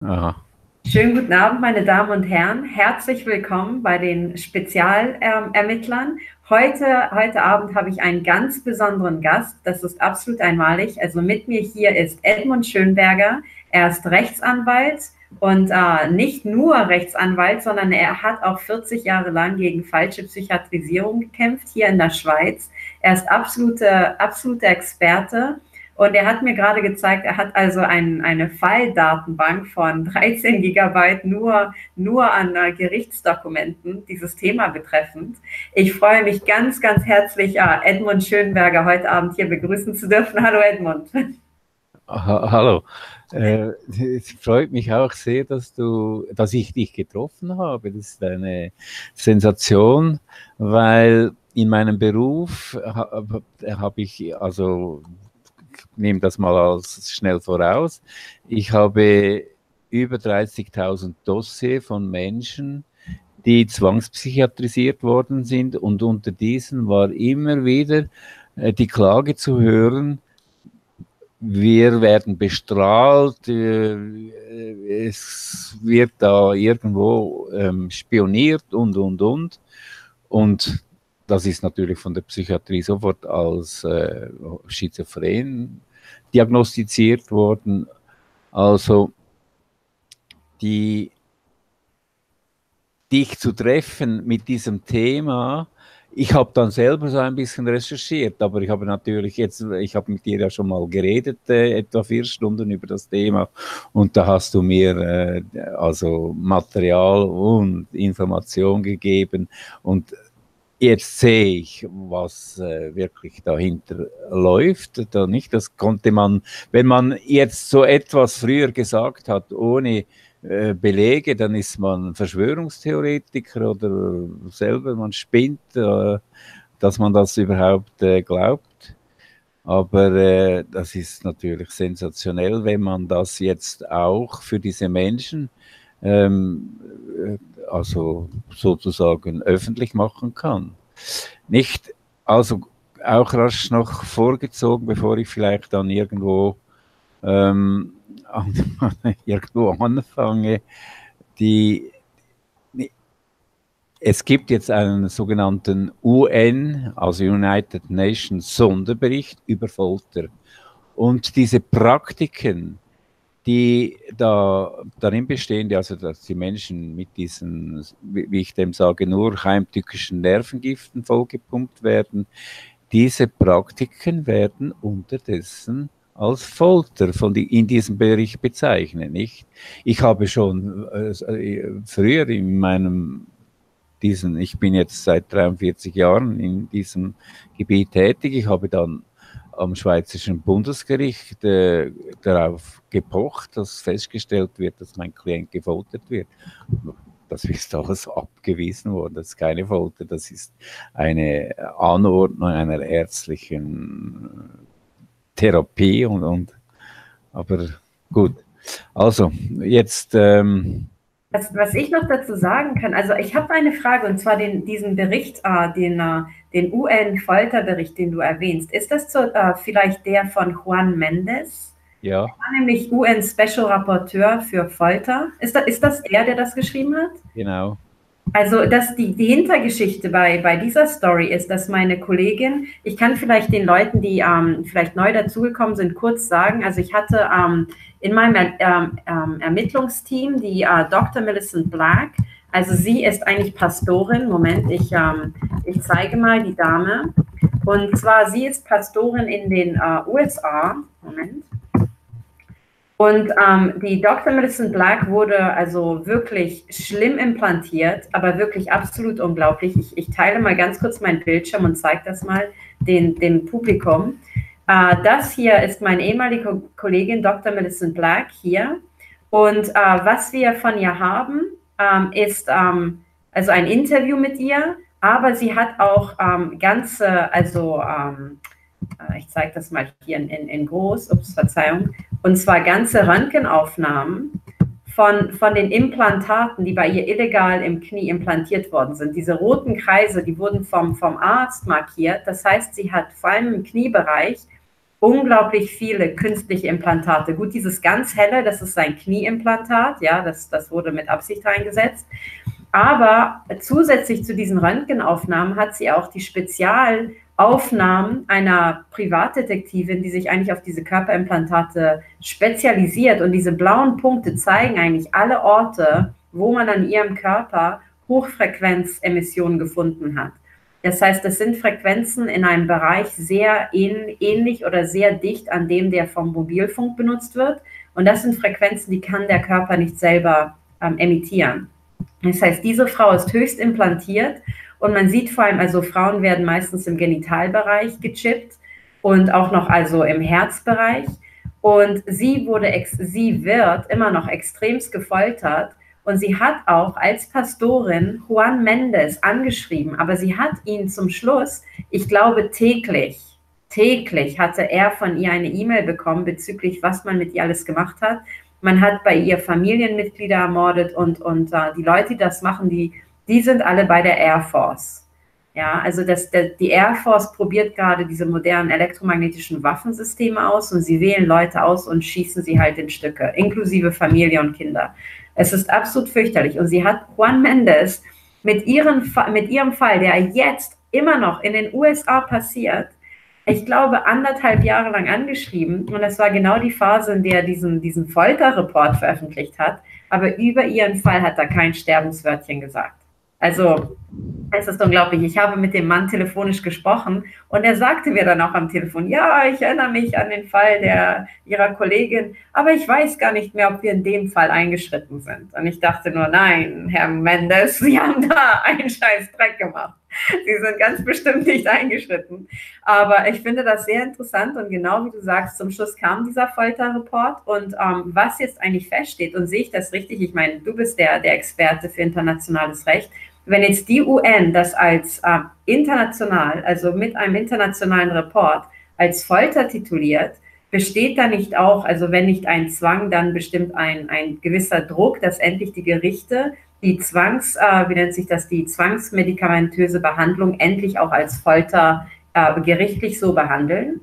Aha. Schönen guten Abend, meine Damen und Herren. Herzlich willkommen bei den Spezialermittlern. Heute Abend habe ich einen ganz besonderen Gast. Das ist absolut einmalig. Also mit mir hier ist Edmund Schönenberger. Er ist Rechtsanwalt und nicht nur Rechtsanwalt, sondern er hat auch 40 Jahre lang gegen falsche Psychiatrisierung gekämpft, hier in der Schweiz. Er ist absoluter Experte. Und er hat mir gerade gezeigt, er hat also eine Falldatenbank von 13 Gigabyte nur an Gerichtsdokumenten, dieses Thema betreffend. Ich freue mich ganz, ganz herzlich, Edmund Schönenberger heute Abend hier begrüßen zu dürfen. Hallo Edmund. Hallo. Es freut mich auch sehr, dass ich dich getroffen habe. Das ist eine Sensation, weil in meinem Beruf habe ich also... Nehme das mal als schnell voraus. Ich habe über 30.000 Dossier von Menschen, die zwangspsychiatrisiert worden sind, und unter diesen war immer wieder die Klage zu hören, wir werden bestrahlt, es wird da irgendwo spioniert und. Und das ist natürlich von der Psychiatrie sofort als schizophren diagnostiziert worden. Also dich zu treffen mit diesem Thema, ich habe dann selber so ein bisschen recherchiert, aber ich habe natürlich jetzt, ich habe mit dir ja schon mal geredet, etwa 4 Stunden über das Thema, und da hast du mir also Material und Information gegeben, und jetzt sehe ich, was wirklich dahinter läuft. Da nicht. Das konnte man, wenn man jetzt so etwas früher gesagt hat, ohne Belege, dann ist man Verschwörungstheoretiker oder selber, man spinnt, dass man das überhaupt glaubt. Aber das ist natürlich sensationell, wenn man das jetzt auch für diese Menschen also sozusagen öffentlich machen kann. Nicht, also auch rasch noch vorgezogen, bevor ich vielleicht dann irgendwo, irgendwo anfange. Es gibt jetzt einen sogenannten UN, also United Nations Sonderbericht über Folter. Und diese Praktiken, die darin bestehen, also dass die Menschen mit diesen, wie ich dem sage, nur heimtückischen Nervengiften vollgepumpt werden, diese Praktiken werden unterdessen als Folter in diesem Bericht bezeichnet. Nicht? Ich habe schon früher in meinem, ich bin jetzt seit 43 Jahren in diesem Gebiet tätig, ich habe dann am Schweizerischen Bundesgericht darauf gepocht, dass festgestellt wird, dass mein Klient gefoltert wird. Das ist alles abgewiesen worden, das ist keine Folter, das ist eine Anordnung einer ärztlichen Therapie und aber gut. Also, jetzt... Was ich noch dazu sagen kann, also ich habe eine Frage, und zwar diesen Bericht, den UN-Folterbericht, den du erwähnst. Ist das vielleicht der von Juan Méndez? Ja. Er war nämlich UN-Special-Rapporteur für Folter. Ist das er, der das geschrieben hat? Genau. Also dass die Hintergeschichte bei dieser Story ist, dass meine Kollegin, ich kann vielleicht den Leuten, die vielleicht neu dazugekommen sind, kurz sagen, also ich hatte in meinem Ermittlungsteam die Dr. Madison Black, also sie ist eigentlich Pastorin, Moment, ich zeige mal die Dame, und zwar sie ist Pastorin in den USA, Moment. Und die Dr. Madison Black wurde also wirklich schlimm implantiert, aber wirklich absolut unglaublich. Ich teile mal ganz kurz meinen Bildschirm und zeige das mal dem Publikum. Das hier ist meine ehemalige Kollegin Dr. Madison Black hier. Und was wir von ihr haben, ist also ein Interview mit ihr, aber sie hat auch ganze, also... ich zeige das mal hier in groß, ups, Verzeihung, und zwar ganze Röntgenaufnahmen von den Implantaten, die bei ihr illegal im Knie implantiert worden sind. Diese roten Kreise, die wurden vom Arzt markiert, das heißt, sie hat vor allem im Kniebereich unglaublich viele künstliche Implantate. Gut, dieses ganz helle, das ist sein Knieimplantat, ja, das wurde mit Absicht reingesetzt. Aber zusätzlich zu diesen Röntgenaufnahmen hat sie auch die Spezialaufnahmen einer Privatdetektivin, die sich eigentlich auf diese Körperimplantate spezialisiert. Und diese blauen Punkte zeigen eigentlich alle Orte, wo man an ihrem Körper Hochfrequenzemissionen gefunden hat. Das heißt, das sind Frequenzen in einem Bereich sehr ähnlich oder sehr dicht an dem, der vom Mobilfunk benutzt wird. Und das sind Frequenzen, die kann der Körper nicht selber emittieren. Das heißt, diese Frau ist höchst implantiert und man sieht vor allem, also Frauen werden meistens im Genitalbereich gechippt und auch noch also im Herzbereich. Und sie wird immer noch extremst gefoltert. Und sie hat auch als Pastorin Juan Méndez angeschrieben, aber sie hat ihn zum Schluss, ich glaube täglich hatte er von ihr eine E-Mail bekommen bezüglich, was man mit ihr alles gemacht hat. Man hat bei ihr Familienmitglieder ermordet und die Leute, die das machen, die sind alle bei der Air Force. Ja, also die Air Force probiert gerade diese modernen elektromagnetischen Waffensysteme aus und sie wählen Leute aus und schießen sie halt in Stücke, inklusive Familie und Kinder. Es ist absolut fürchterlich. Und sie hat Juan Méndez mit ihrem Fall, der jetzt immer noch in den USA passiert, ich glaube, 1,5 Jahre lang angeschrieben. Und das war genau die Phase, in der er diesen Folterreport veröffentlicht hat. Aber über ihren Fall hat er kein Sterbenswörtchen gesagt. Also, es ist unglaublich. Ich habe mit dem Mann telefonisch gesprochen und er sagte mir dann auch am Telefon, ja, ich erinnere mich an den Fall ihrer Kollegin, aber ich weiß gar nicht mehr, ob wir in dem Fall eingeschritten sind. Und ich dachte nur, nein, Herr Méndez, Sie haben da einen Scheißdreck gemacht. Sie sind ganz bestimmt nicht eingeschritten. Aber ich finde das sehr interessant und genau wie du sagst, zum Schluss kam dieser Folterreport und was jetzt eigentlich feststeht und sehe ich das richtig, ich meine, du bist der Experte für internationales Recht, wenn jetzt die UN das als international, also mit einem internationalen Report als Folter tituliert, besteht da nicht auch, also wenn nicht ein Zwang, dann bestimmt ein gewisser Druck, dass endlich die Gerichte die zwangsmedikamentöse Behandlung endlich auch als Folter gerichtlich so behandeln?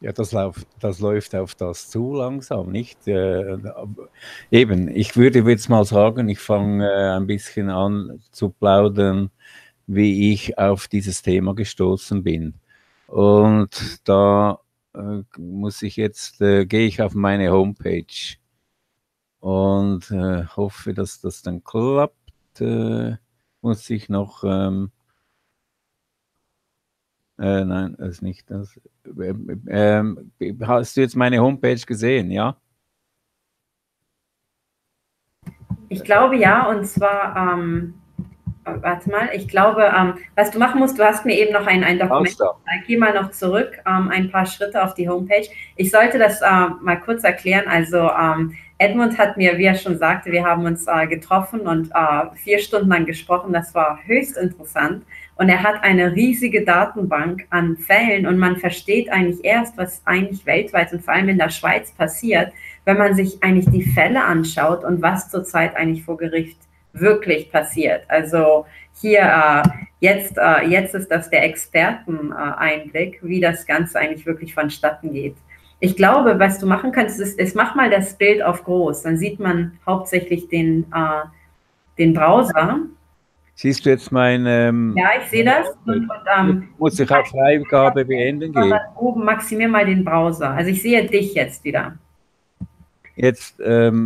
Ja, das läuft auf das zu langsam, nicht? Eben, ich würde jetzt mal sagen, ich fange ein bisschen an zu plaudern, wie ich auf dieses Thema gestoßen bin. Und da gehe ich auf meine Homepage und hoffe, dass das dann klappt. Muss ich noch... nein, das ist nicht das. Hast du jetzt meine Homepage gesehen, ja? Ich glaube ja, und zwar, warte mal, ich glaube, was du machen musst, du hast mir eben noch ein Dokument gezeigt. Geh mal noch zurück, ein paar Schritte auf die Homepage. Ich sollte das mal kurz erklären. Also, Edmund hat mir, wie er schon sagte, wir haben uns getroffen und 4 Stunden lang gesprochen. Das war höchst interessant. Und er hat eine riesige Datenbank an Fällen und man versteht eigentlich erst, was eigentlich weltweit und vor allem in der Schweiz passiert, wenn man sich eigentlich die Fälle anschaut und was zurzeit eigentlich vor Gericht wirklich passiert. Also hier jetzt ist das der Experteneinblick, wie das Ganze eigentlich wirklich vonstatten geht. Ich glaube, was du machen kannst, ist mach mal das Bild auf groß, dann sieht man hauptsächlich den Browser. Siehst du jetzt mein... ja, ich sehe das. Muss ich auf Freigabe beenden gehen? Oben maximier mal den Browser. Also ich sehe dich jetzt wieder. Jetzt gehe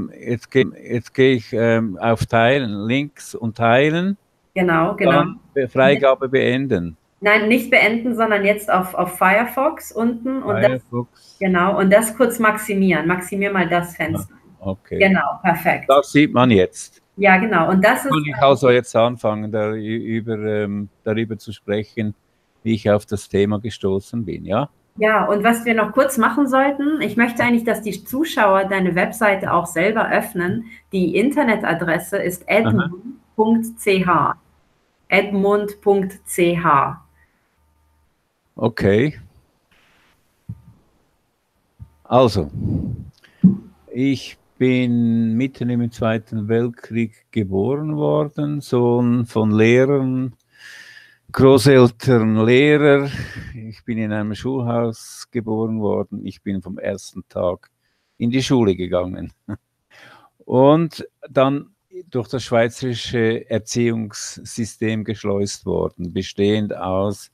ich auf Teilen, links und Teilen. Genau. Dann Freigabe beenden. Nein, nicht beenden, sondern jetzt auf Firefox unten. Und Firefox. Und das kurz maximieren. Maximier mal das Fenster. Okay. Genau, perfekt. Das sieht man jetzt. Ja, genau. Und das ist. Kann ich also jetzt anfangen, darüber zu sprechen, wie ich auf das Thema gestoßen bin, ja? Ja, und was wir noch kurz machen sollten, ich möchte eigentlich, dass die Zuschauer deine Webseite auch selber öffnen. Die Internetadresse ist edmund.ch. Edmund.ch. Okay. Also, ich bin mitten im Zweiten Weltkrieg geboren worden, Sohn von Lehrern, Großeltern Lehrer. Ich bin in einem Schulhaus geboren worden. Ich bin vom ersten Tag in die Schule gegangen. Und dann durch das schweizerische Erziehungssystem geschleust worden, bestehend aus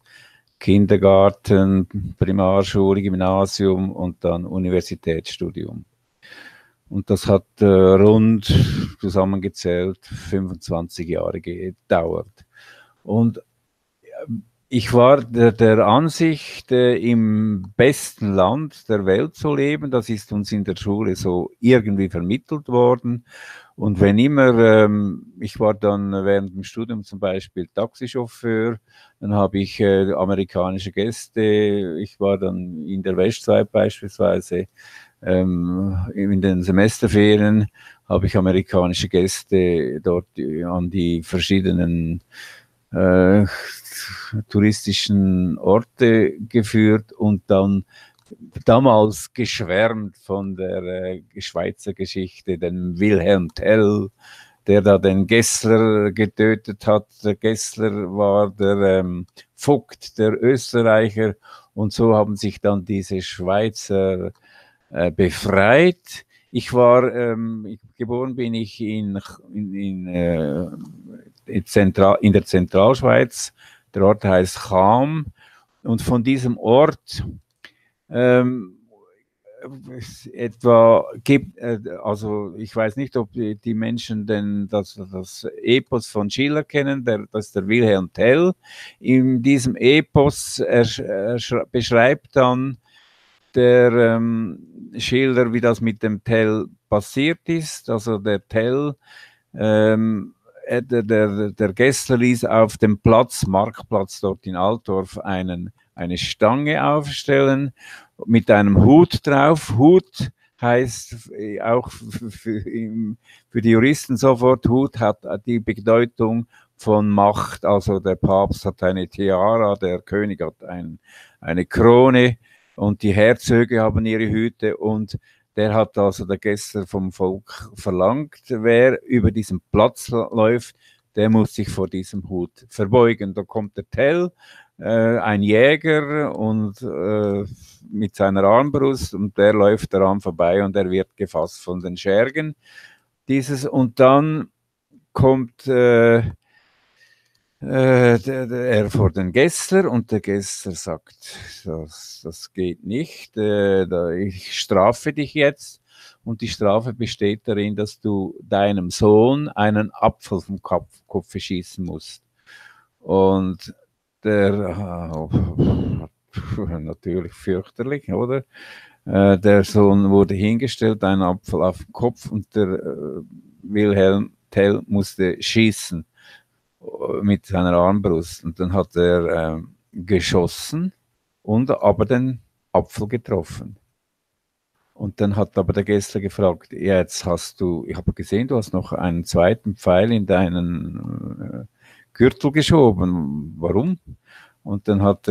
Kindergarten, Primarschule, Gymnasium und dann Universitätsstudium. Und das hat rund zusammengezählt 25 Jahre gedauert. Und ich war der Ansicht, im besten Land der Welt zu leben. Das ist uns in der Schule so irgendwie vermittelt worden. Und wenn immer, ich war dann während dem Studium zum Beispiel Taxichauffeur, dann habe ich amerikanische Gäste, ich war dann in der Westzeit beispielsweise, in den Semesterferien habe ich amerikanische Gäste dort an die verschiedenen touristischen Orte geführt und dann damals geschwärmt von der Schweizer Geschichte, den Wilhelm Tell, der da den Gessler getötet hat. Der Gessler war der Vogt der Österreicher und so haben sich dann diese Schweizer befreit. Ich war, geboren bin ich in der Zentralschweiz, der Ort heißt Cham und von diesem Ort also ich weiß nicht, ob die Menschen denn das Epos von Schiller kennen, das ist der Wilhelm Tell. In diesem Epos beschreibt dann der Schiller, wie das mit dem Tell passiert ist. Also der Tell, der Gessler ließ auf dem Platz, Marktplatz dort in Altdorf, eine Stange aufstellen mit einem Hut drauf. Hut heißt auch für die Juristen sofort, Hut hat die Bedeutung von Macht. Also der Papst hat eine Tiara, der König hat eine Krone und die Herzöge haben ihre Hüte und der hat also der Gessler vom Volk verlangt, wer über diesen Platz läuft, der muss sich vor diesem Hut verbeugen. Da kommt der Tell, ein Jäger und mit seiner Armbrust und der läuft daran vorbei und er wird gefasst von den Schergen. Und dann kommt er vor den Gessler und der Gessler sagt, das geht nicht, ich strafe dich jetzt. Und die Strafe besteht darin, dass du deinem Sohn einen Apfel vom Kopf schießen musst. Und der, natürlich fürchterlich, oder? Der Sohn wurde hingestellt, ein Apfel auf den Kopf und der Wilhelm Tell musste schießen mit seiner Armbrust. Und dann hat er geschossen und aber den Apfel getroffen. Und dann hat aber der Gessler gefragt, jetzt hast du, ich habe gesehen, du hast noch einen zweiten Pfeil in deinen Gürtel geschoben. Warum? Und dann hat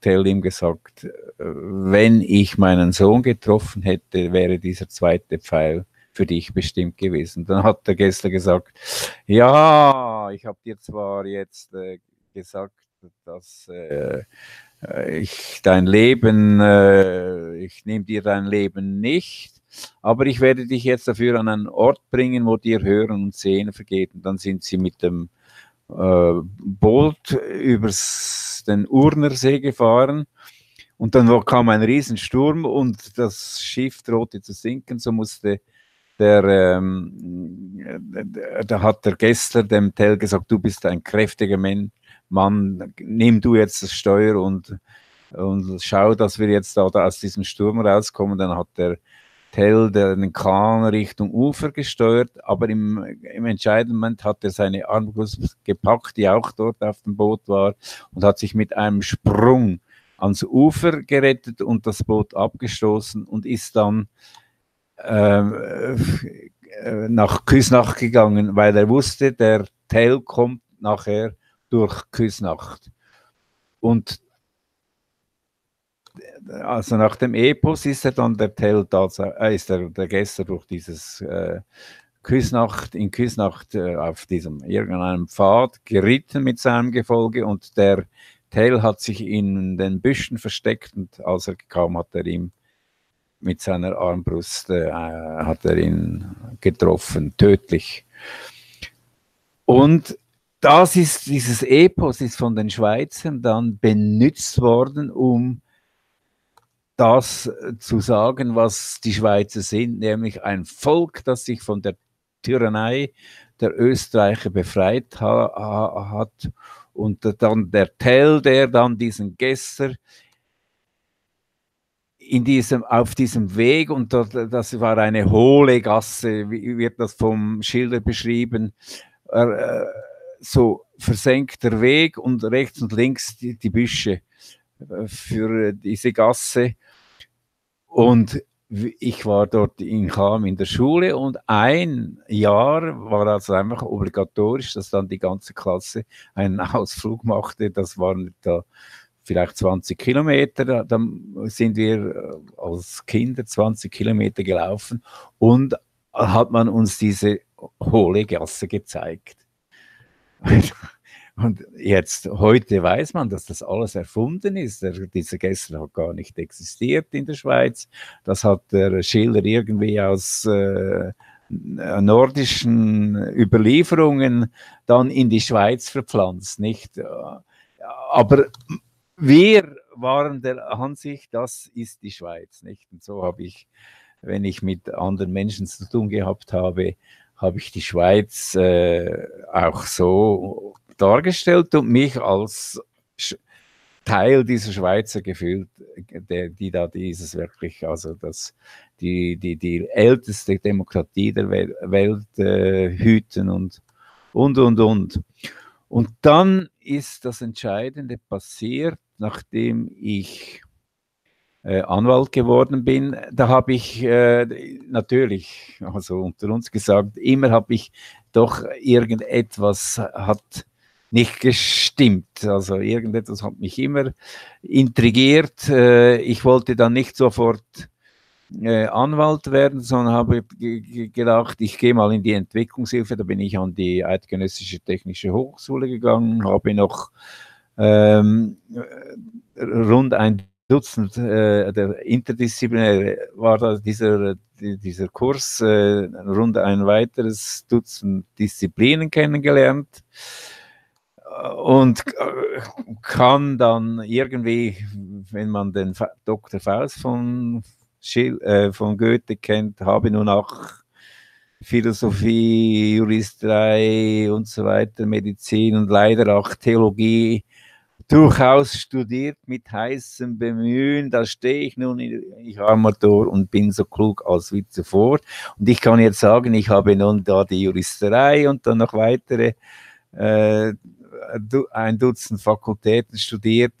Tell ihm gesagt, wenn ich meinen Sohn getroffen hätte, wäre dieser zweite Pfeil für dich bestimmt gewesen. Dann hat der Gessler gesagt, ja, ich habe dir zwar jetzt gesagt, dass ich nehme dir dein Leben nicht, aber ich werde dich jetzt dafür an einen Ort bringen, wo dir Hören und Sehen vergeht. Und dann sind sie mit dem Boot über den Urnersee gefahren und dann kam ein Riesensturm und das Schiff drohte zu sinken, so musste da hat der Gessler dem Tell gesagt, du bist ein kräftiger Mann, nimm du jetzt das Steuer und schau, dass wir jetzt da aus diesem Sturm rauskommen. Dann hat der Tell den Kahn Richtung Ufer gesteuert, aber im entscheidenden Moment hat er seine Armbrust gepackt, die auch dort auf dem Boot war, und hat sich mit einem Sprung ans Ufer gerettet und das Boot abgestoßen und ist dann nach Küssnacht gegangen, weil er wusste, der Tell kommt nachher durch Küssnacht. Und also nach dem Epos ist er dann der Tell, ist der Gessler durch dieses Küssnacht, in Küssnacht auf diesem irgendeinem Pfad geritten mit seinem Gefolge, und der Tell hat sich in den Büschen versteckt, und als er kam, hat er ihm mit seiner Armbrust hat er ihn getroffen, tödlich. Und das ist, dieses Epos ist von den Schweizern dann benutzt worden, um das zu sagen, was die Schweizer sind, nämlich ein Volk, das sich von der Tyrannei der Österreicher befreit hat. Und dann der Tell, der dann diesen Gesser auf diesem Weg, und das war eine hohle Gasse, wie wird das vom Schilder beschrieben, so versenkter Weg und rechts und links die Büsche für diese Gasse. Und ich war dort in Cham in der Schule, und ein Jahr war also einfach obligatorisch, dass dann die ganze Klasse einen Ausflug machte. Das waren da vielleicht 20 Kilometer, dann sind wir als Kinder 20 Kilometer gelaufen, und hat man uns diese hohle Gasse gezeigt. Und jetzt, heute weiß man, dass das alles erfunden ist. Dieser Gesser hat gar nicht existiert in der Schweiz. Das hat der Schiller irgendwie aus nordischen Überlieferungen dann in die Schweiz verpflanzt, nicht? Aber wir waren der Ansicht, das ist die Schweiz, nicht? Und so habe ich, wenn ich mit anderen Menschen zu tun gehabt habe, habe ich die Schweiz auch so dargestellt und mich als Teil dieser Schweizer gefühlt, die da dieses wirklich, also das, die älteste Demokratie der Welt hüten und. Und dann ist das Entscheidende passiert, nachdem ich Anwalt geworden bin. Da habe ich natürlich, also unter uns gesagt, immer habe ich doch irgendetwas hat nicht gestimmt. Also irgendetwas hat mich immer intrigiert. Ich wollte dann nicht sofort Anwalt werden, sondern habe gedacht, ich gehe mal in die Entwicklungshilfe. Da bin ich an die Eidgenössische Technische Hochschule gegangen, habe noch rund ein Dutzend, der interdisziplinäre war da dieser Kurs, rund ein weiteres Dutzend Disziplinen kennengelernt, und kann dann irgendwie, wenn man den Dr. Faust von Goethe kennt, habe nun auch Philosophie, Juristerei und so weiter, Medizin und leider auch Theologie durchaus studiert mit heißem Bemühen. Da stehe ich nun, ich Armator, und bin so klug als wie zuvor. Und ich kann jetzt sagen, ich habe nun da die Juristerei und dann noch weitere ein Dutzend Fakultäten studiert,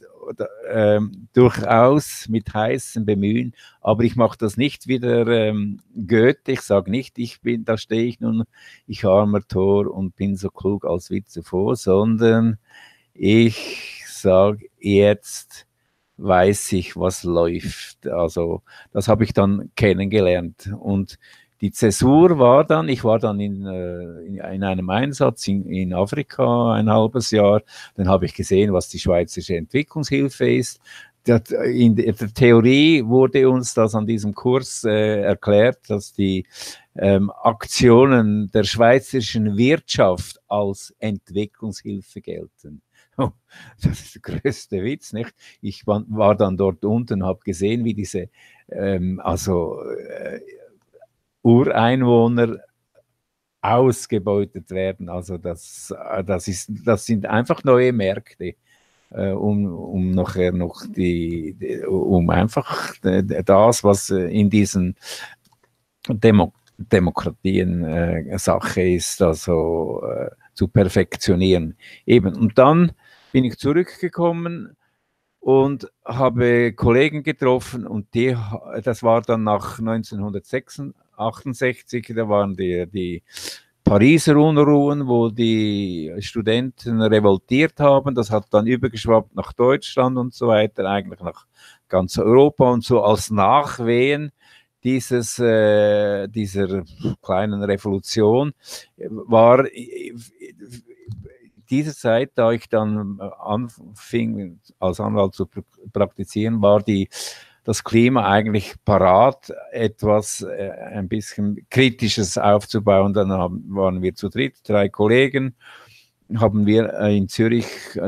durchaus mit heißem Bemühen. Aber ich mache das nicht wie der Goethe. Ich sage nicht, da stehe ich nun, ich Armator, und bin so klug als wie zuvor, sondern ich sage, jetzt weiß ich, was läuft. Also das habe ich dann kennengelernt. Und die Zäsur war dann, ich war dann in einem Einsatz in Afrika ein halbes Jahr. Dann habe ich gesehen, was die schweizerische Entwicklungshilfe ist. In der Theorie wurde uns das an diesem Kurs erklärt, dass die Aktionen der schweizerischen Wirtschaft als Entwicklungshilfe gelten. Das ist der größte Witz, nicht? Ich war dann dort unten und habe gesehen, wie diese Ureinwohner ausgebeutet werden. Also das sind einfach neue Märkte, um nachher noch um einfach das, was in diesen Demokratien Sache ist, also zu perfektionieren. Eben. Und dann bin ich zurückgekommen und habe Kollegen getroffen, und das war dann nach 1968, da waren die Pariser Unruhen, wo die Studenten revoltiert haben. Das hat dann übergeschwappt nach Deutschland und so weiter, eigentlich nach ganz Europa, und so als Nachwehen dieser kleinen Revolution war diese Zeit, da ich dann anfing, als Anwalt zu praktizieren, war das Klima eigentlich parat, etwas ein bisschen Kritisches aufzubauen. Dann waren wir zu dritt, 3 Kollegen, haben wir in Zürich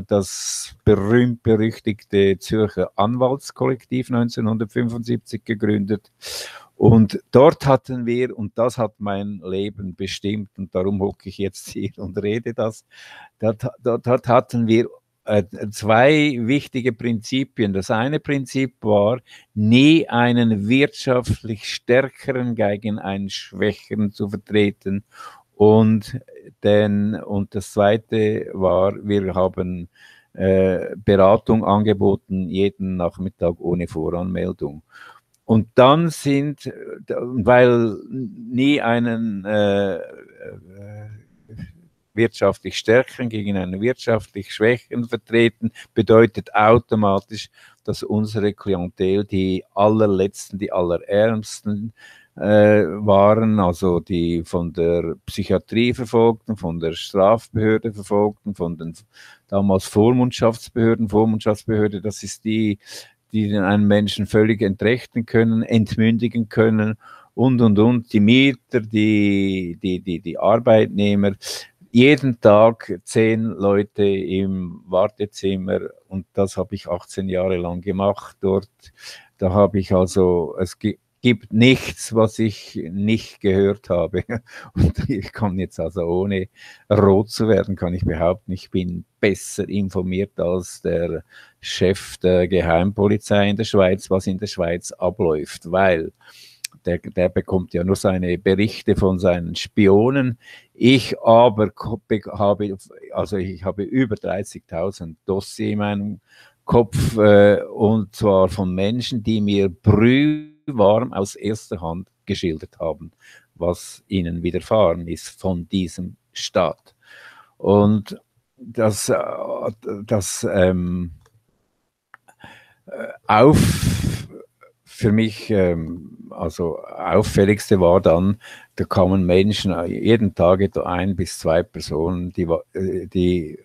das berühmt-berüchtigte Zürcher Anwaltskollektiv 1975 gegründet. Und dort hatten wir, und das hat mein Leben bestimmt, und darum hocke ich jetzt hier und rede das, dort hatten wir 2 wichtige Prinzipien. Das eine Prinzip war, nie einen wirtschaftlich Stärkeren gegen einen Schwächeren zu vertreten. Und das zweite war, wir haben Beratung angeboten, jeden Nachmittag ohne Voranmeldung. Und dann sind, weil nie einen wirtschaftlich Stärkeren gegen einen wirtschaftlich Schwächeren vertreten, bedeutet automatisch, dass unsere Klientel die allerletzten, die allerärmsten waren, also die von der Psychiatrie verfolgten, von der Strafbehörde verfolgten, von den damals Vormundschaftsbehörden. Vormundschaftsbehörde, das ist die, die einen Menschen völlig entrechten können, entmündigen können und, die Mieter, die Arbeitnehmer. Jeden Tag 10 Leute im Wartezimmer, und das habe ich 18 Jahre lang gemacht dort. Da habe ich also, es gibt nichts, was ich nicht gehört habe. Und ich kann jetzt also, ohne rot zu werden, kann ich behaupten, ich bin besser informiert als der Chef der Geheimpolizei in der Schweiz, was in der Schweiz abläuft, weil der bekommt ja nur seine Berichte von seinen Spionen. Ich aber habe, also ich habe über 30.000 Dossier in meinem Kopf, und zwar von Menschen, die mir brühwarm aus erster Hand geschildert haben, was ihnen widerfahren ist von diesem Staat. Und für mich also auffälligste war dann, da kamen Menschen, jeden Tag etwa 1 bis 2 Personen, die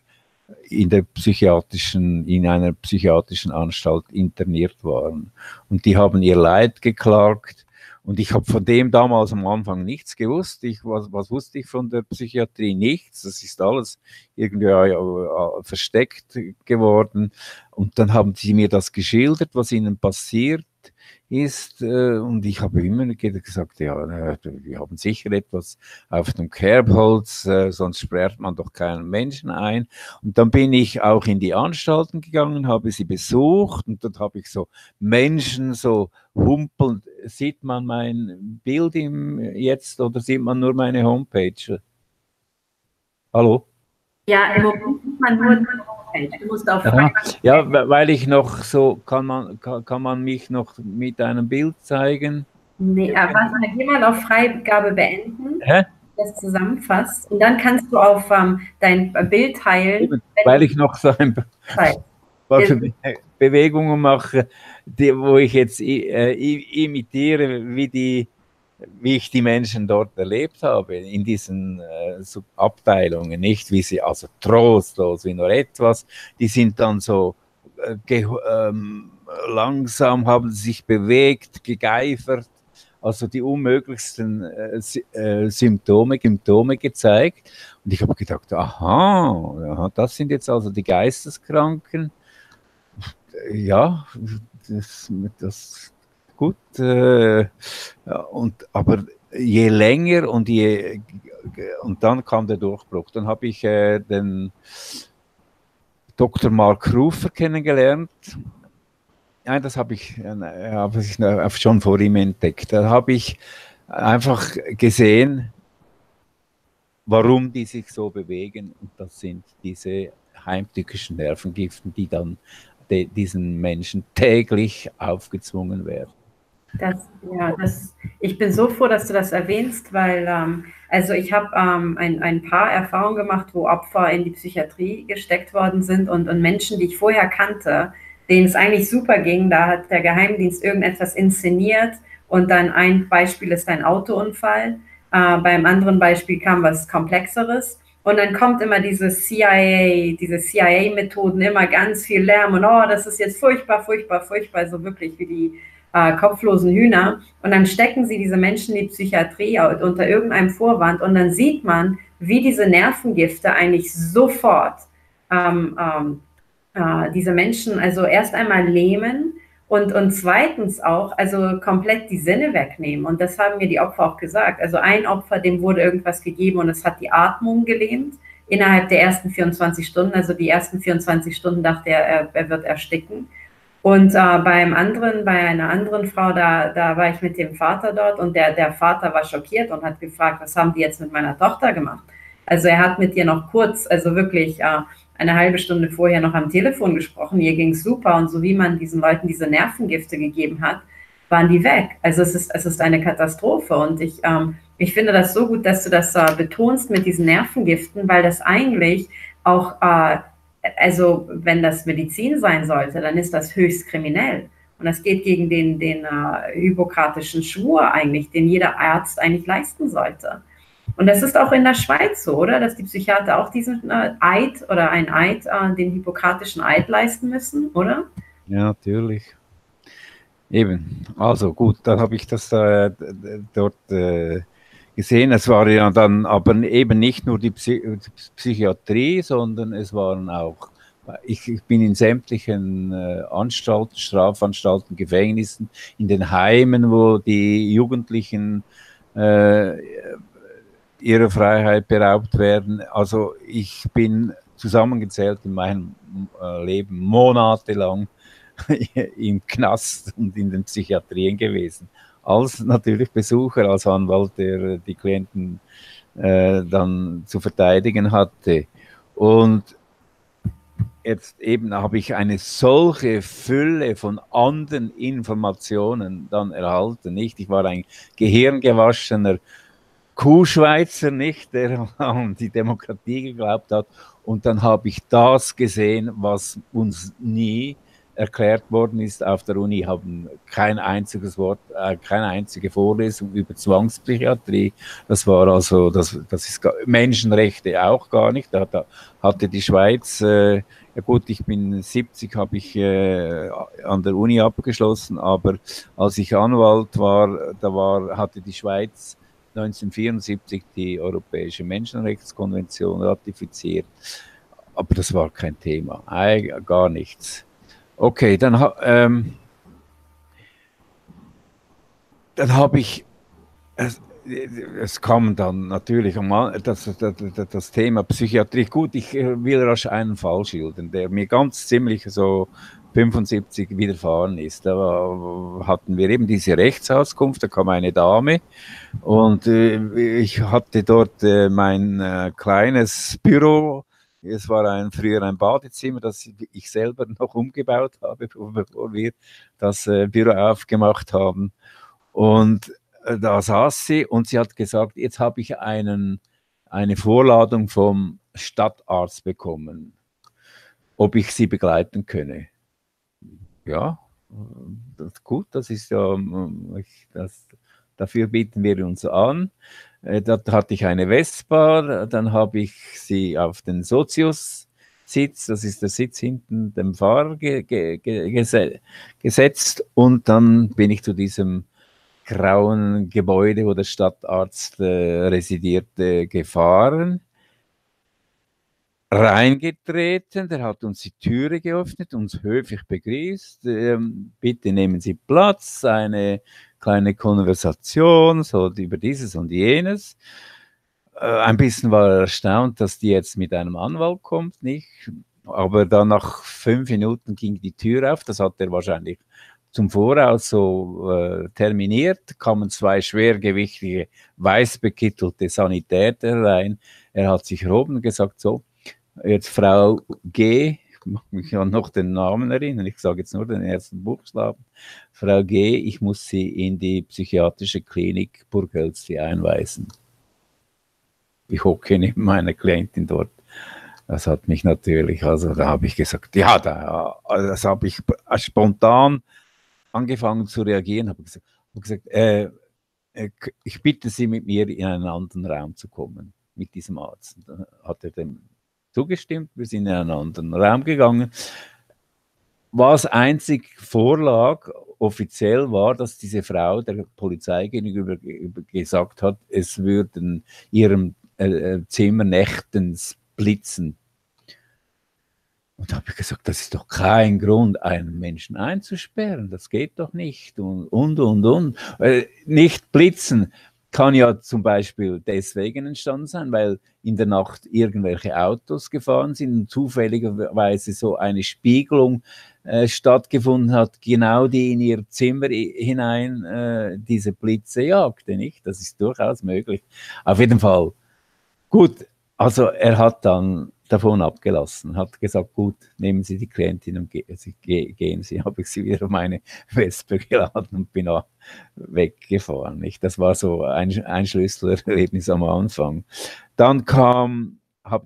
in einer psychiatrischen Anstalt interniert waren. Und die haben ihr Leid geklagt. Und ich habe von dem damals am Anfang nichts gewusst. Was wusste ich von der Psychiatrie? Nichts. Das ist alles irgendwie versteckt geworden. Und dann haben sie mir das geschildert, was ihnen passiert ist, und ich habe immer gesagt, ja, wir haben sicher etwas auf dem Kerbholz, sonst sperrt man doch keinen Menschen ein. Und dann bin ich auch in die Anstalten gegangen, habe sie besucht, und dort habe ich so Menschen so humpeln. Sieht man mein Bild jetzt oder sieht man nur meine Homepage? Hallo? Ja, im Moment sieht man nur meine Homepage. Ja, weil ich noch so, kann man mich noch mit einem Bild zeigen? Nee, aber dann geh mal auf Freigabe beenden, das zusammenfasst, und dann kannst du auf dein Bild teilen. Weil ich noch so ein paar Bewegungen mache, wo ich jetzt imitiere, wie ich die Menschen dort erlebt habe, in diesen Abteilungen, nicht wie sie, also trostlos wie nur etwas, die sind dann so langsam, haben sich bewegt, gegeifert, also die unmöglichsten Symptome gezeigt. Und ich habe gedacht, aha, das sind jetzt also die Geisteskranken. Ja, das gut, aber je länger und dann kam der Durchbruch. Dann habe ich den Dr. Marc Rufer kennengelernt. Nein, das habe ich schon vor ihm entdeckt. Da habe ich einfach gesehen, warum die sich so bewegen. Und das sind diese heimtückischen Nervengiften, die dann diesen Menschen täglich aufgezwungen werden. Ich bin so froh, dass du das erwähnst, weil also ich habe ein paar Erfahrungen gemacht, wo Opfer in die Psychiatrie gesteckt worden sind, und Menschen, die ich vorher kannte, denen es eigentlich super ging, da hat der Geheimdienst irgendetwas inszeniert, Und dann ein Beispiel ist ein Autounfall, beim anderen Beispiel kam was Komplexeres. Und dann kommt immer diese CIA-Methoden, immer ganz viel Lärm und oh, das ist jetzt furchtbar, furchtbar, furchtbar, so wirklich wie die kopflosen Hühner. Und dann stecken sie diese Menschen in die Psychiatrie unter irgendeinem Vorwand und dann sieht man, wie diese Nervengifte eigentlich sofort diese Menschen also erst einmal lähmen und zweitens auch also komplett die Sinne wegnehmen. Und das haben mir die Opfer auch gesagt. Also ein Opfer, dem wurde irgendwas gegeben und es hat die Atmung gelähmt innerhalb der ersten 24 Stunden. Also die ersten 24 Stunden dachte er, er wird ersticken. Und beim anderen, bei einer anderen Frau, da war ich mit dem Vater dort und der Vater war schockiert und hat gefragt, was haben die jetzt mit meiner Tochter gemacht? Also er hat mit ihr noch kurz, also wirklich eine halbe Stunde vorher noch am Telefon gesprochen, ihr ging es super und so wie man diesen Leuten diese Nervengifte gegeben hat, waren die weg. Also es ist eine Katastrophe und ich finde das so gut, dass du das betonst mit diesen Nervengiften, weil das eigentlich auch... Also wenn das Medizin sein sollte, dann ist das höchst kriminell. Und das geht gegen den hippokratischen Schwur eigentlich, den jeder Arzt eigentlich leisten sollte. Und das ist auch in der Schweiz so, oder? Dass die Psychiater auch diesen Eid oder einen Eid, den hippokratischen Eid leisten müssen, oder? Ja, natürlich. Eben. Also gut, dann habe ich das dort... gesehen, es war ja dann aber eben nicht nur die Psychiatrie, sondern es waren auch, ich bin in sämtlichen Anstalten, Strafanstalten, Gefängnissen, in den Heimen, wo die Jugendlichen ihrer Freiheit beraubt werden. Also ich bin zusammengezählt in meinem Leben monatelang im Knast und in den Psychiatrien gewesen. Als natürlich Besucher, als Anwalt, der die Klienten dann zu verteidigen hatte. Und jetzt eben habe ich eine solche Fülle von anderen Informationen dann erhalten. Nicht? Ich war ein gehirngewaschener Kuhschweizer, nicht? Der an die Demokratie geglaubt hat. Und dann habe ich das gesehen, was uns nie erklärt worden ist. Auf der Uni haben kein einziges Wort, keine einzige Vorlesung über Zwangspsychiatrie. Das war also, das ist Menschenrechte auch gar nicht. Da hatte die Schweiz, ja gut, ich bin 70, habe ich an der Uni abgeschlossen, aber als ich Anwalt war, hatte die Schweiz 1974 die Europäische Menschenrechtskonvention ratifiziert. Aber das war kein Thema, gar nichts. Okay, dann habe ich, es kam dann natürlich das Thema Psychiatrie. Gut, ich will rasch einen Fall schildern, der mir ganz ziemlich so 75 widerfahren ist. Da hatten wir eben diese Rechtsauskunft, da kam eine Dame und ich hatte dort mein kleines Büro. Es war früher ein Badezimmer, das ich selber noch umgebaut habe, bevor wir das Büro aufgemacht haben. Und da saß sie und sie hat gesagt, jetzt habe ich eine Vorladung vom Stadtarzt bekommen, ob ich sie begleiten könne. Ja, gut, das ist ja, dafür bieten wir uns an. Da hatte ich eine Vespa, dann habe ich sie auf den Sozius-Sitz, das ist der Sitz hinten dem Fahrer, gesetzt und dann bin ich zu diesem grauen Gebäude, wo der Stadtarzt residierte, gefahren, reingetreten, der hat uns die Türe geöffnet, uns höflich begrüßt, bitte nehmen Sie Platz, eine kleine Konversation so über dieses und jenes. Ein bisschen war er erstaunt, dass die jetzt mit einem Anwalt kommt, nicht? Aber dann nach 5 Minuten ging die Tür auf, das hat er wahrscheinlich zum Voraus so terminiert, kamen 2 schwergewichtige, weißbekittelte Sanitäter rein. Er hat sich erhoben und gesagt, so, jetzt Frau G., ich mag mich an noch den Namen erinnern, ich sage jetzt nur den ersten Buchstaben. Frau G., ich muss Sie in die psychiatrische Klinik Burghölzli einweisen. Ich hocke neben meiner Klientin dort. Das hat mich natürlich, also da habe ich gesagt, ja, das habe ich spontan angefangen zu reagieren, habe gesagt, und gesagt, ich bitte Sie, mit mir in einen anderen Raum zu kommen, mit diesem Arzt. Und dann hat er dem zugestimmt, wir sind in einen anderen Raum gegangen. Was einzig vorlag, offiziell war, dass diese Frau der Polizei gegenüber gesagt hat, es würden ihrem Zimmer nächtens blitzen. Und da habe ich gesagt, das ist doch kein Grund, einen Menschen einzusperren, das geht doch nicht und. Nicht blitzen kann ja zum Beispiel deswegen entstanden sein, weil in der Nacht irgendwelche Autos gefahren sind und zufälligerweise so eine Spiegelung stattgefunden hat, genau die in ihr Zimmer hinein diese Blitze jagte, nicht? Das ist durchaus möglich. Auf jeden Fall. Gut, also er hat dann davon abgelassen, hat gesagt, gut, nehmen Sie die Klientin und gehen Sie. Habe ich sie wieder auf meine Wespe geladen und bin auch weggefahren. Nicht? Das war so ein Schlüsselerlebnis am Anfang. Dann kam... Aber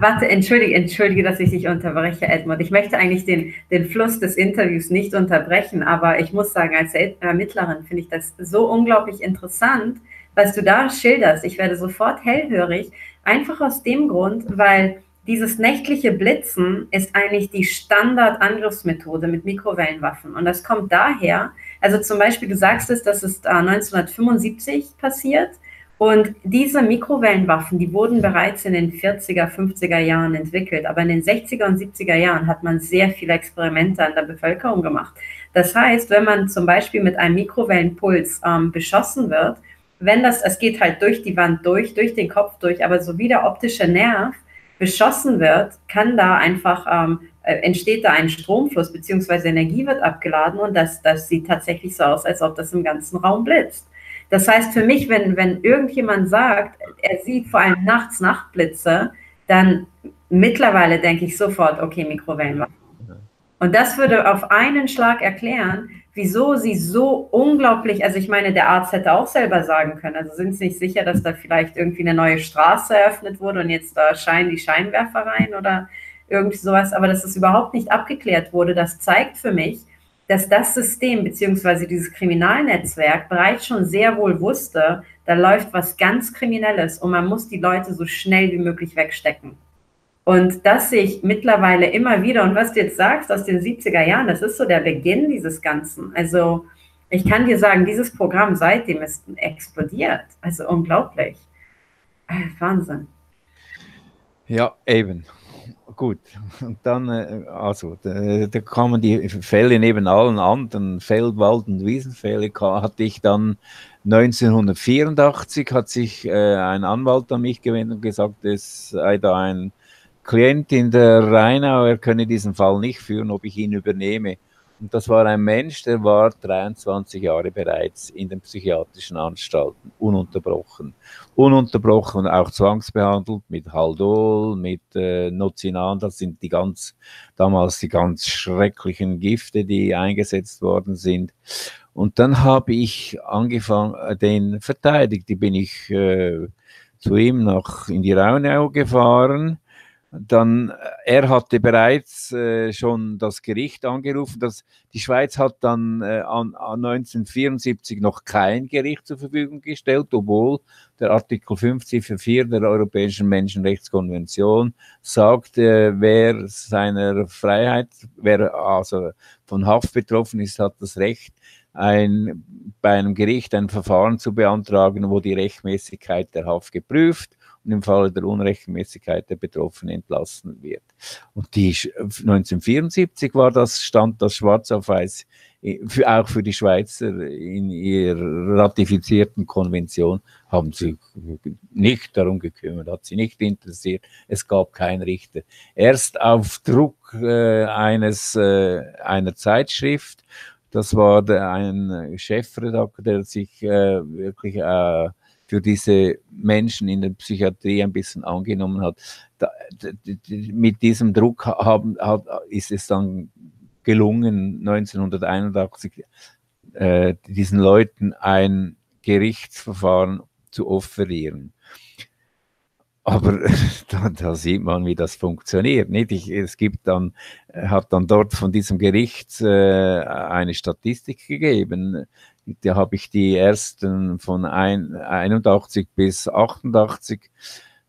warte, entschuldige, dass ich dich unterbreche, Edmund. Ich möchte eigentlich den Fluss des Interviews nicht unterbrechen, aber ich muss sagen, als Ermittlerin finde ich das so unglaublich interessant, was du da schilderst. Ich werde sofort hellhörig, einfach aus dem Grund, weil... Dieses nächtliche Blitzen ist eigentlich die Standardangriffsmethode mit Mikrowellenwaffen. Und das kommt daher, also zum Beispiel, du sagst es, das ist 1975 passiert. Und diese Mikrowellenwaffen, die wurden bereits in den 40er, 50er Jahren entwickelt. Aber in den 60er und 70er Jahren hat man sehr viele Experimente an der Bevölkerung gemacht. Das heißt, wenn man zum Beispiel mit einem Mikrowellenpuls beschossen wird, es geht halt durch die Wand durch den Kopf durch, aber so wie der optische Nerv beschossen wird, entsteht da ein Stromfluss, beziehungsweise Energie wird abgeladen und das sieht tatsächlich so aus, als ob das im ganzen Raum blitzt. Das heißt für mich, wenn irgendjemand sagt, er sieht vor allem nachts Nachtblitze, dann mittlerweile denke ich sofort, okay, Mikrowellenwaffen. Und das würde auf einen Schlag erklären, wieso sie so unglaublich, also ich meine, der Arzt hätte auch selber sagen können, also sind sie nicht sicher, dass da vielleicht irgendwie eine neue Straße eröffnet wurde und jetzt da scheinen die Scheinwerfer rein oder irgendwie sowas, aber dass das überhaupt nicht abgeklärt wurde, das zeigt für mich, dass das System bzw. dieses Kriminalnetzwerk bereits schon sehr wohl wusste, da läuft was ganz Kriminelles und man muss die Leute so schnell wie möglich wegstecken. Und das sehe ich mittlerweile immer wieder. Und was du jetzt sagst aus den 70er Jahren, das ist so der Beginn dieses Ganzen. Also ich kann dir sagen, dieses Programm seitdem ist explodiert. Also unglaublich. Wahnsinn. Ja, eben. Gut. Und dann, da kamen die Fälle neben allen anderen, Feldwald- und Wiesenfälle, hatte ich dann 1984, hat sich ein Anwalt an mich gewendet und gesagt, es sei da ein Klient in der Rheinau, er könne diesen Fall nicht führen, ob ich ihn übernehme. Und das war ein Mensch, der war 23 Jahre bereits in den psychiatrischen Anstalten, ununterbrochen. Ununterbrochen, auch zwangsbehandelt mit Haldol, mit Nozinan, das sind damals die ganz schrecklichen Gifte, die eingesetzt worden sind. Und dann habe ich angefangen, den verteidigt, bin ich zu ihm in die Rheinau gefahren. Dann, er hatte bereits schon das Gericht angerufen, die Schweiz hat dann 1974 noch kein Gericht zur Verfügung gestellt, obwohl der Artikel 5 Ziffer 4 der Europäischen Menschenrechtskonvention sagt, wer seiner Freiheit, wer also von Haft betroffen ist, hat das Recht, bei einem Gericht ein Verfahren zu beantragen, wo die Rechtmäßigkeit der Haft geprüft und im Falle der Unrechtmäßigkeit der Betroffenen entlassen wird. Und 1974 stand das schwarz auf weiß, auch für die Schweizer in ihrer ratifizierten Konvention, haben sie nicht darum gekümmert, hat sie nicht interessiert, es gab keinen Richter. Erst auf Druck einer Zeitschrift, das war ein Chefredakteur, der sich wirklich für diese Menschen in der Psychiatrie ein bisschen angenommen hat. Mit diesem Druck ist es dann gelungen, 1981 diesen Leuten ein Gerichtsverfahren zu offerieren. Aber da sieht man, wie das funktioniert. Nicht? Hat dann dort von diesem Gericht eine Statistik gegeben, da habe ich die ersten von 81 bis 88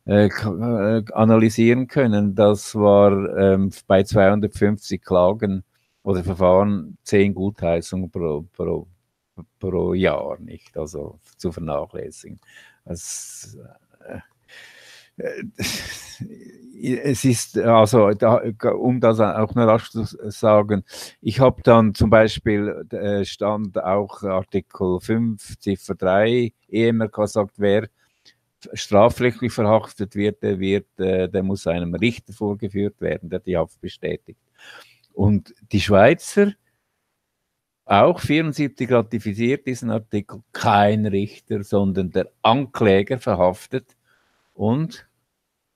analysieren können. Das war bei 250 Klagen oder Verfahren 10 Gutheißungen pro Jahr, nicht? Also zu vernachlässigen. Also, es ist, also da, um das auch noch rasch zu sagen, ich habe dann zum Beispiel, stand auch Artikel 5, Ziffer 3, EMRK sagt, wer strafrechtlich verhaftet wird, der muss einem Richter vorgeführt werden, der die Haft bestätigt. Und die Schweizer, auch 74 ratifiziert diesen Artikel, kein Richter, sondern der Ankläger verhaftet und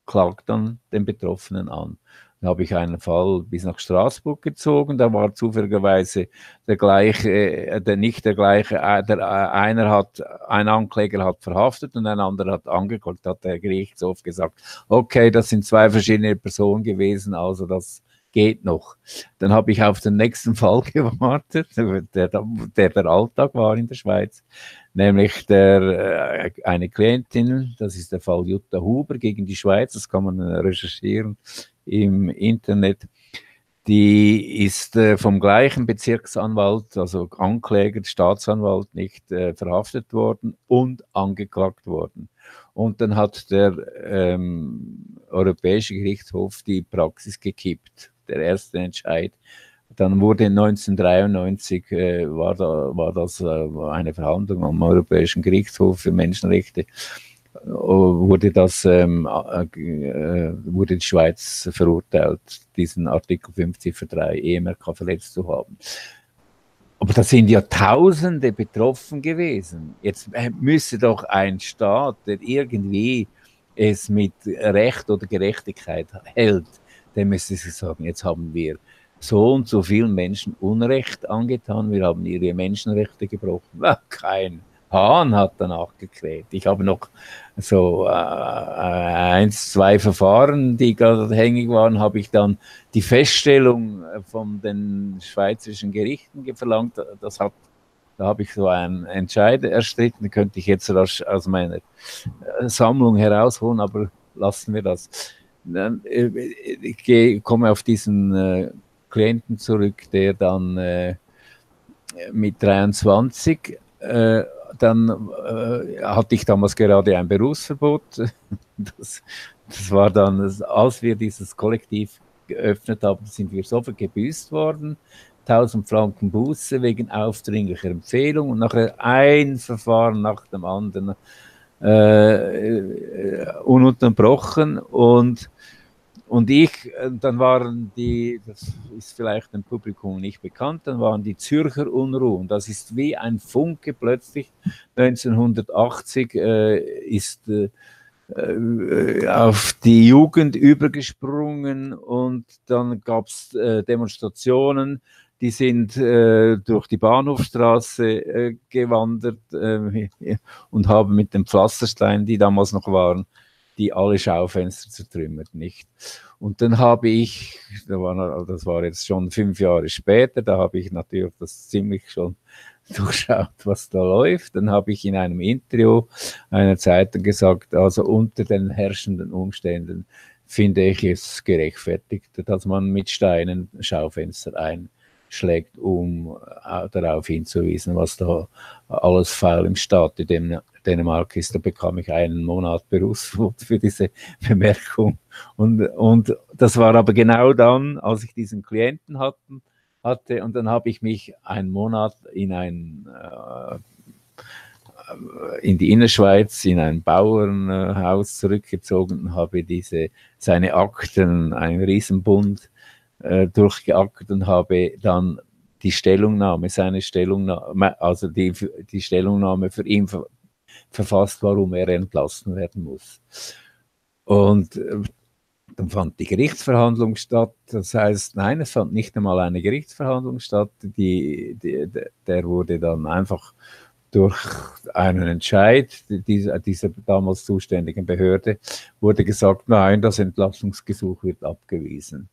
klagt dann den Betroffenen an. Da habe ich einen Fall bis nach Straßburg gezogen, da war zufälligerweise der gleiche, ein Ankläger hat verhaftet und ein anderer hat angeklagt, hat der Gerichtshof gesagt, okay, das sind 2 verschiedene Personen gewesen, also das geht noch. Dann habe ich auf den nächsten Fall gewartet, der Alltag war in der Schweiz, nämlich eine Klientin, das ist der Fall Jutta Huber gegen die Schweiz, das kann man recherchieren im Internet. Die ist vom gleichen Bezirksanwalt, also Ankläger, Staatsanwalt, nicht verhaftet worden und angeklagt worden. Und dann hat der Europäische Gerichtshof die Praxis gekippt, der erste Entscheid. Dann wurde 1993 war das eine Verhandlung am Europäischen Gerichtshof für Menschenrechte, wurde die Schweiz verurteilt, diesen Artikel 5 Ziffer 3 EMRK verletzt zu haben. Aber da sind ja Tausende betroffen gewesen. Jetzt müsste doch ein Staat, der irgendwie es mit Recht oder Gerechtigkeit hält, der müsste sich sagen, jetzt haben wir so und so vielen Menschen Unrecht angetan, wir haben ihre Menschenrechte gebrochen. Kein Hahn hat danach gekräht. Ich habe noch so 1, 2 Verfahren, die gerade hängig waren, habe ich dann die Feststellung von den schweizerischen Gerichten verlangt. Da habe ich so einen Entscheid erstritten, könnte ich jetzt aus meiner Sammlung herausholen, aber lassen wir das. Ich komme auf diesen Klienten zurück, der dann mit 23 hatte ich damals gerade ein Berufsverbot. Das war dann, als wir dieses Kollektiv geöffnet haben, sind wir sofort gebüßt worden. 1000 Franken Buße wegen aufdringlicher Empfehlung und nachher ein Verfahren nach dem anderen ununterbrochen. Und dann waren das ist vielleicht dem Publikum nicht bekannt, dann waren die Zürcher Unruhen. Das ist wie ein Funke plötzlich. 1980 ist auf die Jugend übergesprungen und dann gab es Demonstrationen, die sind durch die Bahnhofstraße gewandert und haben mit den Pflastersteinen, die damals noch waren, die alle Schaufenster zertrümmert, nicht? Und dann habe ich, das war jetzt schon 5 Jahre später, da habe ich natürlich das ziemlich schon durchschaut, was da läuft. Dann habe ich in einem Interview einer Zeitung gesagt, also unter den herrschenden Umständen finde ich es gerechtfertigt, dass man mit Steinen Schaufenster einschlägt, um darauf hinzuweisen, was da alles faul im Staat in dem Dänemark ist, da bekam ich einen Monat Berufsverbot für diese Bemerkung. Und das war aber genau dann, als ich diesen Klienten hatte, und dann habe ich mich einen Monat in die Innerschweiz, in ein Bauernhaus zurückgezogen und habe seine Akten, einen Riesenbund, durchgeackt und habe dann die Stellungnahme, also die Stellungnahme für ihn verfasst, warum er entlassen werden muss. Und dann fand die Gerichtsverhandlung statt. Das heißt, nein, es fand nicht einmal eine Gerichtsverhandlung statt. Der wurde dann einfach durch einen Entscheid dieser damals zuständigen Behörde wurde gesagt, nein, das Entlassungsgesuch wird abgewiesen.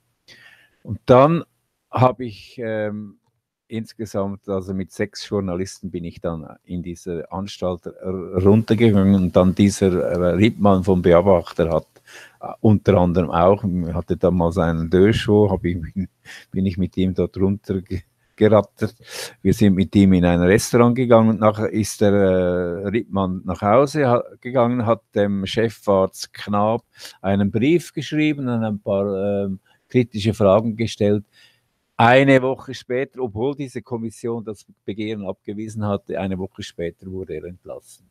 Und dann habe ich insgesamt, also mit 6 Journalisten bin ich dann in diese Anstalt runtergegangen und dann dieser Rittmann vom Beobachter hat unter anderem auch, hatte damals einen Döschow, bin ich mit ihm dort runtergerattert. Wir sind mit ihm in ein Restaurant gegangen und nachher ist der Rittmann nach Hause gegangen, hat dem Chefarzt Knab einen Brief geschrieben und ein paar kritische Fragen gestellt. Eine Woche später, obwohl diese Kommission das Begehren abgewiesen hatte, eine Woche später wurde er entlassen.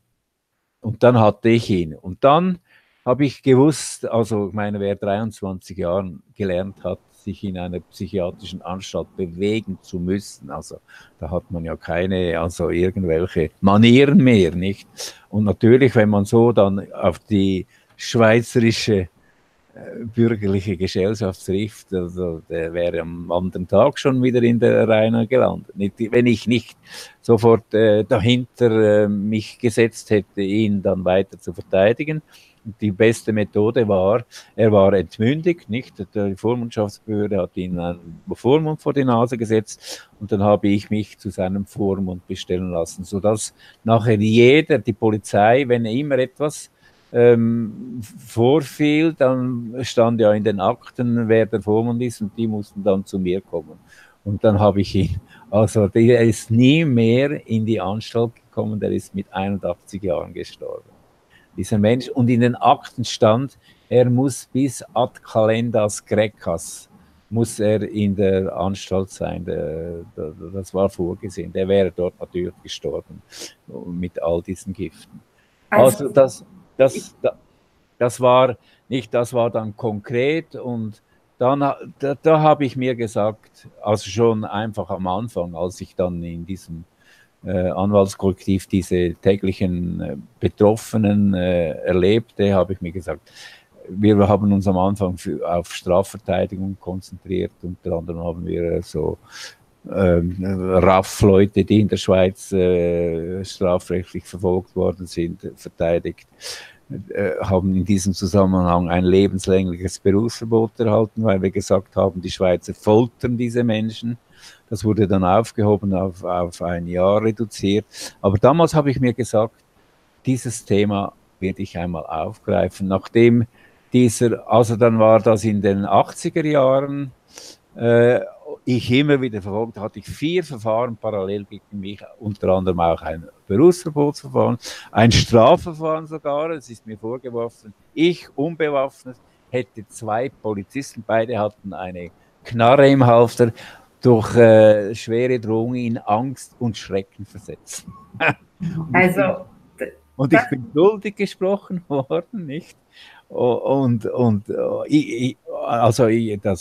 Und dann hatte ich ihn. Und dann habe ich gewusst, also ich meine, wer 23 Jahren gelernt hat, sich in einer psychiatrischen Anstalt bewegen zu müssen, also da hat man ja keine, also irgendwelche Manieren mehr, nicht? Und natürlich, wenn man so dann auf die schweizerische bürgerliche Gesellschaft trifft, also der wäre am anderen Tag schon wieder in der Rheinau gelandet. Wenn ich nicht sofort dahinter mich gesetzt hätte, ihn dann weiter zu verteidigen. Die beste Methode war, er war entmündigt, nicht? Die Vormundschaftsbehörde hat ihm einen Vormund vor die Nase gesetzt und dann habe ich mich zu seinem Vormund bestellen lassen, sodass nachher jeder, die Polizei, wenn er immer etwas vorfiel, dann stand ja in den Akten, wer der Vormund ist, und die mussten dann zu mir kommen. Und dann habe ich ihn, also der ist nie mehr in die Anstalt gekommen, der ist mit 81 Jahren gestorben, dieser Mensch. Und in den Akten stand, er muss bis ad calendas grecas, muss er in der Anstalt sein, das war vorgesehen, der wäre dort natürlich gestorben mit all diesen Giften. Also das war nicht, das war dann konkret, und dann, da habe ich mir gesagt, also schon einfach am Anfang, als ich dann in diesem Anwaltskollektiv diese täglichen Betroffenen erlebte, habe ich mir gesagt, wir haben uns am Anfang auf Strafverteidigung konzentriert, unter anderem haben wir so RAF-Leute, die in der Schweiz strafrechtlich verfolgt worden sind, verteidigt, haben in diesem Zusammenhang ein lebenslängliches Berufsverbot erhalten, weil wir gesagt haben, die Schweizer foltern diese Menschen. Das wurde dann aufgehoben, auf ein Jahr reduziert. Aber damals habe ich mir gesagt, dieses Thema werde ich einmal aufgreifen. Nachdem also dann war das in den 80er Jahren, ich immer wieder verfolgt, hatte ich 4 Verfahren parallel gegen mich, unter anderem auch ein Berufsverbotsverfahren, ein Strafverfahren sogar, es ist mir vorgeworfen, ich unbewaffnet hätte 2 Polizisten, beide hatten eine Knarre im Halfter, durch schwere Drohungen in Angst und Schrecken versetzt. Und ich bin schuldig gesprochen worden, nicht? Das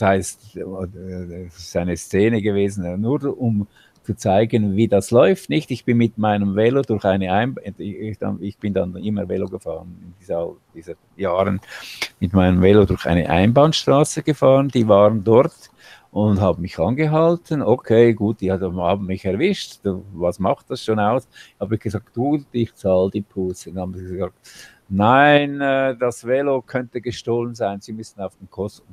heißt, es ist eine Szene gewesen, nur um zu zeigen, wie das läuft, nicht? Ich bin mit meinem Velo durch eine ich bin dann immer Velo gefahren in diesen Jahren, mit meinem Velo durch eine Einbahnstraße gefahren, die waren dort und habe mich angehalten. Okay, gut, die haben mich erwischt, was macht das schon aus? Habe ich gesagt, du, ich zahle die Buße. Dann haben sie gesagt, nein, das Velo könnte gestohlen sein, Sie müssen auf den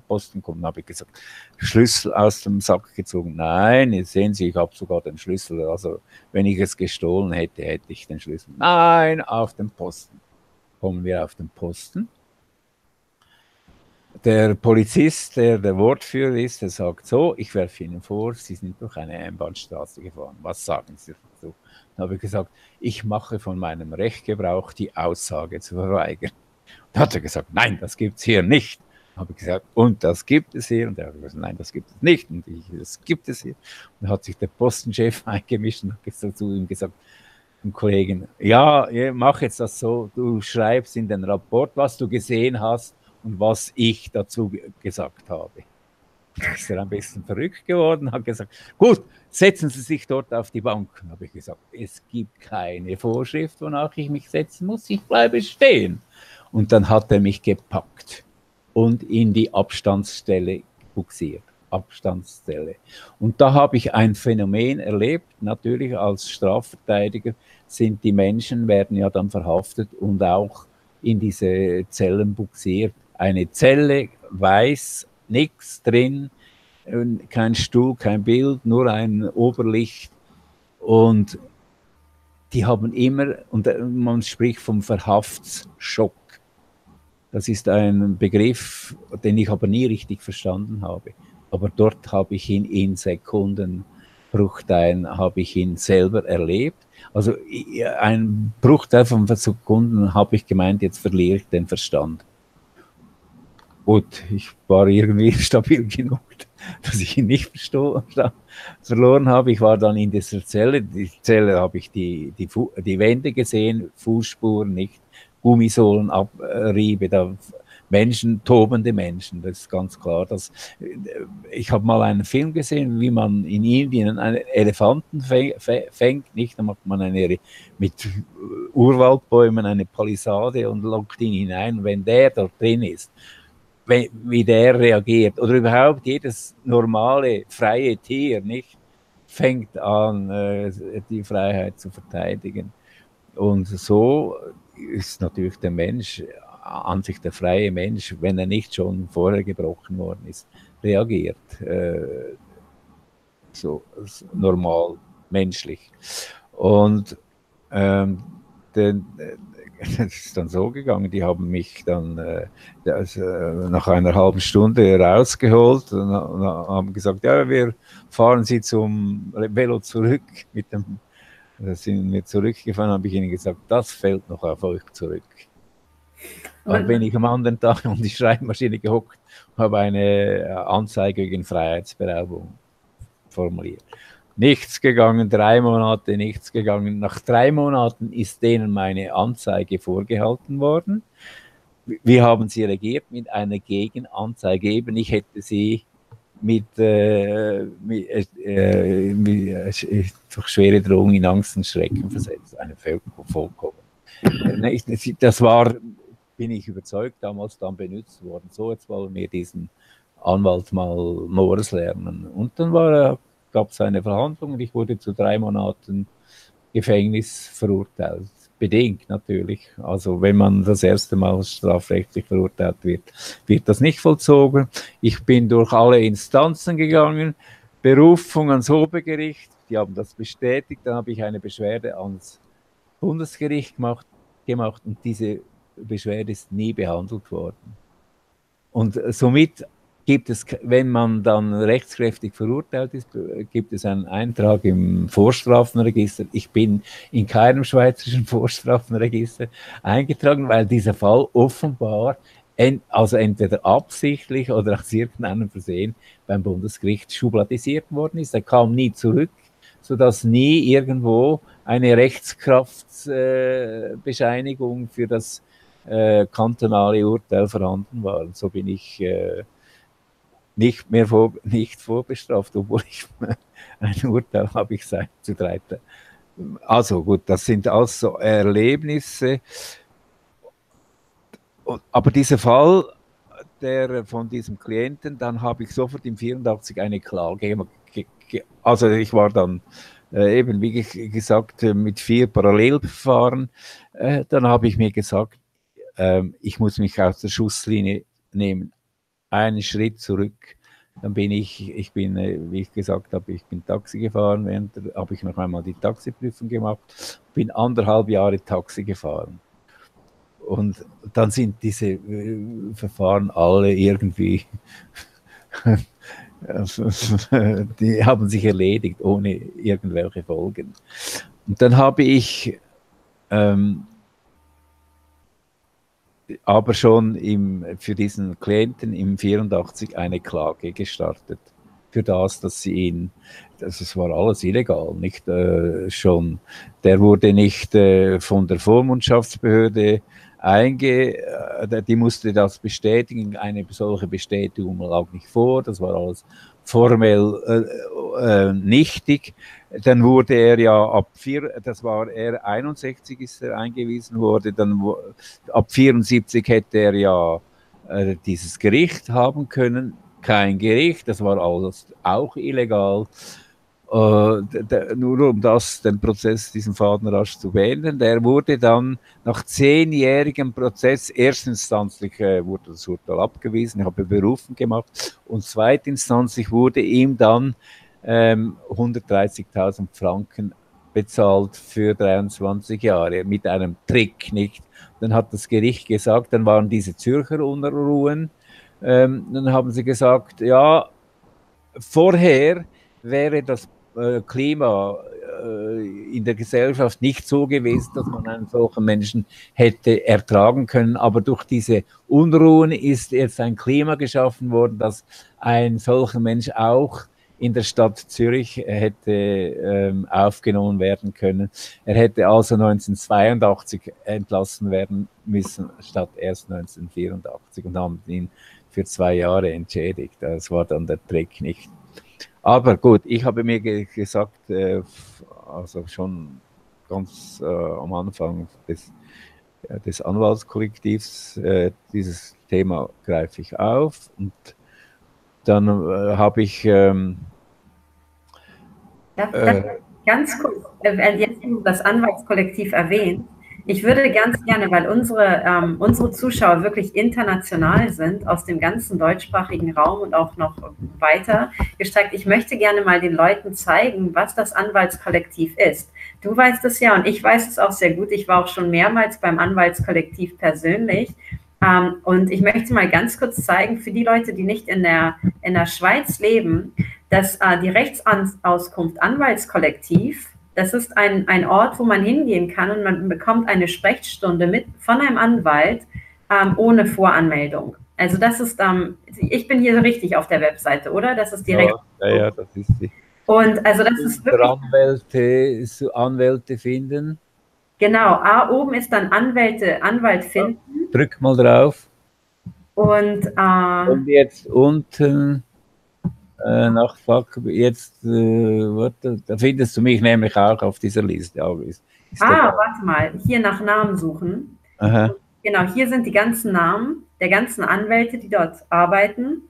Posten kommen. Habe ich gesagt, Schlüssel aus dem Sack gezogen. Nein, jetzt sehen Sie, ich habe sogar den Schlüssel. Also, wenn ich es gestohlen hätte, hätte ich den Schlüssel. Nein, auf den Posten. Kommen wir auf den Posten. Der Polizist, der Wortführer ist, der sagt so, ich werfe Ihnen vor, Sie sind durch eine Einbahnstraße gefahren. Was sagen Sie dazu? Dann habe ich gesagt, ich mache von meinem Recht Gebrauch, die Aussage zu verweigern. Dann hat er gesagt, nein, das gibt es hier nicht. Dann habe ich gesagt, und das gibt es hier. Und er hat gesagt, nein, das gibt es nicht. Und ich, das gibt es hier. Und dann hat sich der Postenchef eingemischt und hat zu ihm gesagt, Kollegen, ja, mach jetzt das so, du schreibst in den Rapport, was du gesehen hast, und was ich dazu gesagt habe. Da ist er ein bisschen verrückt geworden, hat gesagt, gut, setzen Sie sich dort auf die Bank. Dann habe ich gesagt, es gibt keine Vorschrift, wonach ich mich setzen muss, ich bleibe stehen. Und dann hat er mich gepackt und in die Abstandsstelle buxiert. Abstandsstelle. Und da habe ich ein Phänomen erlebt, natürlich als Strafverteidiger sind die Menschen, werden ja dann verhaftet und auch in diese Zellen buxiert. Eine Zelle, weiß, nichts drin, kein Stuhl, kein Bild, nur ein Oberlicht. Und die haben immer, und man spricht vom Verhaftsschock. Das ist ein Begriff, den ich aber nie richtig verstanden habe. Aber dort habe ich ihn in Sekundenbruchteilen habe ich ihn selber erlebt. Also ein Bruchteil von Sekunden habe ich gemeint, jetzt verliere ich den Verstand. Gut, ich war irgendwie stabil genug, dass ich ihn nicht verloren habe. Ich war dann in dieser Zelle. Die Zelle habe ich die Wände gesehen, Fußspuren nicht, Gummisohlenabriebe, da Menschen, tobende Menschen, das ist ganz klar. Dass, ich habe mal einen Film gesehen, wie man in Indien einen Elefanten fängt, nicht? Da macht man eine, mit Urwaldbäumen eine Palisade und lockt ihn hinein, wenn der dort drin ist, wie der reagiert. Oder überhaupt jedes normale, freie Tier, nicht? Fängt an, die Freiheit zu verteidigen. Und so ist natürlich der Mensch, an sich der freie Mensch, wenn er nicht schon vorher gebrochen worden ist, reagiert. So normal, menschlich. Und das ist dann so gegangen, die haben mich dann nach einer halben Stunde rausgeholt und haben gesagt, ja, wir fahren Sie zum Velo zurück mit dem. Da sind wir zurückgefahren, habe ich ihnen gesagt, das fällt noch auf euch zurück. Dann bin ich am anderen Tag an die Schreibmaschine gehockt und habe eine Anzeige gegen Freiheitsberaubung formuliert. Nichts gegangen, 3 Monate, nichts gegangen. Nach 3 Monaten ist denen meine Anzeige vorgehalten worden. Wie haben sie reagiert? Mit einer Gegenanzeige. Eben, ich hätte sie durch schwere Drohung in Angst und Schrecken versetzt. Eine vollkommen. Das war, bin ich überzeugt, damals dann benutzt worden. So, jetzt wollen wir diesen Anwalt mal Norris lernen. Und dann gab es eine Verhandlung und ich wurde zu 3 Monaten Gefängnis verurteilt. Bedingt natürlich. Also wenn man das erste Mal strafrechtlich verurteilt wird, wird das nicht vollzogen. Ich bin durch alle Instanzen gegangen, Berufung ans Obergericht, die haben das bestätigt, dann habe ich eine Beschwerde ans Bundesgericht gemacht und diese Beschwerde ist nie behandelt worden. Und somit gibt es, wenn man dann rechtskräftig verurteilt ist, gibt es einen Eintrag im Vorstrafenregister. Ich bin in keinem schweizerischen Vorstrafenregister eingetragen, weil dieser Fall offenbar, also entweder absichtlich oder aus irgendeinem Versehen, beim Bundesgericht schubladisiert worden ist. Er kam nie zurück, sodass nie irgendwo eine Rechtskraftbescheinigung für das kantonale Urteil vorhanden war. Und so bin ich nicht vorbestraft, obwohl ich ein Urteil habe ich seit zu 3. Also gut, das sind also Erlebnisse. Aber dieser Fall von diesem Klienten, dann habe ich sofort im 84 eine Klage. Also ich war dann eben, wie gesagt, mit 4 Parallelverfahren. Dann habe ich mir gesagt, ich muss mich aus der Schusslinie nehmen. Einen Schritt zurück, dann bin ich bin, wie ich gesagt habe, ich bin Taxi gefahren, habe ich noch einmal die Taxiprüfung gemacht, bin 1,5 Jahre Taxi gefahren. Und dann sind diese Verfahren alle irgendwie, die haben sich erledigt, ohne irgendwelche Folgen. Und dann habe ich aber schon für diesen Klienten im 84 eine Klage gestartet. Für das, dass sie ihn, das war alles illegal, nicht schon. Der wurde nicht von der Vormundschaftsbehörde die musste das bestätigen, eine solche Bestätigung lag nicht vor, das war alles formell nichtig. Dann wurde er ja das war er 61 ist er eingewiesen worden, dann ab 74 hätte er ja dieses Gericht haben können, kein Gericht, das war alles auch illegal. Nur um das, den Prozess, diesen Faden rasch zu beenden, der wurde dann nach 10-jährigem Prozess, erstinstanzlich wurde das Urteil abgewiesen, ich habe Berufung gemacht und zweitinstanzlich wurde ihm dann 130.000 Franken bezahlt für 23 Jahre mit einem Trick, nicht? Dann hat das Gericht gesagt, dann waren diese Zürcher Unruhen, dann haben sie gesagt, ja, vorher wäre das Klima in der Gesellschaft nicht so gewesen, dass man einen solchen Menschen hätte ertragen können. Aber durch diese Unruhen ist jetzt ein Klima geschaffen worden, dass ein solcher Mensch auch in der Stadt Zürich hätte aufgenommen werden können. Er hätte also 1982 entlassen werden müssen, statt erst 1984 und haben ihn für 2 Jahre entschädigt. Das war dann der Trick, nicht? Aber gut, ich habe mir gesagt, also schon ganz am Anfang des Anwaltskollektivs, dieses Thema greife ich auf. Und dann habe ich... ganz kurz, jetzt eben das Anwaltskollektiv erwähnt. Ich würde ganz gerne, weil unsere Zuschauer wirklich international sind, aus dem ganzen deutschsprachigen Raum und auch noch weiter gestreckt, ich möchte gerne mal den Leuten zeigen, was das Anwaltskollektiv ist. Du weißt es ja und ich weiß es auch sehr gut. Ich war auch schon mehrmals beim Anwaltskollektiv persönlich. Und ich möchte mal ganz kurz zeigen, für die Leute, die nicht in der Schweiz leben, dass die Rechtsauskunft Anwaltskollektiv, das ist ein Ort, wo man hingehen kann und man bekommt eine Sprechstunde mit von einem Anwalt ohne Voranmeldung. Also das ist, ich bin hier richtig auf der Webseite, oder? Das ist direkt. Ja, das ist die. Und also das ist wirklich. Anwälte finden. Genau, oben ist dann Anwalt finden. Ja, drück mal drauf. Und jetzt unten. Da findest du mich nämlich auch auf dieser Liste. Warte mal, hier nach Namen suchen. Aha. Genau, hier sind die ganzen Namen der ganzen Anwälte, die dort arbeiten.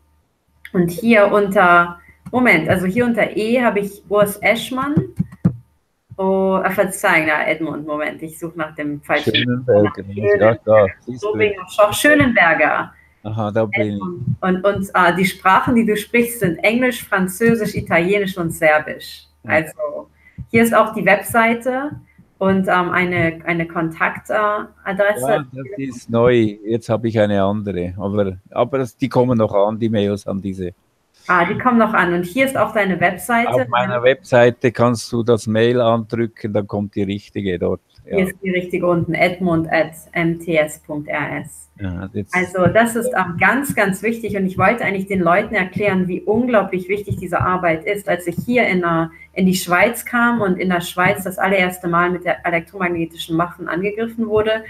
Und hier unter, hier unter E habe ich Urs Eschmann. Oh, verzeihen, Edmund, Moment, ich suche nach dem falschen Schönenberger. Aha, da bin ich. Und die Sprachen, die du sprichst, sind Englisch, Französisch, Italienisch und Serbisch. Ja. Also hier ist auch die Webseite und eine Kontaktadresse. Ja, das ist neu. Jetzt habe ich eine andere. Aber die kommen noch an, die Mails an diese. Die kommen noch an. Und hier ist auch deine Webseite. Auf meiner Webseite kannst du das Mail andrücken, dann kommt die richtige dort. Ja. Hier ist die richtige unten, edmund@mts.rs. Ja, also das ist auch ganz, ganz wichtig und ich wollte eigentlich den Leuten erklären, wie unglaublich wichtig diese Arbeit ist. Als ich hier in die Schweiz kam und in der Schweiz das allererste Mal mit der elektromagnetischen Waffen angegriffen wurde,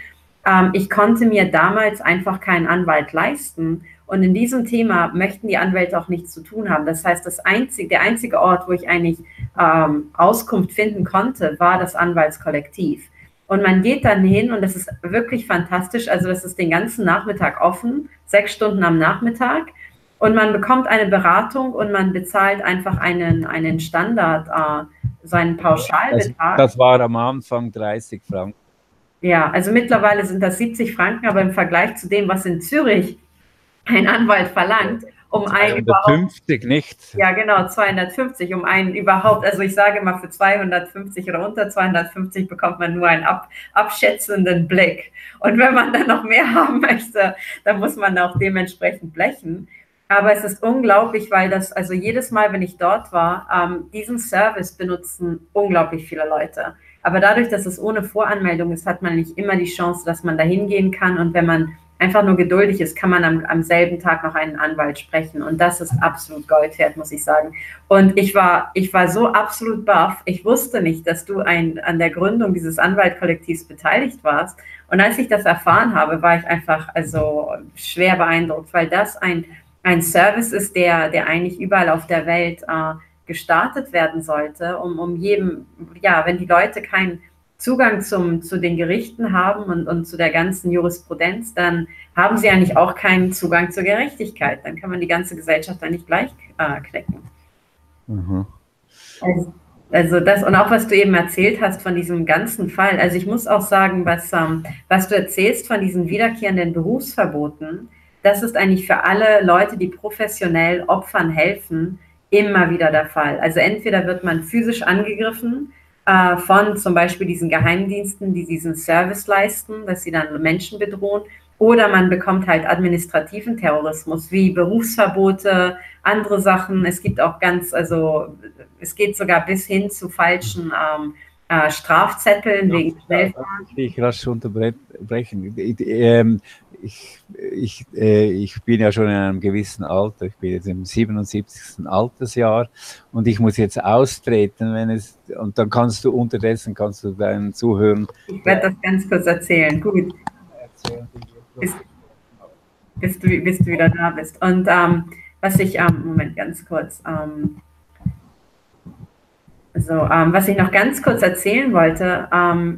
ich konnte mir damals einfach keinen Anwalt leisten. Und in diesem Thema möchten die Anwälte auch nichts zu tun haben. Das heißt, der einzige Ort, wo ich eigentlich Auskunft finden konnte, war das Anwaltskollektiv. Und man geht dann hin und das ist wirklich fantastisch. Also das ist den ganzen Nachmittag offen, 6 Stunden am Nachmittag. Und man bekommt eine Beratung und man bezahlt einfach einen Standard, seinen Pauschalbetrag. Das war am Anfang 30 Franken. Ja, also mittlerweile sind das 70 Franken, aber im Vergleich zu dem, was in Zürich ein Anwalt verlangt, um einen überhaupt... 250, nicht? Ja, genau, 250, um einen überhaupt... Also ich sage mal, für 250 oder unter 250 bekommt man nur einen abschätzenden Blick. Und wenn man dann noch mehr haben möchte, dann muss man auch dementsprechend blechen. Aber es ist unglaublich, weil das... Also jedes Mal, wenn ich dort war, diesen Service benutzen unglaublich viele Leute. Aber dadurch, dass es ohne Voranmeldung ist, hat man nicht immer die Chance, dass man da hingehen kann. Und wenn man einfach nur geduldig ist, kann man am selben Tag noch einen Anwalt sprechen. Und das ist absolut Gold wert, muss ich sagen. Und ich war so absolut baff. Ich wusste nicht, dass du an der Gründung dieses Anwaltskollektivs beteiligt warst. Und als ich das erfahren habe, war ich einfach also schwer beeindruckt, weil das ein Service ist, der eigentlich überall auf der Welt gestartet werden sollte, um jedem, ja, wenn die Leute keinen Zugang zu den Gerichten haben und zu der ganzen Jurisprudenz, dann haben sie eigentlich auch keinen Zugang zur Gerechtigkeit. Dann kann man die ganze Gesellschaft da nicht gleich knicken. Mhm. Also das, und auch was du eben erzählt hast von diesem ganzen Fall, also ich muss auch sagen, was du erzählst von diesen wiederkehrenden Berufsverboten, das ist eigentlich für alle Leute, die professionell Opfern helfen, immer wieder der Fall. Also entweder wird man physisch angegriffen von zum Beispiel diesen Geheimdiensten, die diesen Service leisten, dass sie dann Menschen bedrohen, oder man bekommt halt administrativen Terrorismus, wie Berufsverbote, andere Sachen. Es gibt auch ganz, also es geht sogar bis hin zu falschen Strafzetteln wegen Schnellfahren. Ich rasch unterbrechen. Ich bin ja schon in einem gewissen Alter, ich bin jetzt im 77. Altersjahr und ich muss jetzt austreten, wenn es, und dann kannst du unterdessen, kannst du deinen Zuhörern... Ich werde das ganz kurz erzählen, gut. Bis du wieder da bist. Und was ich, Moment, ganz kurz, was ich noch ganz kurz erzählen wollte,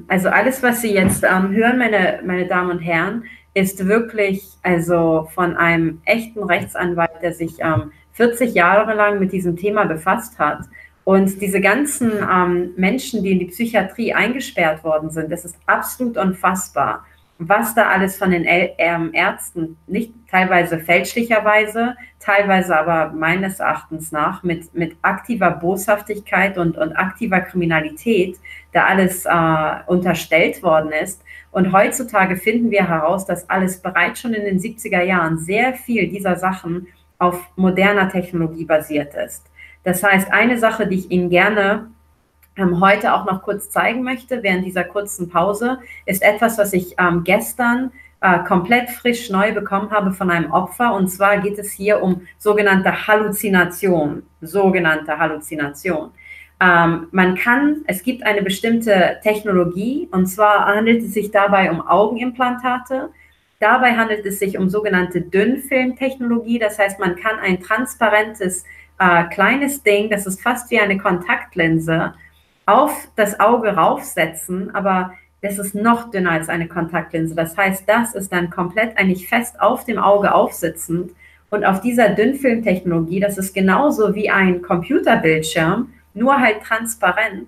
also alles, was Sie jetzt hören, meine Damen und Herren, ist wirklich also von einem echten Rechtsanwalt, der sich 40 Jahre lang mit diesem Thema befasst hat. Und diese ganzen Menschen, die in die Psychiatrie eingesperrt worden sind, das ist absolut unfassbar, was da alles von den Ärzten, nicht teilweise fälschlicherweise, teilweise aber meines Erachtens nach mit aktiver Boshaftigkeit und aktiver Kriminalität da alles unterstellt worden ist. Und heutzutage finden wir heraus, dass alles bereits schon in den 70er Jahren sehr viel dieser Sachen auf moderner Technologie basiert ist. Das heißt, eine Sache, die ich Ihnen gerne heute auch noch kurz zeigen möchte, während dieser kurzen Pause, ist etwas, was ich gestern komplett frisch neu bekommen habe von einem Opfer. Und zwar geht es hier um sogenannte Halluzination. Sogenannte Halluzination. Es gibt eine bestimmte Technologie, und zwar handelt es sich dabei um Augenimplantate. Dabei handelt es sich um sogenannte Dünnfilmtechnologie. Das heißt, man kann ein transparentes, kleines Ding, das ist fast wie eine Kontaktlinse, auf das Auge raufsetzen, aber das ist noch dünner als eine Kontaktlinse. Das heißt, das ist dann komplett eigentlich fest auf dem Auge aufsitzend. Und auf dieser Dünnfilmtechnologie, das ist genauso wie ein Computerbildschirm, nur halt transparent,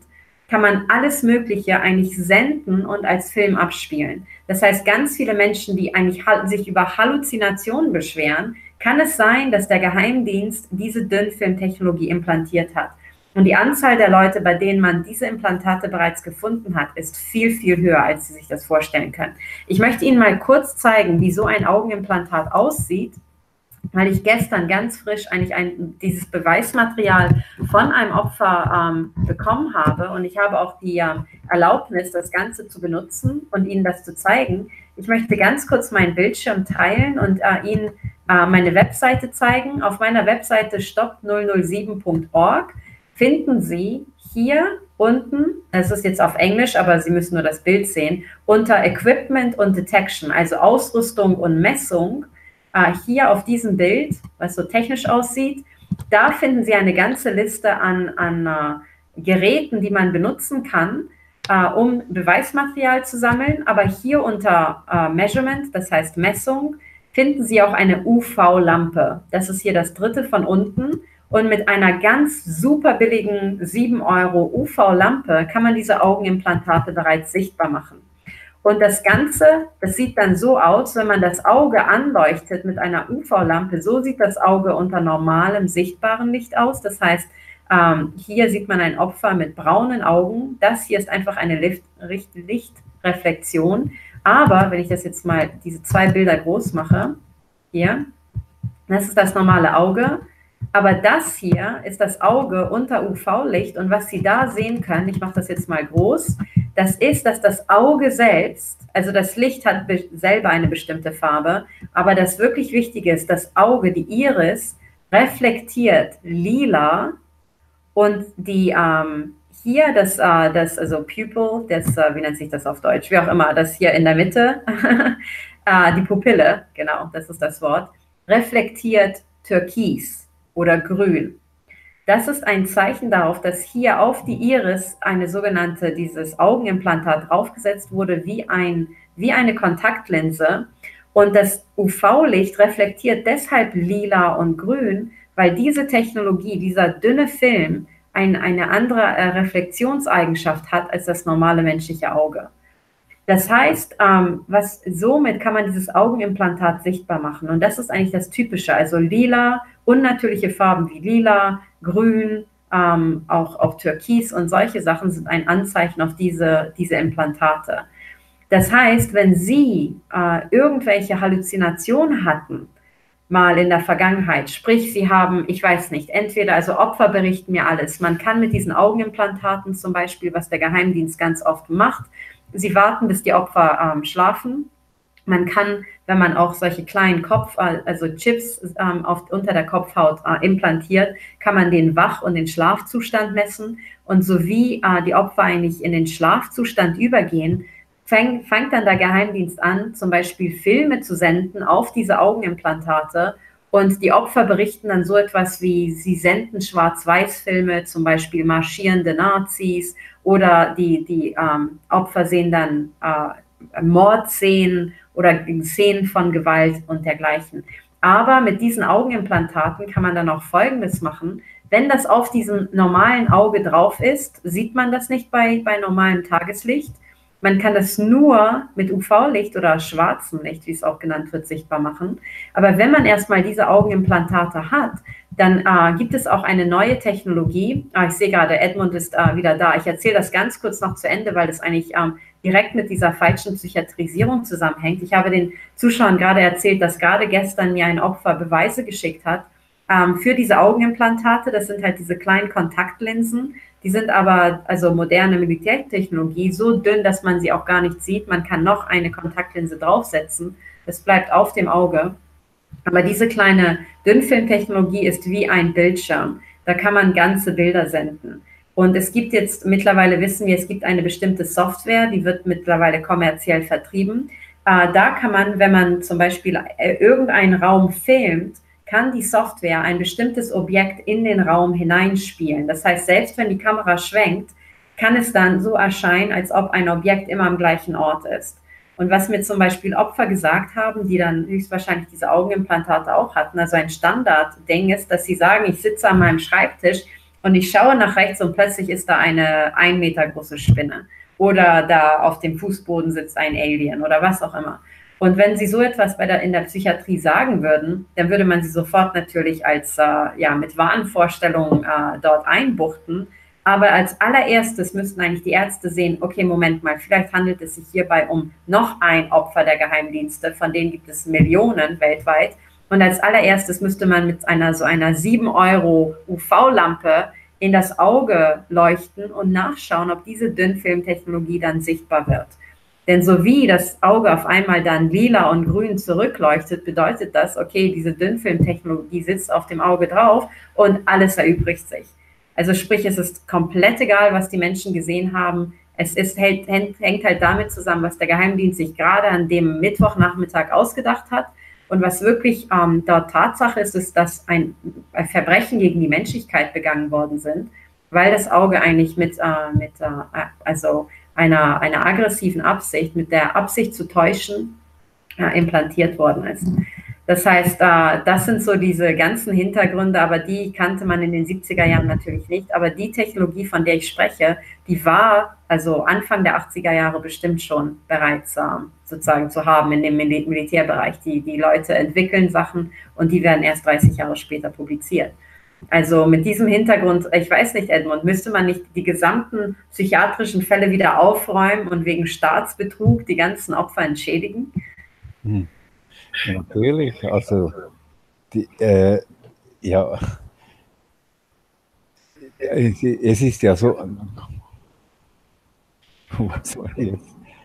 kann man alles Mögliche eigentlich senden und als Film abspielen. Das heißt, ganz viele Menschen, die eigentlich sich über Halluzinationen beschweren, kann es sein, dass der Geheimdienst diese Dünnfilmtechnologie implantiert hat. Und die Anzahl der Leute, bei denen man diese Implantate bereits gefunden hat, ist viel, viel höher, als Sie sich das vorstellen können. Ich möchte Ihnen mal kurz zeigen, wie so ein Augenimplantat aussieht, weil ich gestern ganz frisch eigentlich dieses Beweismaterial von einem Opfer bekommen habe. Und ich habe auch die Erlaubnis, das Ganze zu benutzen und Ihnen das zu zeigen. Ich möchte ganz kurz meinen Bildschirm teilen und Ihnen meine Webseite zeigen. Auf meiner Webseite stop007.org. finden Sie hier unten, es ist jetzt auf Englisch, aber Sie müssen nur das Bild sehen, unter Equipment und Detection, also Ausrüstung und Messung, hier auf diesem Bild, was so technisch aussieht, da finden Sie eine ganze Liste an Geräten, die man benutzen kann, um Beweismaterial zu sammeln. Aber hier unter Measurement, das heißt Messung, finden Sie auch eine UV-Lampe. Das ist hier das dritte von unten. Und mit einer ganz super billigen 7 € UV-Lampe kann man diese Augenimplantate bereits sichtbar machen. Und das Ganze, das sieht dann so aus, wenn man das Auge anleuchtet mit einer UV-Lampe, so sieht das Auge unter normalem, sichtbarem Licht aus. Das heißt, hier sieht man ein Opfer mit braunen Augen. Das hier ist einfach eine Lichtreflexion. Aber wenn ich das jetzt mal, diese zwei Bilder groß mache, hier, das ist das normale Auge. Aber das hier ist das Auge unter UV-Licht, und was Sie da sehen können, ich mache das jetzt mal groß, das ist, dass das Auge selbst, also das Licht hat selber eine bestimmte Farbe, aber das wirklich Wichtige ist, das Auge, die Iris, reflektiert lila, und die hier, das also Pupil, das, wie nennt sich das auf Deutsch, wie auch immer, das hier in der Mitte, die Pupille, genau, das ist das Wort, reflektiert türkis oder grün. Das ist ein Zeichen darauf, dass hier auf die Iris eine sogenannte, dieses Augenimplantat draufgesetzt wurde, wie eine Kontaktlinse. Und das UV-Licht reflektiert deshalb lila und grün, weil diese Technologie, dieser dünne Film, eine andere Reflexionseigenschaft hat als das normale menschliche Auge. Das heißt, somit kann man dieses Augenimplantat sichtbar machen. Und das ist eigentlich das Typische. Also lila, unnatürliche Farben wie lila, grün, auch türkis und solche Sachen sind ein Anzeichen auf diese Implantate. Das heißt, wenn Sie irgendwelche Halluzinationen hatten, mal in der Vergangenheit, sprich, Sie haben, ich weiß nicht, entweder, also Opfer berichten mir alles, man kann mit diesen Augenimplantaten zum Beispiel, was der Geheimdienst ganz oft macht, Sie warten, bis die Opfer schlafen. Man kann, wenn man auch solche kleinen Chips unter der Kopfhaut implantiert, kann man den Wach- und den Schlafzustand messen. Und so wie die Opfer eigentlich in den Schlafzustand übergehen, fängt dann der Geheimdienst an, zum Beispiel Filme zu senden auf diese Augenimplantate. Und die Opfer berichten dann so etwas wie, sie senden Schwarz-Weiß-Filme, zum Beispiel marschierende Nazis, oder die Opfer sehen dann Mordszenen oder Szenen von Gewalt und dergleichen. Aber mit diesen Augenimplantaten kann man dann auch Folgendes machen. Wenn das auf diesem normalen Auge drauf ist, sieht man das nicht bei normalem Tageslicht. Man kann das nur mit UV-Licht oder schwarzem Licht, wie es auch genannt wird, sichtbar machen. Aber wenn man erstmal diese Augenimplantate hat, dann gibt es auch eine neue Technologie. Ich sehe gerade, Edmund ist wieder da. Ich erzähle das ganz kurz noch zu Ende, weil das eigentlich direkt mit dieser falschen Psychiatrisierung zusammenhängt. Ich habe den Zuschauern gerade erzählt, dass gerade gestern mir ein Opfer Beweise geschickt hat für diese Augenimplantate. Das sind halt diese kleinen Kontaktlinsen. Die sind aber, also moderne Militärtechnologie, so dünn, dass man sie auch gar nicht sieht. Man kann noch eine Kontaktlinse draufsetzen. Das bleibt auf dem Auge. Aber diese kleine Dünnfilmtechnologie ist wie ein Bildschirm. Da kann man ganze Bilder senden. Und es gibt jetzt, mittlerweile wissen wir, es gibt eine bestimmte Software, die wird mittlerweile kommerziell vertrieben. Da kann man, wenn man zum Beispiel irgendeinen Raum filmt, kann die Software ein bestimmtes Objekt in den Raum hineinspielen. Das heißt, selbst wenn die Kamera schwenkt, kann es dann so erscheinen, als ob ein Objekt immer am gleichen Ort ist. Und was mir zum Beispiel Opfer gesagt haben, die dann höchstwahrscheinlich diese Augenimplantate auch hatten, also ein Standardding ist, dass sie sagen, ich sitze an meinem Schreibtisch und ich schaue nach rechts und plötzlich ist da eine 1 Meter große Spinne oder da auf dem Fußboden sitzt ein Alien oder was auch immer. Und wenn Sie so etwas in der Psychiatrie sagen würden, dann würde man Sie sofort natürlich als mit Wahnvorstellungen dort einbuchten. Aber als allererstes müssten eigentlich die Ärzte sehen, okay, Moment mal, vielleicht handelt es sich hierbei um noch ein Opfer der Geheimdienste, von denen gibt es Millionen weltweit. Und als allererstes müsste man mit einer 7 € UV-Lampe in das Auge leuchten und nachschauen, ob diese Dünnfilmtechnologie dann sichtbar wird. Denn so wie das Auge auf einmal dann lila und grün zurückleuchtet, bedeutet das, okay, diese Dünnfilmtechnologie sitzt auf dem Auge drauf und alles erübrigt sich. Also sprich, es ist komplett egal, was die Menschen gesehen haben. Es hängt halt damit zusammen, was der Geheimdienst sich gerade an dem Mittwochnachmittag ausgedacht hat. Und was wirklich dort Tatsache ist, ist, dass ein Verbrechen gegen die Menschlichkeit begangen worden sind, weil das Auge eigentlich mit einer aggressiven Absicht, mit der Absicht zu täuschen, implantiert worden ist. Das heißt, das sind so diese ganzen Hintergründe, aber die kannte man in den 70er Jahren natürlich nicht. Aber die Technologie, von der ich spreche, die war also Anfang der 80er Jahre bestimmt schon bereits sozusagen zu haben in dem Militärbereich. Die Leute entwickeln Sachen und die werden erst 30 Jahre später publiziert. Also mit diesem Hintergrund, ich weiß nicht, Edmund, müsste man nicht die gesamten psychiatrischen Fälle wieder aufräumen und wegen Staatsbetrug die ganzen Opfer entschädigen? Natürlich, also es ist ja so,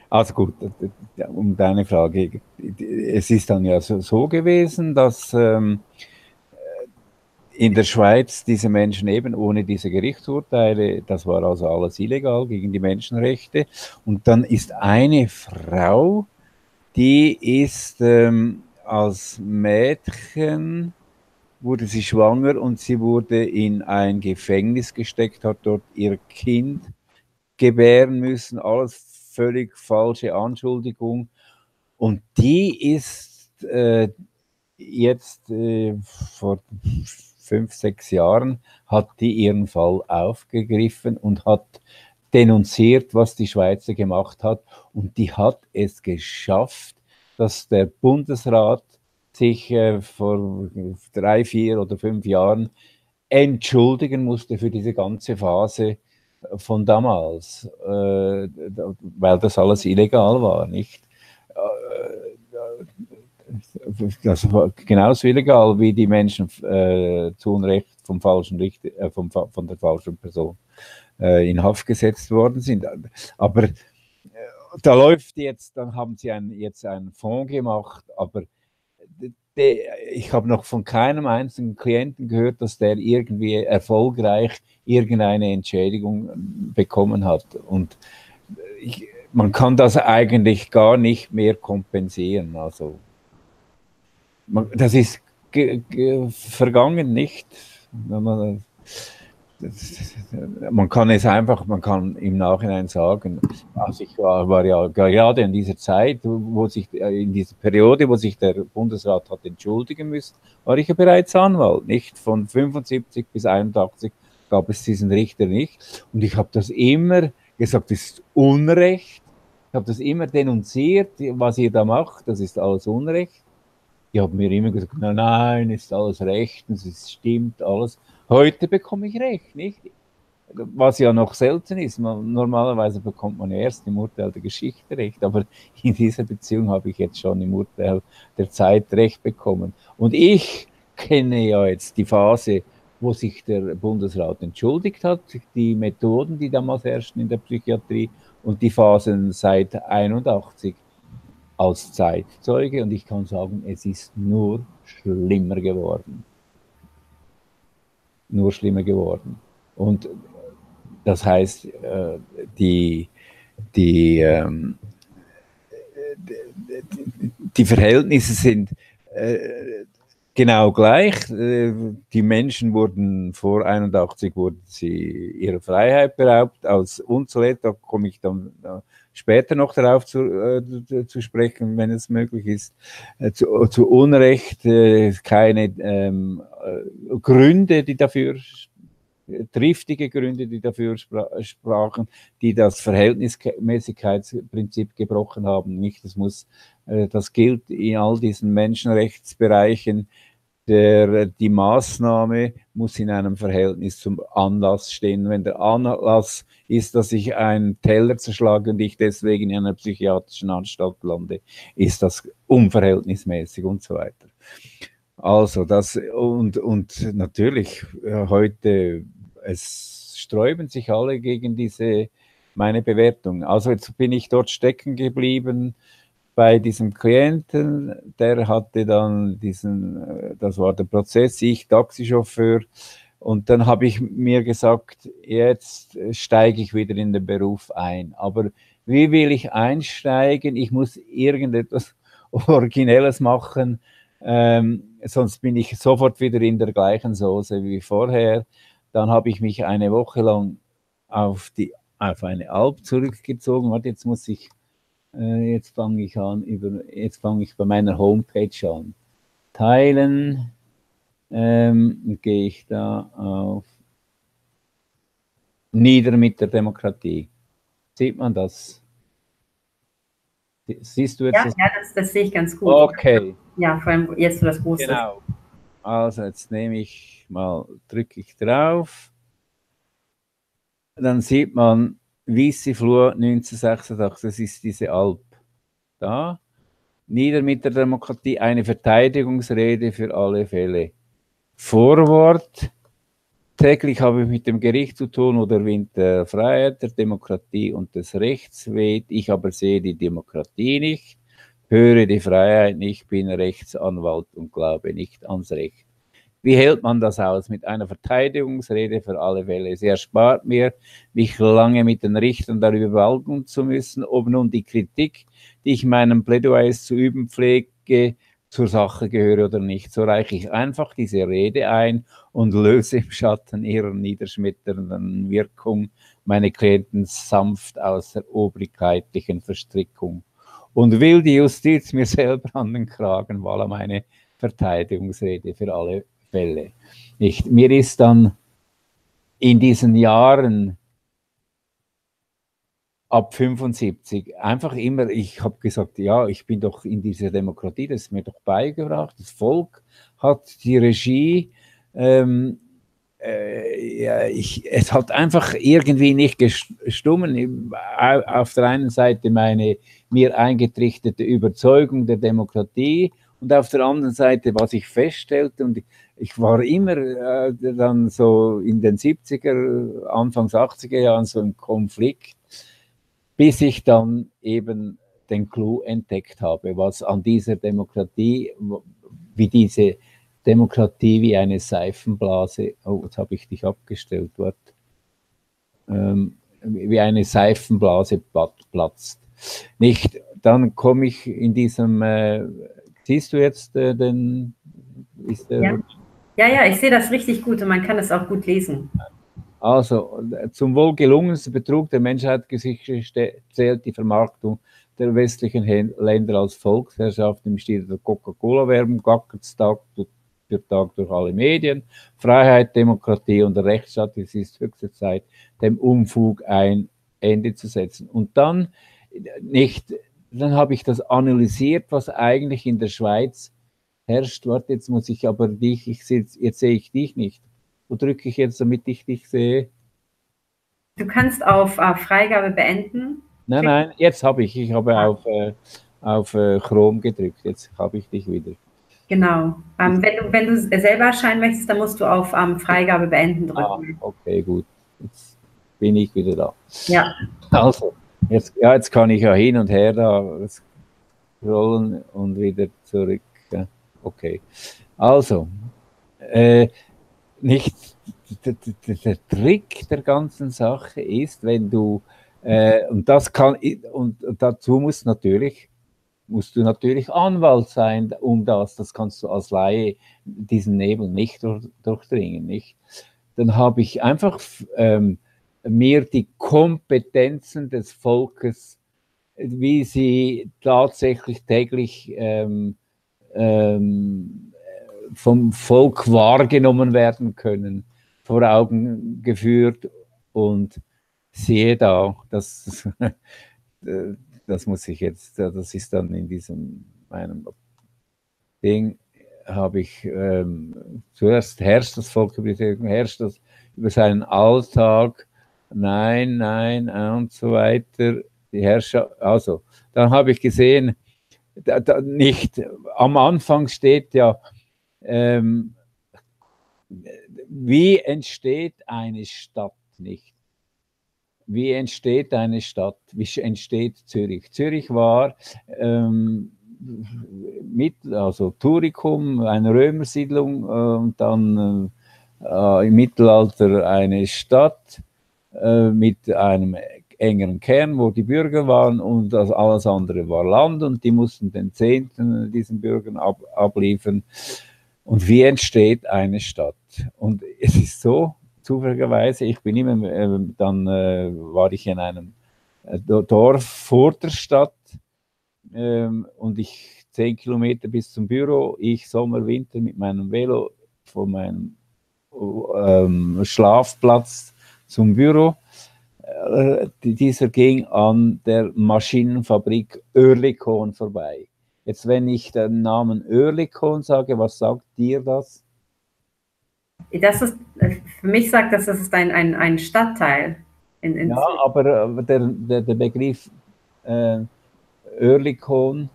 also gut, um deine Frage, es ist dann ja so gewesen, dass in der Schweiz diese Menschen eben ohne diese Gerichtsurteile, das war also alles illegal gegen die Menschenrechte. Und dann ist eine Frau, die ist als Mädchen, wurde sie schwanger und sie wurde in ein Gefängnis gesteckt, hat dort ihr Kind gebären müssen, alles völlig falsche Anschuldigung. Und die ist jetzt vor 5, 6 Jahren hat die ihren Fall aufgegriffen und hat denunziert, was die Schweizer gemacht hat. Und die hat es geschafft, dass der Bundesrat sich vor 3, 4 oder 5 Jahren entschuldigen musste für diese ganze Phase von damals, weil das alles illegal war, nicht? Das war genauso illegal, wie die Menschen zu Unrecht vom falschen Richter, von der falschen Person in Haft gesetzt worden sind. Aber da läuft jetzt, dann haben sie jetzt einen Fonds gemacht, aber ich habe noch von keinem einzelnen Klienten gehört, dass der irgendwie erfolgreich irgendeine Entschädigung bekommen hat. Und man kann das eigentlich gar nicht mehr kompensieren. Also, das ist vergangen, nicht? Man kann es einfach, man kann im Nachhinein sagen, also ich war ja gerade in dieser Zeit, in dieser Periode, wo sich der Bundesrat hat entschuldigen müssen, war ich ja bereits Anwalt, nicht? Von 75 bis 81 gab es diesen Richter nicht. Und ich habe das immer gesagt, das ist Unrecht. Ich habe das immer denunziert, was ihr da macht, das ist alles Unrecht. Ich habe mir immer gesagt, nein, nein, ist alles rechtens, es stimmt alles. Heute bekomme ich Recht, nicht? Was ja noch selten ist. Normalerweise bekommt man erst im Urteil der Geschichte Recht, aber in dieser Beziehung habe ich jetzt schon im Urteil der Zeit Recht bekommen. Und ich kenne ja jetzt die Phase, wo sich der Bundesrat entschuldigt hat, die Methoden, die damals herrschten in der Psychiatrie und die Phasen seit 81 als Zeitzeuge. Und ich kann sagen, es ist nur schlimmer geworden. Nur schlimmer geworden. Und das heißt, die Verhältnisse sind genau gleich. Die Menschen wurden vor 81 wurden sie ihrer Freiheit beraubt als unzulässig. Da komme ich dann später noch darauf zu sprechen, wenn es möglich ist. Zu Unrecht keine Gründe, die dafür, triftige Gründe, die dafür sprachen, die das Verhältnismäßigkeitsprinzip gebrochen haben. Nicht, das gilt in all diesen Menschenrechtsbereichen. Die Maßnahme muss in einem Verhältnis zum Anlass stehen. Wenn der Anlass ist, dass ich einen Teller zerschlage und ich deswegen in einer psychiatrischen Anstalt lande, ist das unverhältnismäßig und so weiter. Also das und natürlich heute, es sträuben sich alle gegen diese, meine Bewertung. Also jetzt bin ich dort stecken geblieben, bei diesem Klienten, der hatte dann diesen, das war der Prozess, ich Taxichauffeur, und dann habe ich mir gesagt, jetzt steige ich wieder in den Beruf ein. Aber wie will ich einsteigen? Ich muss irgendetwas Originelles machen, sonst bin ich sofort wieder in der gleichen Soße wie vorher. Dann habe ich mich eine Woche lang auf eine Alp zurückgezogen. Warte, jetzt fange ich bei meiner Homepage an. Teilen, gehe ich da auf Nieder mit der Demokratie. Sieht man das? Siehst du jetzt? Ja, das sehe ich ganz gut. Okay. Ja, vor allem jetzt für das Große. Genau. Also jetzt drücke ich drauf. Dann sieht man Weisse Flur 1986, das ist diese Alp. Da. Nieder mit der Demokratie, eine Verteidigungsrede für alle Fälle. Vorwort. Täglich habe ich mit dem Gericht zu tun, wo der Wind der Freiheit, der Demokratie und des Rechts weht. Ich aber sehe die Demokratie nicht, höre die Freiheit nicht, bin Rechtsanwalt und glaube nicht ans Recht. Wie hält man das aus mit einer Verteidigungsrede für alle Fälle? Sie erspart mir, mich lange mit den Richtern darüber walten zu müssen, ob nun die Kritik, die ich meinem Plädoyers zu üben pflege, zur Sache gehöre oder nicht. So reiche ich einfach diese Rede ein und löse im Schatten ihrer niederschmetternden Wirkung meine Klienten sanft aus der obrigkeitlichen Verstrickung. Und will die Justiz mir selber an den Kragen, weil er meine Verteidigungsrede für alle Stelle. Mir ist dann in diesen Jahren ab 75 einfach immer, ich habe gesagt, ja, ich bin doch in dieser Demokratie, das ist mir doch beigebracht, das Volk hat die Regie, ja, es hat einfach irgendwie nicht gestummen. Auf der einen Seite meine mir eingetrichterte Überzeugung der Demokratie und auf der anderen Seite, was ich feststellte, und ich war immer dann so in den 70er, Anfangs 80er Jahren so im Konflikt, bis ich dann eben den Clou entdeckt habe, was an dieser Demokratie, wie diese Demokratie wie eine Seifenblase, oh, jetzt habe ich dich abgestellt dort, wie eine Seifenblase platzt. Nicht, dann komme ich in diesem, siehst du jetzt den? Ist der, ja. Ja, ich sehe das richtig gut und man kann es auch gut lesen. Also, zum wohl gelungensten Betrug der Menschheitsgeschichte zählt die Vermarktung der westlichen Länder als Volksherrschaft im Stil der Coca-Cola-Werbung, gackert Tag für Tag durch alle Medien. Freiheit, Demokratie und der Rechtsstaat, es ist höchste Zeit, dem Unfug ein Ende zu setzen. Und dann, dann habe ich das analysiert, was eigentlich in der Schweiz herrscht. Warte, jetzt muss ich aber dich, jetzt sehe ich dich nicht. Wo drücke ich jetzt, damit ich dich sehe? Du kannst auf Freigabe beenden. Nein, jetzt habe ich. Ich habe auf Chrome gedrückt. Jetzt habe ich dich wieder. Genau. Wenn du selber erscheinen möchtest, dann musst du auf Freigabe beenden drücken. Ah, okay, gut. Jetzt bin ich wieder da. Ja. Also, jetzt kann ich ja hin und her da scrollen und wieder zurück. Okay. Also, der Trick der ganzen Sache ist, wenn du dazu musst du natürlich Anwalt sein, um das kannst du als Laie diesen Nebel nicht durchdringen, nicht? Dann habe ich einfach mir die Kompetenzen des Volkes, wie sie tatsächlich täglich vom Volk wahrgenommen werden können, vor Augen geführt, und siehe da, das muss ich jetzt, das ist dann in diesem, meinem Ding, habe ich zuerst herrscht das Volk über seinen Alltag, nein, und so weiter, die Herrscher, also, dann habe ich gesehen, nicht, am Anfang steht ja, wie entsteht eine Stadt, nicht? Wie entsteht eine Stadt? Wie entsteht Zürich? Zürich war Thuricum, eine Römersiedlung, und dann im Mittelalter eine Stadt mit einem engeren Kern, wo die Bürger waren, und alles andere war Land, und die mussten den Zehnten diesen Bürgern abliefern. Und wie entsteht eine Stadt? Und es ist so, zufälligerweise, ich bin immer, dann war ich in einem Dorf vor der Stadt, und ich 10 Kilometer bis zum Büro, ich Sommer, Winter mit meinem Velo von meinem Schlafplatz zum Büro. Dieser ging an der Maschinenfabrik Oerlikon vorbei. Jetzt, wenn ich den Namen Oerlikon sage, was sagt dir das? Das ist, für mich sagt das, das ist ein Stadtteil. Ja, aber der Begriff Oerlikon,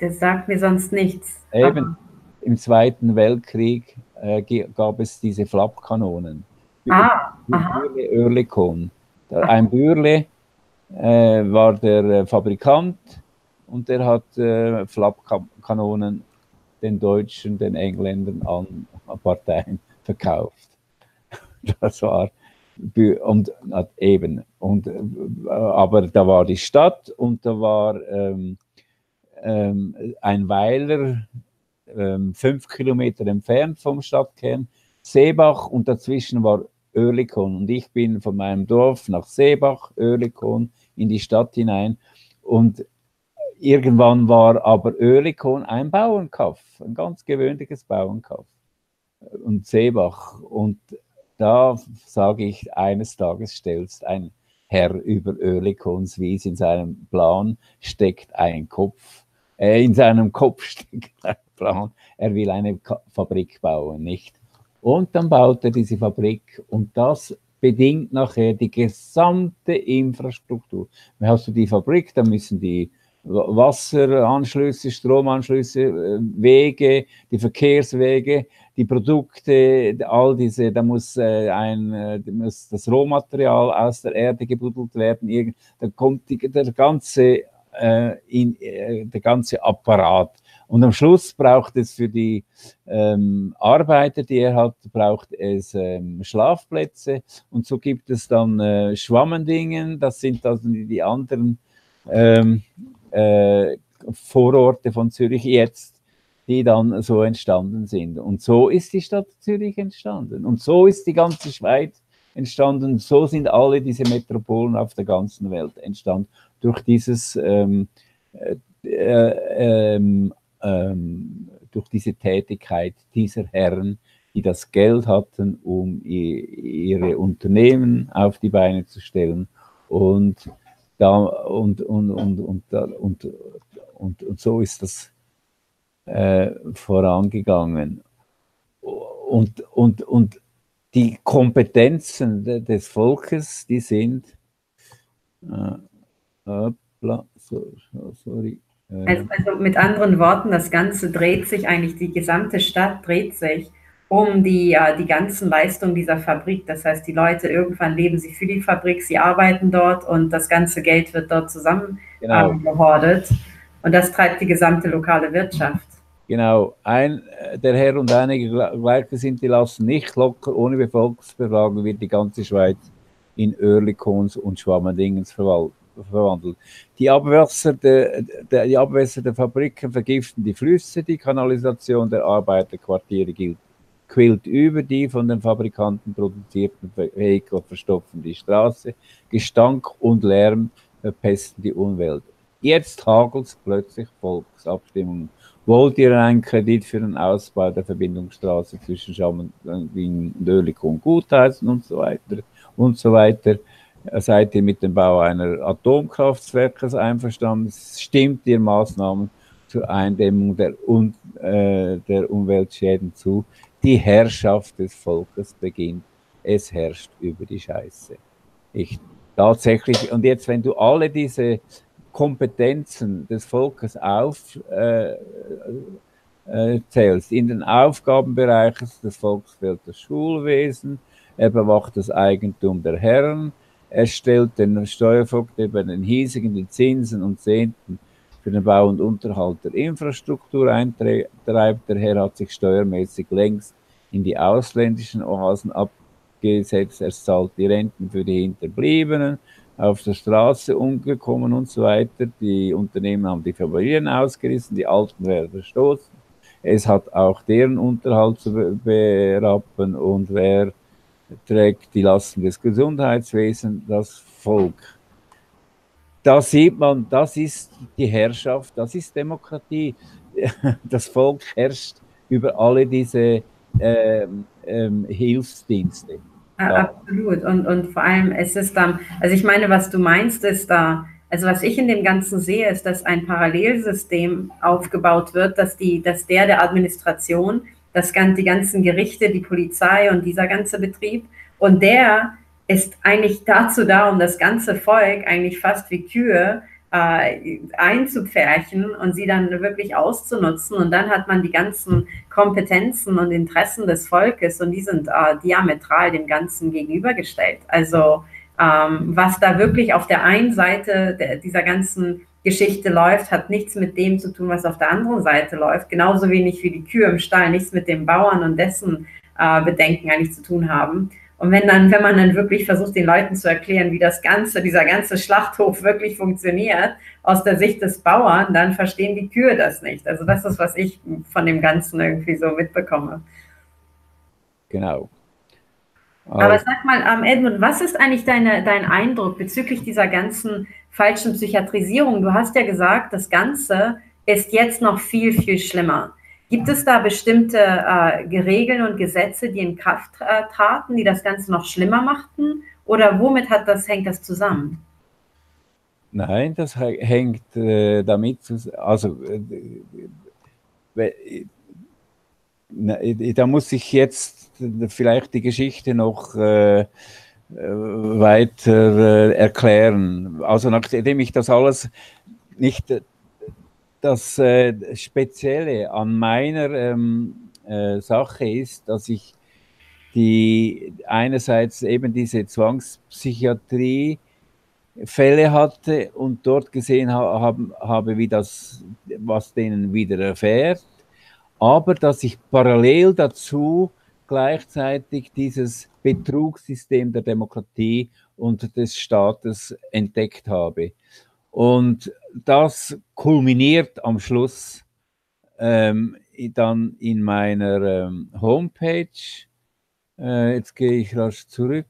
das sagt mir sonst nichts. Eben, im Zweiten Weltkrieg gab es diese Flappkanonen. Oerlikon. Ein Bürle war der Fabrikant, und der hat Flappkanonen den Deutschen, den Engländern an Parteien verkauft. Das war, aber da war die Stadt, und da war ein Weiler, 5 Kilometer entfernt vom Stadtkern, Seebach, und dazwischen war Oerlikon. Und ich bin von meinem Dorf nach Seebach, Oerlikon, in die Stadt hinein, und irgendwann war aber Oerlikon ein Bauernkaff, ein ganz gewöhnliches Bauernkaff. und Seebach. Und da sage ich, eines Tages stellst ein Herr über Oerlikons, wie es in seinem Plan steckt, ein Kopf. In seinem Kopf steckt ein Plan. Er will eine Fabrik bauen, nicht? Und dann baut er diese Fabrik und das bedingt nachher die gesamte Infrastruktur. Dann hast du die Fabrik, dann müssen die Wasseranschlüsse, Stromanschlüsse, Wege, die Verkehrswege, die Produkte, all diese, da muss, muss das Rohmaterial aus der Erde gebuddelt werden, da kommt der ganze Apparat. Und am Schluss braucht es für die Arbeiter, die er hat, braucht es Schlafplätze. Und so gibt es dann Schwamendingen, das sind also die anderen Vororte von Zürich jetzt, die dann so entstanden sind. Und so ist die Stadt Zürich entstanden. Und so ist die ganze Schweiz entstanden. So sind alle diese Metropolen auf der ganzen Welt entstanden. Durch dieses durch diese Tätigkeit dieser Herren, die das Geld hatten, um ihre Unternehmen auf die Beine zu stellen und so ist das vorangegangen. Und die Kompetenzen des Volkes, die sind sorry. Also mit anderen Worten, das Ganze dreht sich eigentlich, die gesamte Stadt dreht sich um die ganzen Leistungen dieser Fabrik. Das heißt, die Leute, irgendwann leben sie für die Fabrik, sie arbeiten dort und das ganze Geld wird dort zusammengehortet. Genau. Und das treibt die gesamte lokale Wirtschaft. Genau. Der Herr und einige Gleiche sind, die lassen nicht locker, ohne Bevölkerungsbefragung wird die ganze Schweiz in Oerlikons und Schwamendingens verwandelt. Die Abwässer der Fabriken vergiften die Flüsse, die Kanalisation der Arbeiterquartiere quillt über, die von den Fabrikanten produzierten Vehikel verstopfen die Straße, Gestank und Lärm verpesten die Umwelt. Jetzt hagelt es plötzlich Volksabstimmungen. Wollt ihr einen Kredit für den Ausbau der Verbindungsstraße zwischen Schwamendingen und Oerlikon gutheißen und so weiter und so weiter? Seid ihr mit dem Bau einer Atomkraftwerkes einverstanden? Stimmt ihr Maßnahmen zur Eindämmung der Umweltschäden zu? Die Herrschaft des Volkes beginnt. Es herrscht über die Scheiße. Und jetzt, wenn du alle diese Kompetenzen des Volkes aufzählst, in den Aufgabenbereichen des Volkes fehlt das Schulwesen, er bewacht das Eigentum der Herren, er stellt den Steuervogt über den hiesigen, den Zinsen und Zehnten für den Bau und Unterhalt der Infrastruktur eintreibt. Der Herr hat sich steuermäßig längst in die ausländischen Oasen abgesetzt. Er zahlt die Renten für die Hinterbliebenen, auf der Straße umgekommen und so weiter. Die Unternehmen haben die Familien ausgerissen, die Alten werden verstoßen. Es hat auch deren Unterhalt zu berappen und wer trägt die Lasten des Gesundheitswesens, das Volk. Da sieht man, das ist die Herrschaft, das ist Demokratie. Das Volk herrscht über alle diese Hilfsdienste. Ja, absolut. Und vor allem, es ist dann, also ich meine, was du meinst, ist da, also was ich in dem Ganzen sehe, ist, dass ein Parallelsystem aufgebaut wird, dass der Administration, die ganzen Gerichte, die Polizei und dieser ganze Betrieb. Und der ist eigentlich dazu da, um das ganze Volk eigentlich fast wie Kühe einzupferchen und sie dann wirklich auszunutzen. Und dann hat man die ganzen Kompetenzen und Interessen des Volkes und die sind diametral dem Ganzen gegenübergestellt. Also was da wirklich auf der einen Seite dieser ganzen Geschichte läuft, hat nichts mit dem zu tun, was auf der anderen Seite läuft, genauso wenig wie die Kühe im Stall, nichts mit den Bauern und dessen Bedenken eigentlich zu tun haben. Und wenn man dann wirklich versucht, den Leuten zu erklären, wie dieser ganze Schlachthof wirklich funktioniert, aus der Sicht des Bauern, dann verstehen die Kühe das nicht. Also das ist, was ich von dem Ganzen irgendwie so mitbekomme. Genau. Aber sag mal, Edmund, was ist eigentlich dein Eindruck bezüglich dieser ganzen falschen Psychiatrisierung? Du hast ja gesagt, das Ganze ist jetzt noch viel, viel schlimmer. Gibt es da bestimmte Regeln und Gesetze, die in Kraft traten, die das Ganze noch schlimmer machten? Oder womit hängt das zusammen? Nein, das hängt damit zusammen. Also, da muss ich jetzt vielleicht die Geschichte noch weiter erklären. Also, nachdem ich das alles nicht... Das Spezielle an meiner Sache ist, dass ich einerseits eben diese Zwangspsychiatrie-Fälle hatte und dort gesehen habe, wie das, was denen widerfährt, aber dass ich parallel dazu gleichzeitig dieses Betrugssystem der Demokratie und des Staates entdeckt habe. Und das kulminiert am Schluss dann in meiner Homepage. Jetzt gehe ich rasch zurück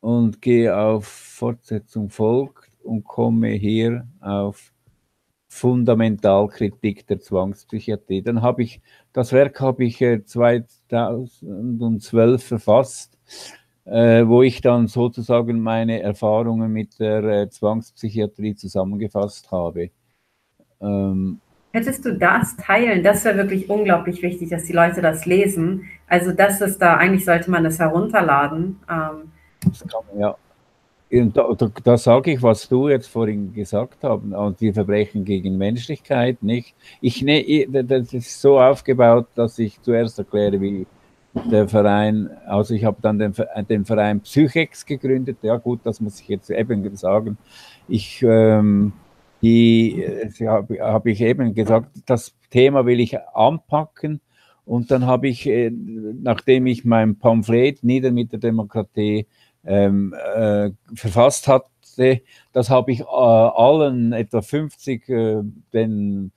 und gehe auf Fortsetzung folgt und komme hier auf Fundamentalkritik der Zwangspsychiatrie. Dann habe ich das Werk 2012 verfasst, wo ich dann sozusagen meine Erfahrungen mit der Zwangspsychiatrie zusammengefasst habe. Hättest du das teilen? Das wäre wirklich unglaublich wichtig, dass die Leute das lesen. Also das ist da, eigentlich sollte man das herunterladen. Das kann man, ja. Und da sage ich, was du jetzt vorhin gesagt hast, und die Verbrechen gegen Menschlichkeit, nicht? Das ist so aufgebaut, dass ich zuerst erkläre, wie der Verein, also ich habe dann den Verein Psychex gegründet, ja gut, das muss ich jetzt eben sagen. Habe ich eben gesagt, das Thema will ich anpacken, und dann habe ich, nachdem ich mein Pamphlet Nieder mit der Demokratie verfasst hatte, das habe ich allen etwa 50 den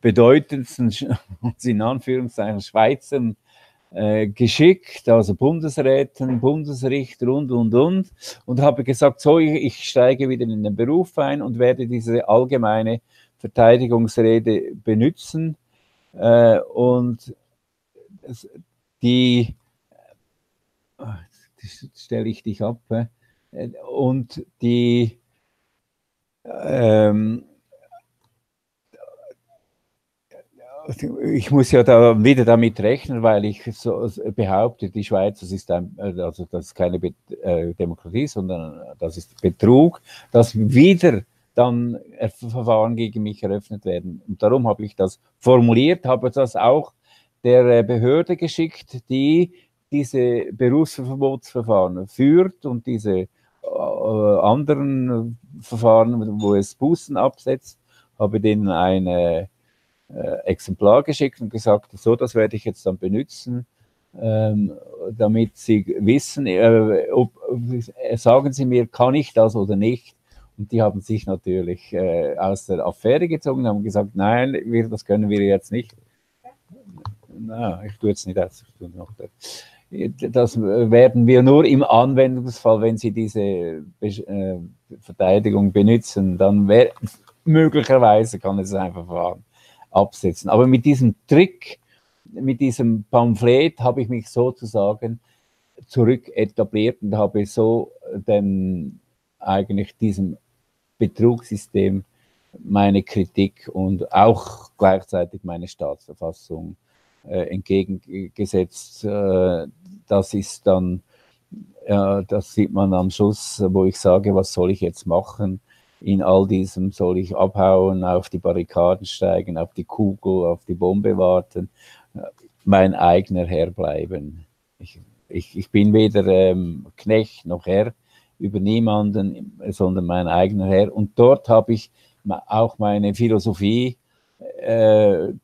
bedeutendsten, in Anführungszeichen, Schweizern geschickt, also Bundesräten, Bundesrichter und habe gesagt, so, ich steige wieder in den Beruf ein und werde diese allgemeine Verteidigungsrede benutzen, und die stelle ich dich ab, und die ich muss ja da wieder damit rechnen, weil ich so behaupte, die Schweiz, das ist keine Demokratie, sondern das ist Betrug, dass wieder dann Verfahren gegen mich eröffnet werden. Und darum habe ich das formuliert, habe das auch der Behörde geschickt, die diese Berufsverbotsverfahren führt und diese anderen Verfahren, wo es Bussen absetzt, habe denen eine Exemplar geschickt und gesagt, so, das werde ich jetzt dann benutzen, damit Sie wissen, sagen Sie mir, kann ich das oder nicht? Und die haben sich natürlich aus der Affäre gezogen und haben gesagt, nein, das können wir jetzt nicht. Na, ich tue jetzt nicht das. Das werden wir nur im Anwendungsfall, wenn Sie diese Verteidigung benutzen, dann möglicherweise kann es einfach fahren. Absetzen. Aber mit diesem Trick, mit diesem Pamphlet habe ich mich sozusagen zurück etabliert und habe so eigentlich diesem Betrugssystem meine Kritik und auch gleichzeitig meine Staatsverfassung entgegengesetzt. Das ist dann, das sieht man am Schluss, wo ich sage, was soll ich jetzt machen? In all diesem soll ich abhauen, auf die Barrikaden steigen, auf die Kugel, auf die Bombe warten, mein eigener Herr bleiben. Ich bin weder Knecht noch Herr über niemanden, sondern mein eigener Herr. Und dort habe ich auch meine Philosophie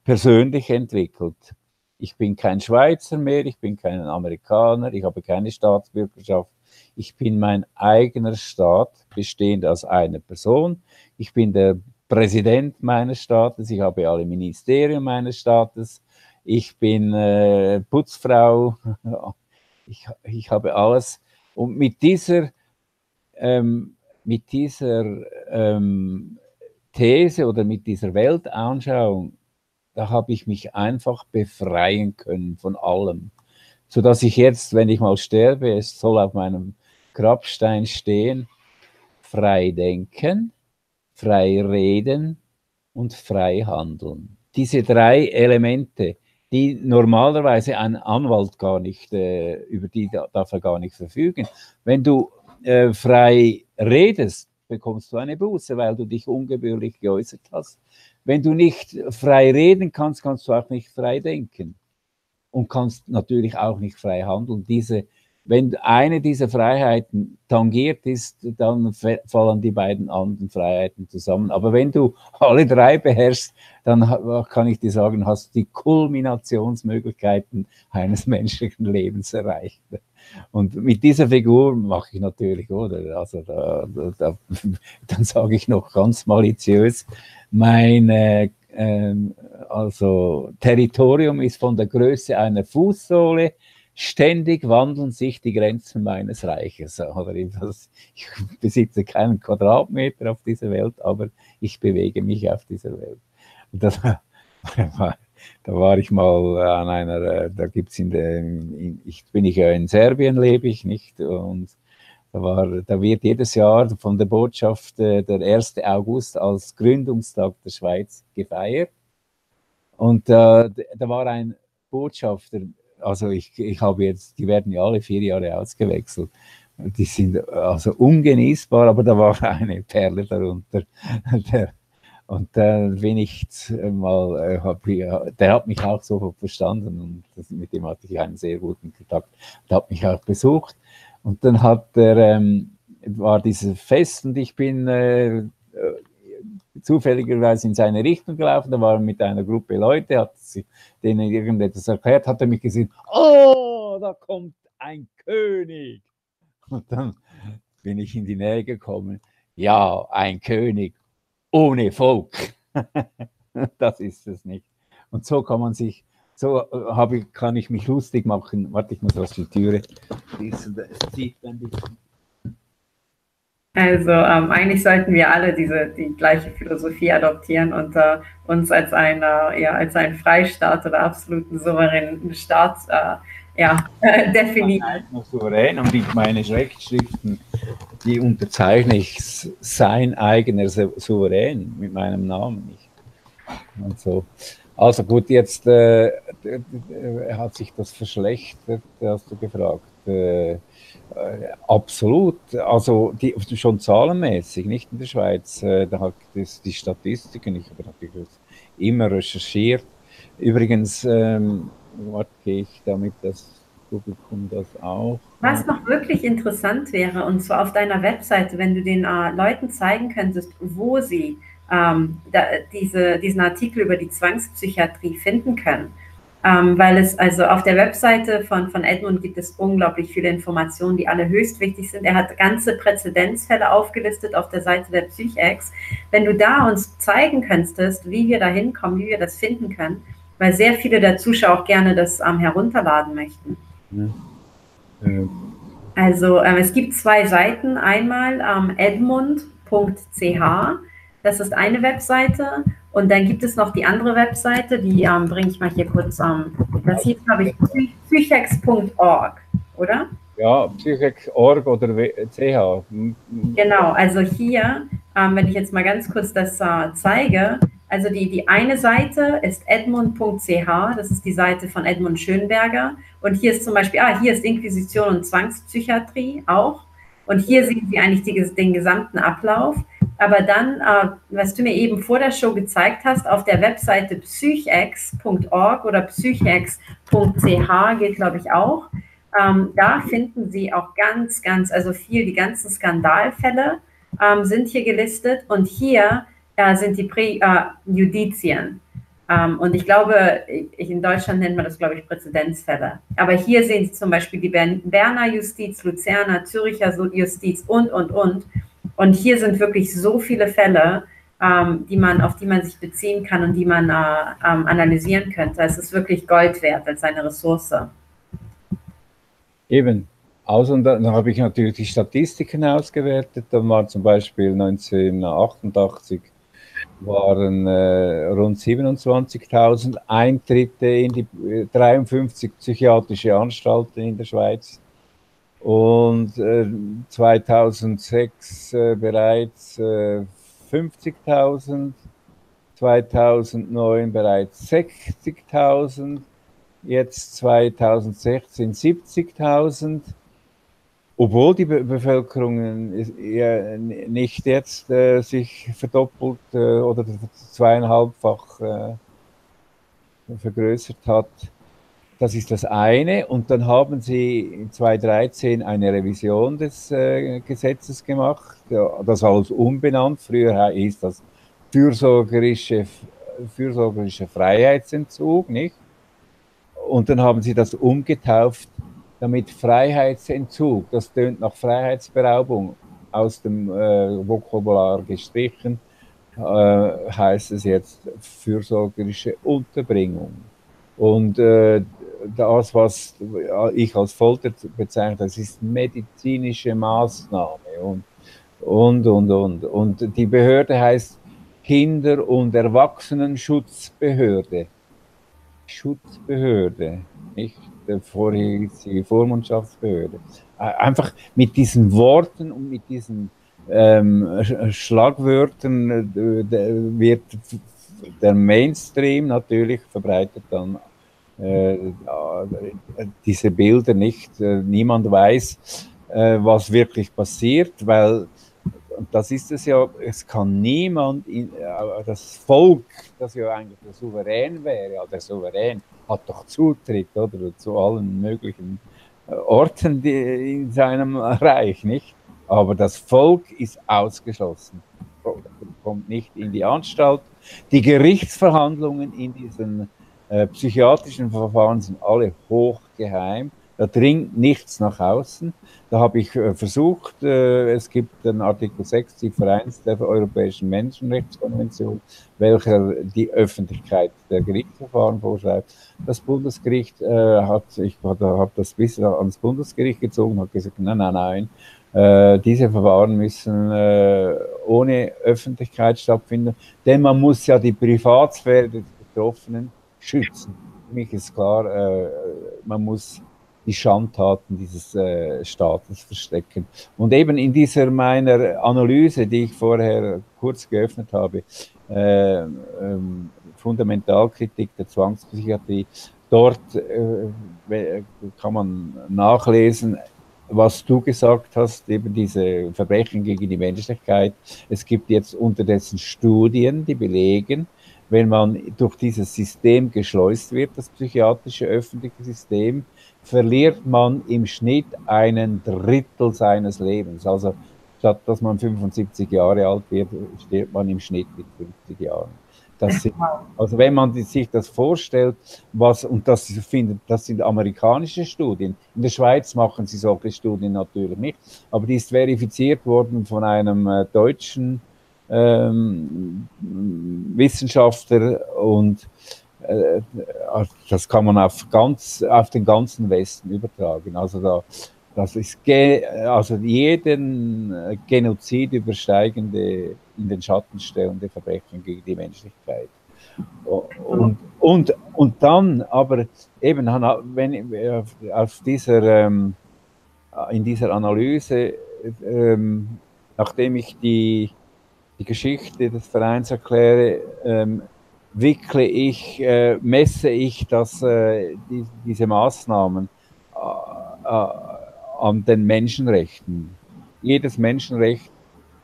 persönlich entwickelt. Ich bin kein Schweizer mehr, ich bin kein Amerikaner, ich habe keine Staatsbürgerschaft. Ich bin mein eigener Staat, bestehend aus einer Person. Ich bin der Präsident meines Staates. Ich habe alle Ministerien meines Staates. Ich bin Putzfrau. Ich habe alles. Und mit dieser These oder mit dieser Weltanschauung, da habe ich mich einfach befreien können von allem. Sodass ich jetzt, wenn ich mal sterbe, es soll auf meinem Grabstein stehen, frei denken, frei reden und frei handeln. Diese drei Elemente, die normalerweise ein Anwalt gar nicht, über die darf er gar nicht verfügen. Wenn du frei redest, bekommst du eine Buße, weil du dich ungebührlich geäußert hast. Wenn du nicht frei reden kannst, kannst du auch nicht frei denken und kannst natürlich auch nicht frei handeln. Wenn eine dieser Freiheiten tangiert ist, dann fallen die beiden anderen Freiheiten zusammen. Aber wenn du alle drei beherrschst, dann kann ich dir sagen, hast du die Kulminationsmöglichkeiten eines menschlichen Lebens erreicht. Und mit dieser Figur mache ich natürlich, oder? Also dann sage ich noch ganz maliziös, meine also Territorium ist von der Größe einer Fußsohle. Ständig wandeln sich die Grenzen meines Reiches. Ich besitze keinen Quadratmeter auf dieser Welt, aber ich bewege mich auf dieser Welt. Und da war ich mal an einer, da gibt es in Serbien lebe ich nicht, und da wird jedes Jahr von der Botschaft der 1. August als Gründungstag der Schweiz gefeiert. Und da war ein Botschafter, also ich habe jetzt, die werden ja alle 4 Jahre ausgewechselt. Die sind also ungenießbar, aber da war eine Perle darunter. Und dann bin ich mal, der hat mich auch so verstanden und mit dem hatte ich einen sehr guten Kontakt. Der hat mich auch besucht und dann war dieses Fest und ich bin zufälligerweise in seine Richtung gelaufen, da war er mit einer Gruppe Leute, hat sie denen irgendetwas erklärt, hat er mich gesehen, oh, da kommt ein König. Und dann bin ich in die Nähe gekommen, ja, ein König ohne Volk. Das ist es nicht. Und so kann man sich, kann ich mich lustig machen. Warte, ich muss aus der Türe. Also eigentlich sollten wir alle die gleiche Philosophie adoptieren und uns als einen Freistaat oder absoluten souveränen Staat definieren. Souverän, und ich meine Rechtsschriften, die unterzeichne ich sein eigener Souverän mit meinem Namen nicht. Und so. Also gut, jetzt hat sich das verschlechtert, hast du gefragt. Absolut, also schon zahlenmäßig, nicht in der Schweiz, da hat die Statistiken, ich habe natürlich immer recherchiert. Übrigens, warte, gehe ich damit das Publikum das auch. Was noch wirklich interessant wäre, und zwar auf deiner Webseite, wenn du den Leuten zeigen könntest, wo sie diesen Artikel über die Zwangspsychiatrie finden können. Weil es also auf der Webseite von Edmund gibt es unglaublich viele Informationen, die alle höchst wichtig sind. Er hat ganze Präzedenzfälle aufgelistet auf der Seite der Psychex. Wenn du da uns zeigen könntest, wie wir da hinkommen, wie wir das finden können, weil sehr viele der Zuschauer auch gerne das herunterladen möchten. Ja. Also es gibt 2 Seiten. Einmal edmund.ch, das ist eine Webseite. Und dann gibt es noch die andere Webseite, die bringe ich mal hier kurz an. Das hier, glaube ich, psychex.org, oder? Ja, psychex.org oder ch. Genau, also hier, wenn ich jetzt mal ganz kurz das zeige, also die eine Seite ist edmund.ch, das ist die Seite von Edmund Schönenberger. Und hier ist zum Beispiel, hier ist Inquisition und Zwangspsychiatrie auch. Und hier sehen Sie eigentlich den gesamten Ablauf. Aber dann, was du mir eben vor der Show gezeigt hast, auf der Webseite psychex.org oder psychex.ch geht, glaube ich, auch. Da finden Sie auch ganz, ganz, also viel, die ganzen Skandalfälle sind hier gelistet. Und hier sind die Präjudizien. Und ich glaube, in Deutschland nennt man das, glaube ich, Präzedenzfälle. Aber hier sehen Sie zum Beispiel die Berner Justiz, Luzerner, Züricher Justiz und. Und hier sind wirklich so viele Fälle, auf die man sich beziehen kann und die man analysieren könnte. Es ist wirklich Gold wert als eine Ressource. Eben. Dann habe ich natürlich die Statistiken ausgewertet. Dann war zum Beispiel 1988 waren rund 27.000 Eintritte in die 53 psychiatrische Anstalten in der Schweiz. Und 2006 bereits 50.000, 2009 bereits 60.000, jetzt 2016 70.000. Obwohl die Bevölkerung nicht jetzt sich verdoppelt oder zweieinhalbfach vergrößert hat. Das ist das eine. Und dann haben sie 2013 eine Revision des Gesetzes gemacht, das alles umbenannt. Früher hieß das fürsorgerischer Freiheitsentzug, nicht? Und dann haben sie das umgetauft. Damit Freiheitsentzug, das tönt nach Freiheitsberaubung, aus dem Vokabular gestrichen, heißt es jetzt fürsorgerische Unterbringung. Und das, was ich als Folter bezeichne, das ist medizinische Maßnahme und. Und die Behörde heißt Kinder- und Erwachsenenschutzbehörde. Schutzbehörde, nicht? Vorher die Vormundschaftsbehörde. Einfach mit diesen Worten und mit diesen Schlagwörtern wird der Mainstream natürlich verbreitet dann diese Bilder nicht. Niemand weiß, was wirklich passiert, weil, das ist es ja, es kann niemand, das Volk, das ja eigentlich der Souverän wäre, ja, der Souverän hat doch Zutritt, oder, zu allen möglichen Orten in seinem Reich, nicht? Aber das Volk ist ausgeschlossen, kommt nicht in die Anstalt. Die Gerichtsverhandlungen in diesen psychiatrischen Verfahren sind alle hochgeheim. Da dringt nichts nach außen. Da habe ich versucht, es gibt den Artikel 6, Ziffer 1 der Europäischen Menschenrechtskonvention, welcher die Öffentlichkeit der Gerichtsverfahren vorschreibt. Das Bundesgericht ich habe das bis ans Bundesgericht gezogen, hat gesagt, nein, nein, nein, diese Verfahren müssen ohne Öffentlichkeit stattfinden, denn man muss ja die Privatsphäre des Betroffenen schützen. Für mich ist klar, man muss die Schandtaten dieses Staates verstecken. Und eben in dieser meiner Analyse, die ich vorher kurz geöffnet habe, Fundamentalkritik der Zwangspsychiatrie, dort kann man nachlesen, was du gesagt hast, eben diese Verbrechen gegen die Menschlichkeit. Es gibt jetzt unterdessen Studien, die belegen, wenn man durch dieses System geschleust wird, das psychiatrische öffentliche System, verliert man im Schnitt 1/3 seines Lebens. Also statt dass man 75 Jahre alt wird, stirbt man im Schnitt mit 50 Jahren. Das sind, also wenn man sich das vorstellt, was, und das, das sind amerikanische Studien, in der Schweiz machen sie solche Studien natürlich nicht, aber die ist verifiziert worden von einem deutschen Wissenschaftler und das kann man auf den ganzen Westen übertragen. Also, das ist jeden Genozid übersteigende, in den Schatten stellende Verbrechen gegen die Menschlichkeit. Und dann, aber eben, wenn auf dieser, in dieser Analyse, nachdem ich die Geschichte des Vereins erkläre, wickle ich, messe ich das, diese Maßnahmen an den Menschenrechten. Jedes Menschenrecht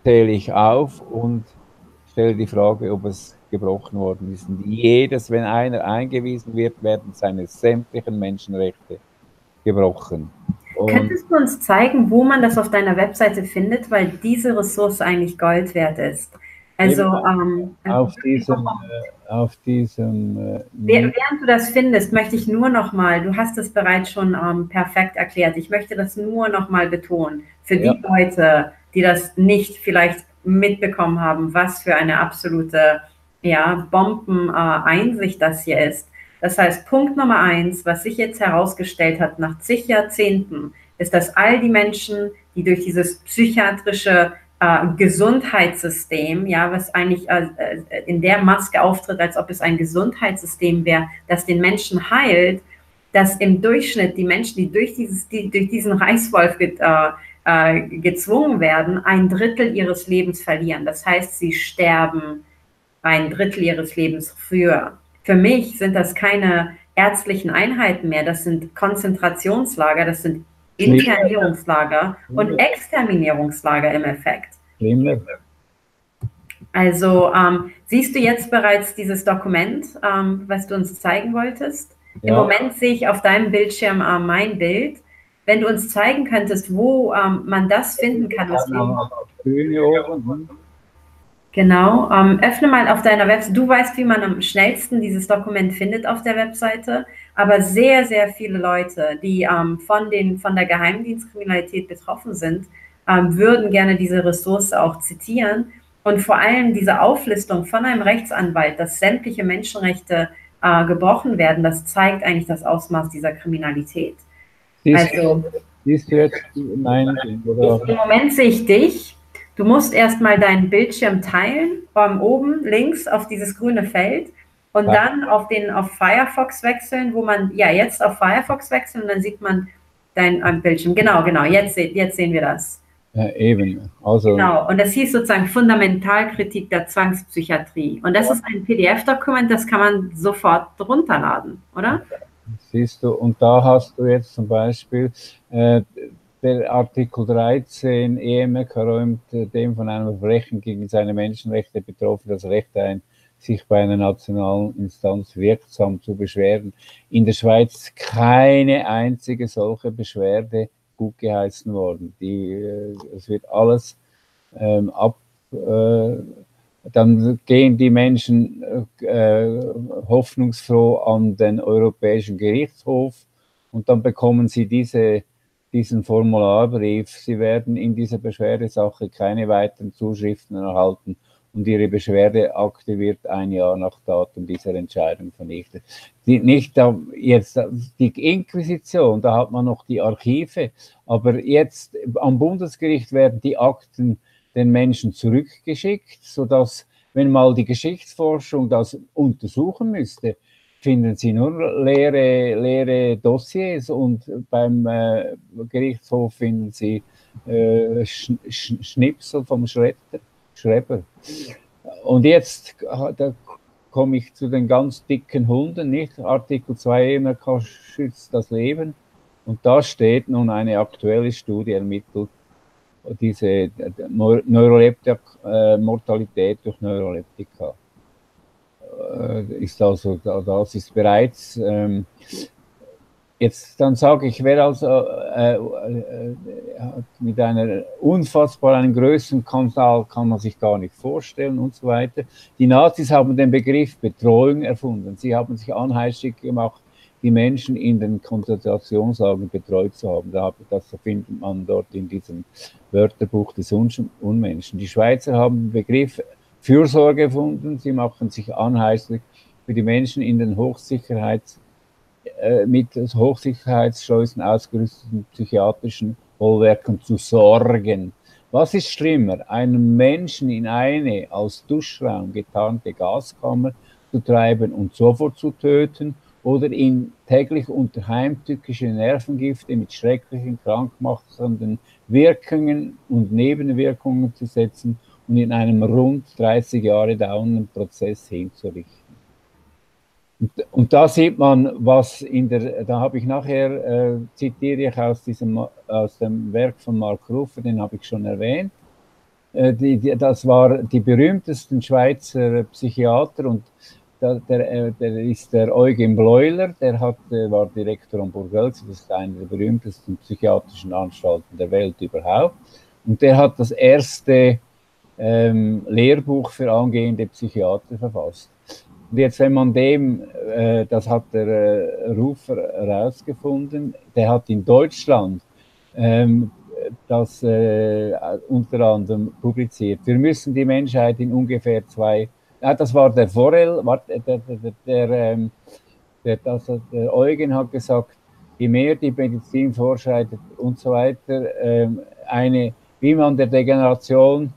zähle ich auf und stelle die Frage, ob es gebrochen worden ist. Und jedes, wenn einer eingewiesen wird, werden seine sämtlichen Menschenrechte gebrochen. Und könntest du uns zeigen, wo man das auf deiner Webseite findet, weil diese Ressource eigentlich Gold wert ist? Also, während du das findest, möchte ich nur nochmal, du hast es bereits schon perfekt erklärt, ich möchte das nur nochmal betonen, für ja, die Leute, die das nicht vielleicht mitbekommen haben, was für eine absolute, ja, Bombeneinsicht das hier ist. Das heißt, Punkt Nummer 1, was sich jetzt herausgestellt hat nach zig Jahrzehnten, ist, dass all die Menschen, die durch dieses psychiatrische Gesundheitssystem, ja, was eigentlich in der Maske auftritt, als ob es ein Gesundheitssystem wäre, das den Menschen heilt, dass im Durchschnitt die Menschen, die durch diesen Reißwolf gezwungen werden, ein Drittel ihres Lebens verlieren. Das heißt, sie sterben ein Drittel ihres Lebens früher. Für mich sind das keine ärztlichen Einheiten mehr, das sind Konzentrationslager, das sind Internierungslager und Exterminierungslager im Effekt. Also siehst du jetzt bereits dieses Dokument, was du uns zeigen wolltest? Ja. Im Moment sehe ich auf deinem Bildschirm mein Bild. Wenn du uns zeigen könntest, wo man das finden kann. Was genau, öffne mal auf deiner Webseite. Du weißt, wie man am schnellsten dieses Dokument findet auf der Webseite, aber sehr, sehr viele Leute, die von der Geheimdienstkriminalität betroffen sind, würden gerne diese Ressource auch zitieren und vor allem diese Auflistung von einem Rechtsanwalt, dass sämtliche Menschenrechte gebrochen werden, das zeigt eigentlich das Ausmaß dieser Kriminalität. Im Moment sehe ich dich. Du musst erstmal deinen Bildschirm teilen, oben links auf dieses grüne Feld und dann auf Firefox wechseln, wo man, ja, jetzt auf Firefox wechseln und dann sieht man deinen Bildschirm. Genau, jetzt sehen wir das. Ja, eben. Also, genau, und das hieß sozusagen Fundamentalkritik der Zwangspsychiatrie. Und das ist ein PDF-Dokument, das kann man sofort runterladen, oder? Siehst du, und da hast du jetzt zum Beispiel... Der Artikel 13 EMRK räumt dem von einem Verbrechen gegen seine Menschenrechte Betroffenen das Recht ein, sich bei einer nationalen Instanz wirksam zu beschweren. In der Schweiz keine einzige solche Beschwerde gut geheißen worden. Es wird alles dann gehen die Menschen hoffnungsfroh an den Europäischen Gerichtshof und dann bekommen sie diesen Formularbrief. Sie werden in dieser Beschwerdesache keine weiteren Zuschriften erhalten und ihre Beschwerdeakte wird ein Jahr nach Datum dieser Entscheidung vernichtet. Die Inquisition, da hat man noch die Archive, aber jetzt am Bundesgericht werden die Akten den Menschen zurückgeschickt, sodass, wenn mal die Geschichtsforschung das untersuchen müsste, finden Sie nur leere Dossiers und beim Gerichtshof finden Sie Schnipsel vom Schreiber. Und jetzt da komme ich zu den ganz dicken Hunden, nicht? Artikel 2 EMRK schützt das Leben. Und da steht nun, eine aktuelle Studie ermittelt diese Mortalität durch Neuroleptika. Ist also, das ist bereits, jetzt dann sage ich, wer also mit einer unfassbaren Größenkanal kann man sich gar nicht vorstellen und so weiter. Die Nazis haben den Begriff Betreuung erfunden. Sie haben sich anheischig gemacht, die Menschen in den Konzentrationslagern betreut zu haben. Das findet man dort in diesem Wörterbuch des Unmenschen. Die Schweizer haben den Begriff Fürsorge gefunden, sie machen sich anheißlich für die Menschen in den mit Hochsicherheitsschleusen ausgerüsteten psychiatrischen Wohlwerken zu sorgen. Was ist schlimmer, einen Menschen in eine als Duschraum getarnte Gaskammer zu treiben und sofort zu töten oder ihn täglich unter heimtückische Nervengifte mit schrecklichen, krankmachenden Wirkungen und Nebenwirkungen zu setzen und in einem rund 30 Jahre dauernden Prozess hinzurichten. Und da sieht man, was da habe ich nachher, zitiere ich aus dem Werk von Marc Rufer, den habe ich schon erwähnt, das war die berühmtesten Schweizer Psychiater und der ist der Eugen Bleuler, war Direktor am Burghölzli, das ist eine der berühmtesten psychiatrischen Anstalten der Welt überhaupt, und der hat das erste Lehrbuch für angehende Psychiater verfasst. Und jetzt, wenn man das hat der Rufer herausgefunden, der hat in Deutschland das unter anderem publiziert. Wir müssen die Menschheit in ungefähr das war der Forel, der Eugen hat gesagt, je mehr die Medizin vorschreitet und so weiter, eine Wie man der Degeneration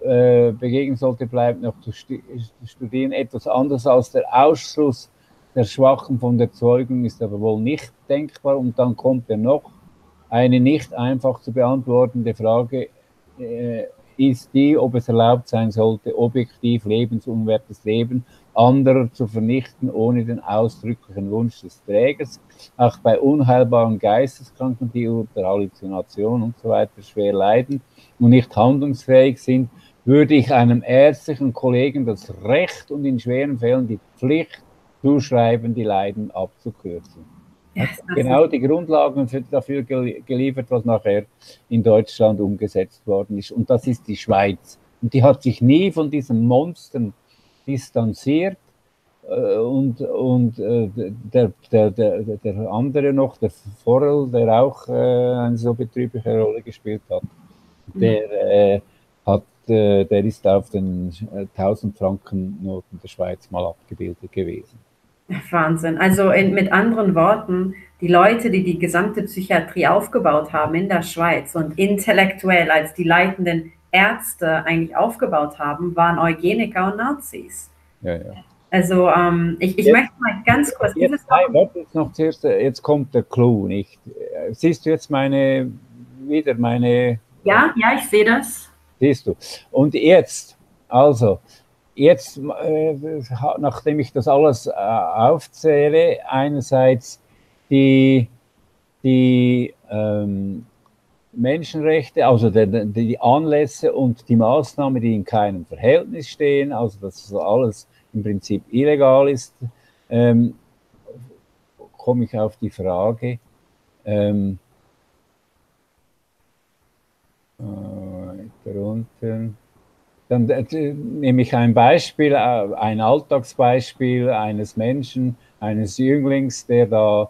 begegnen sollte, bleibt noch zu studieren. Etwas anders als der Ausschluss der Schwachen von der Zeugung ist aber wohl nicht denkbar. Und dann kommt er noch. Eine nicht einfach zu beantwortende Frage ist die, ob es erlaubt sein sollte, objektiv lebensunwertes Leben anderer zu vernichten, ohne den ausdrücklichen Wunsch des Trägers. Auch bei unheilbaren Geisteskranken, die unter Halluzination und so weiter schwer leiden und nicht handlungsfähig sind, würde ich einem ärztlichen Kollegen das Recht und in schweren Fällen die Pflicht zuschreiben, die Leiden abzukürzen. Ja, genau die Grundlagen dafür geliefert, was nachher in Deutschland umgesetzt worden ist. Und das ist die Schweiz. Und die hat sich nie von diesen Monstern distanziert. Und der andere noch, der Forel, der auch eine so betrübliche Rolle gespielt hat, der ist auf den 1000-Franken-Noten der Schweiz mal abgebildet gewesen. Wahnsinn. Also mit anderen Worten, die Leute, die die gesamte Psychiatrie aufgebaut haben in der Schweiz und intellektuell als die leitenden Ärzte eigentlich aufgebaut haben, waren Eugeniker und Nazis. Ja, ja. Also ich möchte mal ganz kurz... Jetzt kommt der Clou, nicht? Siehst du jetzt meine... Ja, ich sehe das. Siehst du. Und jetzt, also... Jetzt, nachdem ich das alles aufzähle, einerseits die Menschenrechte, also die Anlässe und die Maßnahmen, die in keinem Verhältnis stehen, also dass alles im Prinzip illegal ist, komme ich auf die Frage, da unten. Dann nehme ich ein Beispiel, ein Alltagsbeispiel eines Menschen, eines Jünglings, der da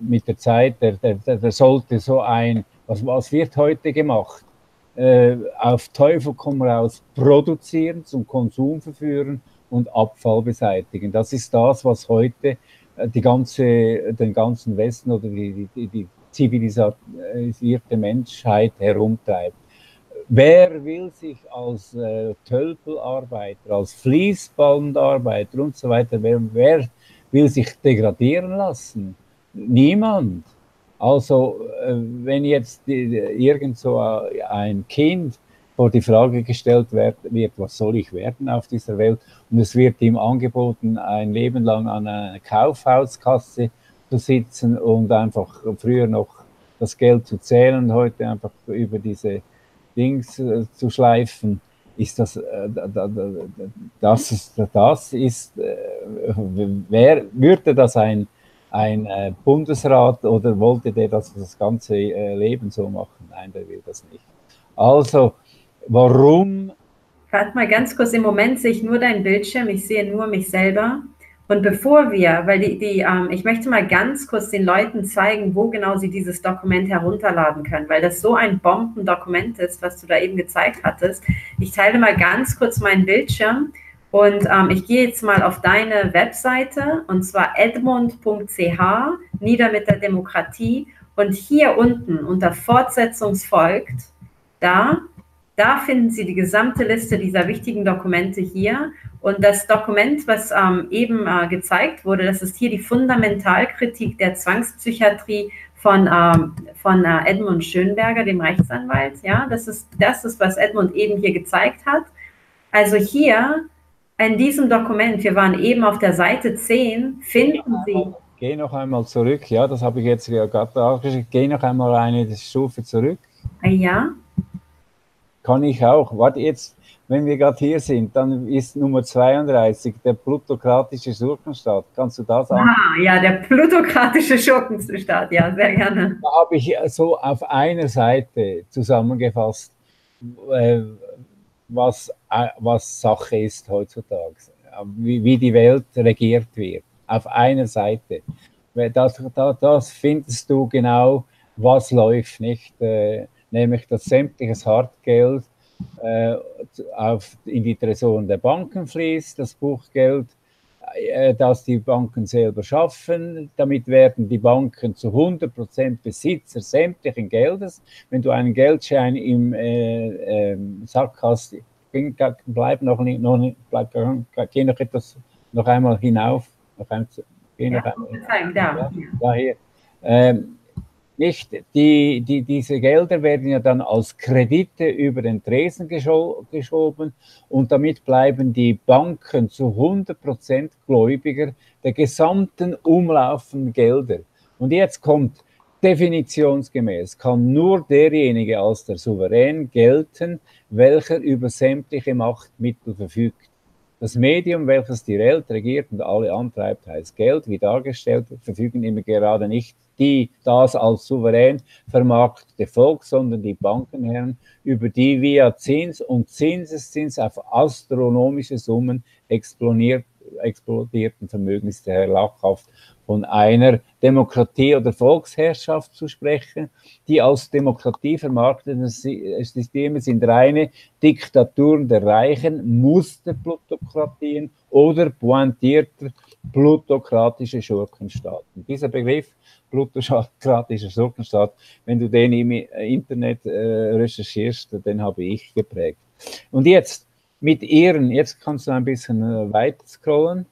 mit der Zeit, der sollte so ein, was wird heute gemacht? Auf Teufel komm raus produzieren, zum Konsum verführen und Abfall beseitigen. Das ist das, was heute den ganzen Westen oder die zivilisierte Menschheit herumtreibt. Wer will sich als Tölpelarbeiter, als Fließbandarbeiter und so weiter, wer will sich degradieren lassen? Niemand. Also wenn jetzt irgend so ein Kind vor die Frage gestellt wird, was soll ich werden auf dieser Welt? Und es wird ihm angeboten, ein Leben lang an einer Kaufhauskasse zu sitzen und einfach früher noch das Geld zu zählen, heute einfach über diese Dings zu schleifen, ist wer würde das ein Bundesrat oder wollte der das ganze Leben so machen? Nein, der will das nicht. Also, warum? Warte mal ganz kurz, im Moment sehe ich nur deinen Bildschirm, ich sehe nur mich selber. Und bevor wir, weil ich möchte mal ganz kurz den Leuten zeigen, wo genau sie dieses Dokument herunterladen können, weil das so ein Bombendokument ist, was du da eben gezeigt hattest. Ich teile mal ganz kurz meinen Bildschirm und ich gehe jetzt mal auf deine Webseite, und zwar edmund.ch, nieder mit der Demokratie, und hier unten unter Fortsetzungsfolgt, da finden Sie die gesamte Liste dieser wichtigen Dokumente hier. Und das Dokument, was eben gezeigt wurde, das ist hier die Fundamentalkritik der Zwangspsychiatrie von Edmund Schönenberger, dem Rechtsanwalt. Ja, das ist, was Edmund eben hier gezeigt hat. Also hier in diesem Dokument, wir waren eben auf der Seite 10, finden Sie... Geh noch einmal zurück. Ja, das habe ich jetzt ja gerade angeschickt. Geh noch einmal eine Stufe zurück. Ja. Kann ich auch. Warte jetzt... Wenn wir gerade hier sind, dann ist Nummer 32 der plutokratische Schurkenstaat. Kannst du das sagen? Ah, ja, der plutokratische Schurkenstaat, ja, sehr gerne. Da habe ich so auf einer Seite zusammengefasst, was Sache ist heutzutage, wie die Welt regiert wird. Auf einer Seite. Das findest du genau, was läuft nicht, nämlich dass sämtliches Hartgeld in die Tresoren der Banken fließt, das Buchgeld, das die Banken selber schaffen. Damit werden die Banken zu 100% Besitzer sämtlichen Geldes. Wenn du einen Geldschein im Sack hast, bleib diese Gelder werden ja dann als Kredite über den Tresen geschoben und damit bleiben die Banken zu 100% Gläubiger der gesamten umlaufenden Gelder. Und jetzt kommt, definitionsgemäß kann nur derjenige als der Souverän gelten, welcher über sämtliche Machtmittel verfügt. Das Medium, welches die Welt regiert und alle antreibt, heißt Geld, wie dargestellt, verfügen immer gerade nicht die, das als souverän vermarktete Volk, sondern die Bankenherren, über die via Zins und Zinseszins auf astronomische Summen explodierten Vermögen ist daher lachhaft, von einer Demokratie oder Volksherrschaft zu sprechen. Die als Demokratie vermarkteten Systeme sind reine Diktaturen der Reichen, Musterplutokratien oder pointierter plutokratische Schurkenstaaten. Dieser Begriff, plutokratischer Schurkenstaat, wenn du den im Internet recherchierst, den habe ich geprägt. Und jetzt, mit ihren, jetzt kannst du ein bisschen weit scrollen,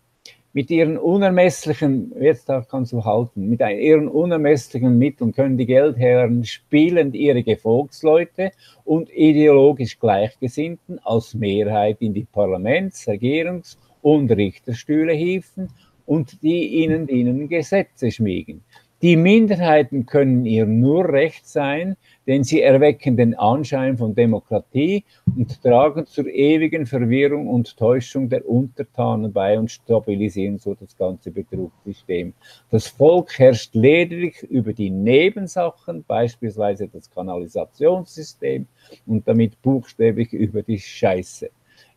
mit ihren unermesslichen, jetzt da kannst du halten, mit ihren unermesslichen Mitteln können die Geldherren spielend ihre Gefolgsleute und ideologisch Gleichgesinnten als Mehrheit in die Parlaments-, Regierungs- und Richterstühle hieven und die ihnen dienen Gesetze schmiegen. Die Minderheiten können ihr nur recht sein, denn sie erwecken den Anschein von Demokratie und tragen zur ewigen Verwirrung und Täuschung der Untertanen bei und stabilisieren so das ganze Betrugssystem. Das Volk herrscht lediglich über die Nebensachen, beispielsweise das Kanalisationssystem und damit buchstäblich über die Scheiße.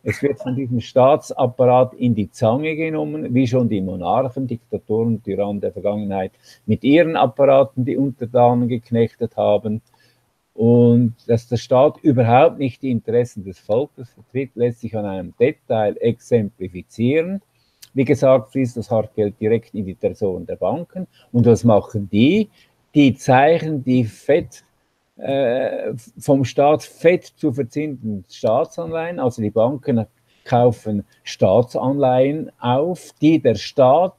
Es wird von diesem Staatsapparat in die Zange genommen, wie schon die Monarchen, Diktatoren und Tyrannen der Vergangenheit mit ihren Apparaten die Untertanen geknechtet haben. Und dass der Staat überhaupt nicht die Interessen des Volkes vertritt, lässt sich an einem Detail exemplifizieren. Wie gesagt, fließt das Hartgeld direkt in die Tresoren der Banken. Und was machen die? Die zeichnen die Fed vom Staat fett zu verzinsenden Staatsanleihen, also die Banken kaufen Staatsanleihen auf, die der Staat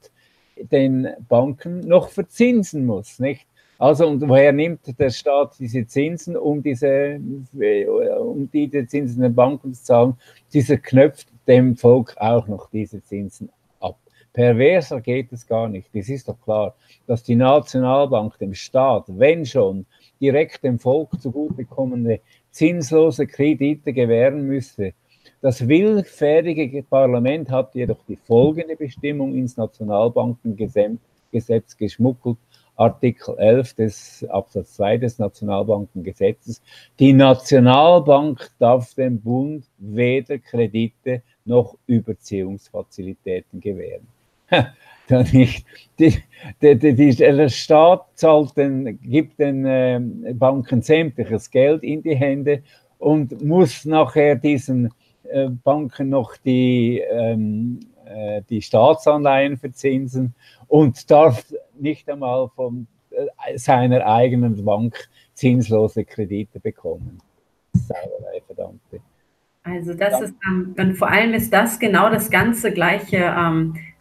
den Banken noch verzinsen muss, nicht? Also, und woher nimmt der Staat diese Zinsen, um diese Zinsen den Banken zu zahlen? Dieser knöpft dem Volk auch noch diese Zinsen ab. Perverser geht es gar nicht. Es ist doch klar, dass die Nationalbank dem Staat, wenn schon, direkt dem Volk zugutekommende zinslose Kredite gewähren müsse. Das willfährige Parlament hat jedoch die folgende Bestimmung ins Nationalbankengesetz geschmuggelt, Artikel 11 des Absatz 2 des Nationalbankengesetzes. Die Nationalbank darf dem Bund weder Kredite noch Überziehungsfazilitäten gewähren. Der Staat zahlt gibt den Banken sämtliches Geld in die Hände und muss nachher diesen Banken noch die Staatsanleihen verzinsen und darf nicht einmal von seiner eigenen Bank zinslose Kredite bekommen. Sauerei, verdammte. Also das ist dann vor allem ist das genau das ganze gleiche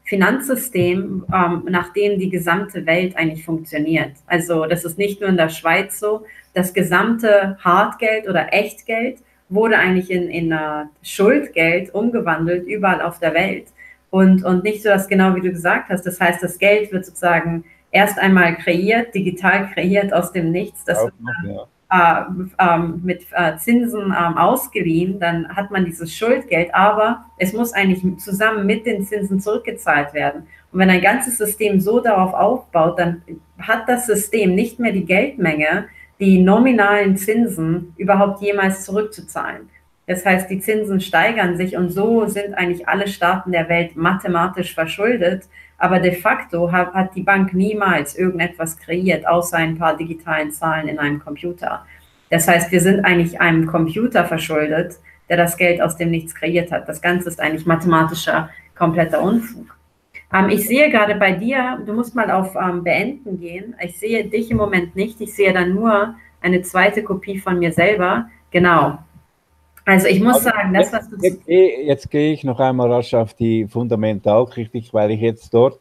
Finanzsystem, nach dem die gesamte Welt eigentlich funktioniert. Also das ist nicht nur in der Schweiz so. Das gesamte Hartgeld oder Echtgeld wurde eigentlich in Schuldgeld umgewandelt, überall auf der Welt. Und nicht so, dass genau wie du gesagt hast, das heißt, das Geld wird sozusagen erst einmal kreiert, digital kreiert aus dem Nichts. Das wird dann, mit Zinsen ausgeliehen, dann hat man dieses Schuldgeld, aber es muss eigentlich zusammen mit den Zinsen zurückgezahlt werden. Und wenn ein ganzes System so darauf aufbaut, dann hat das System nicht mehr die Geldmenge, die nominalen Zinsen überhaupt jemals zurückzuzahlen. Das heißt, die Zinsen steigern sich und so sind eigentlich alle Staaten der Welt mathematisch verschuldet, aber de facto hat die Bank niemals irgendetwas kreiert, außer ein paar digitalen Zahlen in einem Computer. Das heißt, wir sind eigentlich einem Computer verschuldet, der das Geld aus dem Nichts kreiert hat. Das Ganze ist eigentlich mathematischer, kompletter Unfug. Ich sehe gerade bei dir, du musst mal auf Beenden gehen. Ich sehe dich im Moment nicht. Ich sehe dann nur eine zweite Kopie von mir selber. Genau. Also ich muss sagen, das, was du... Jetzt gehe ich noch einmal rasch auf die Fundamentalkritik, weil ich jetzt dort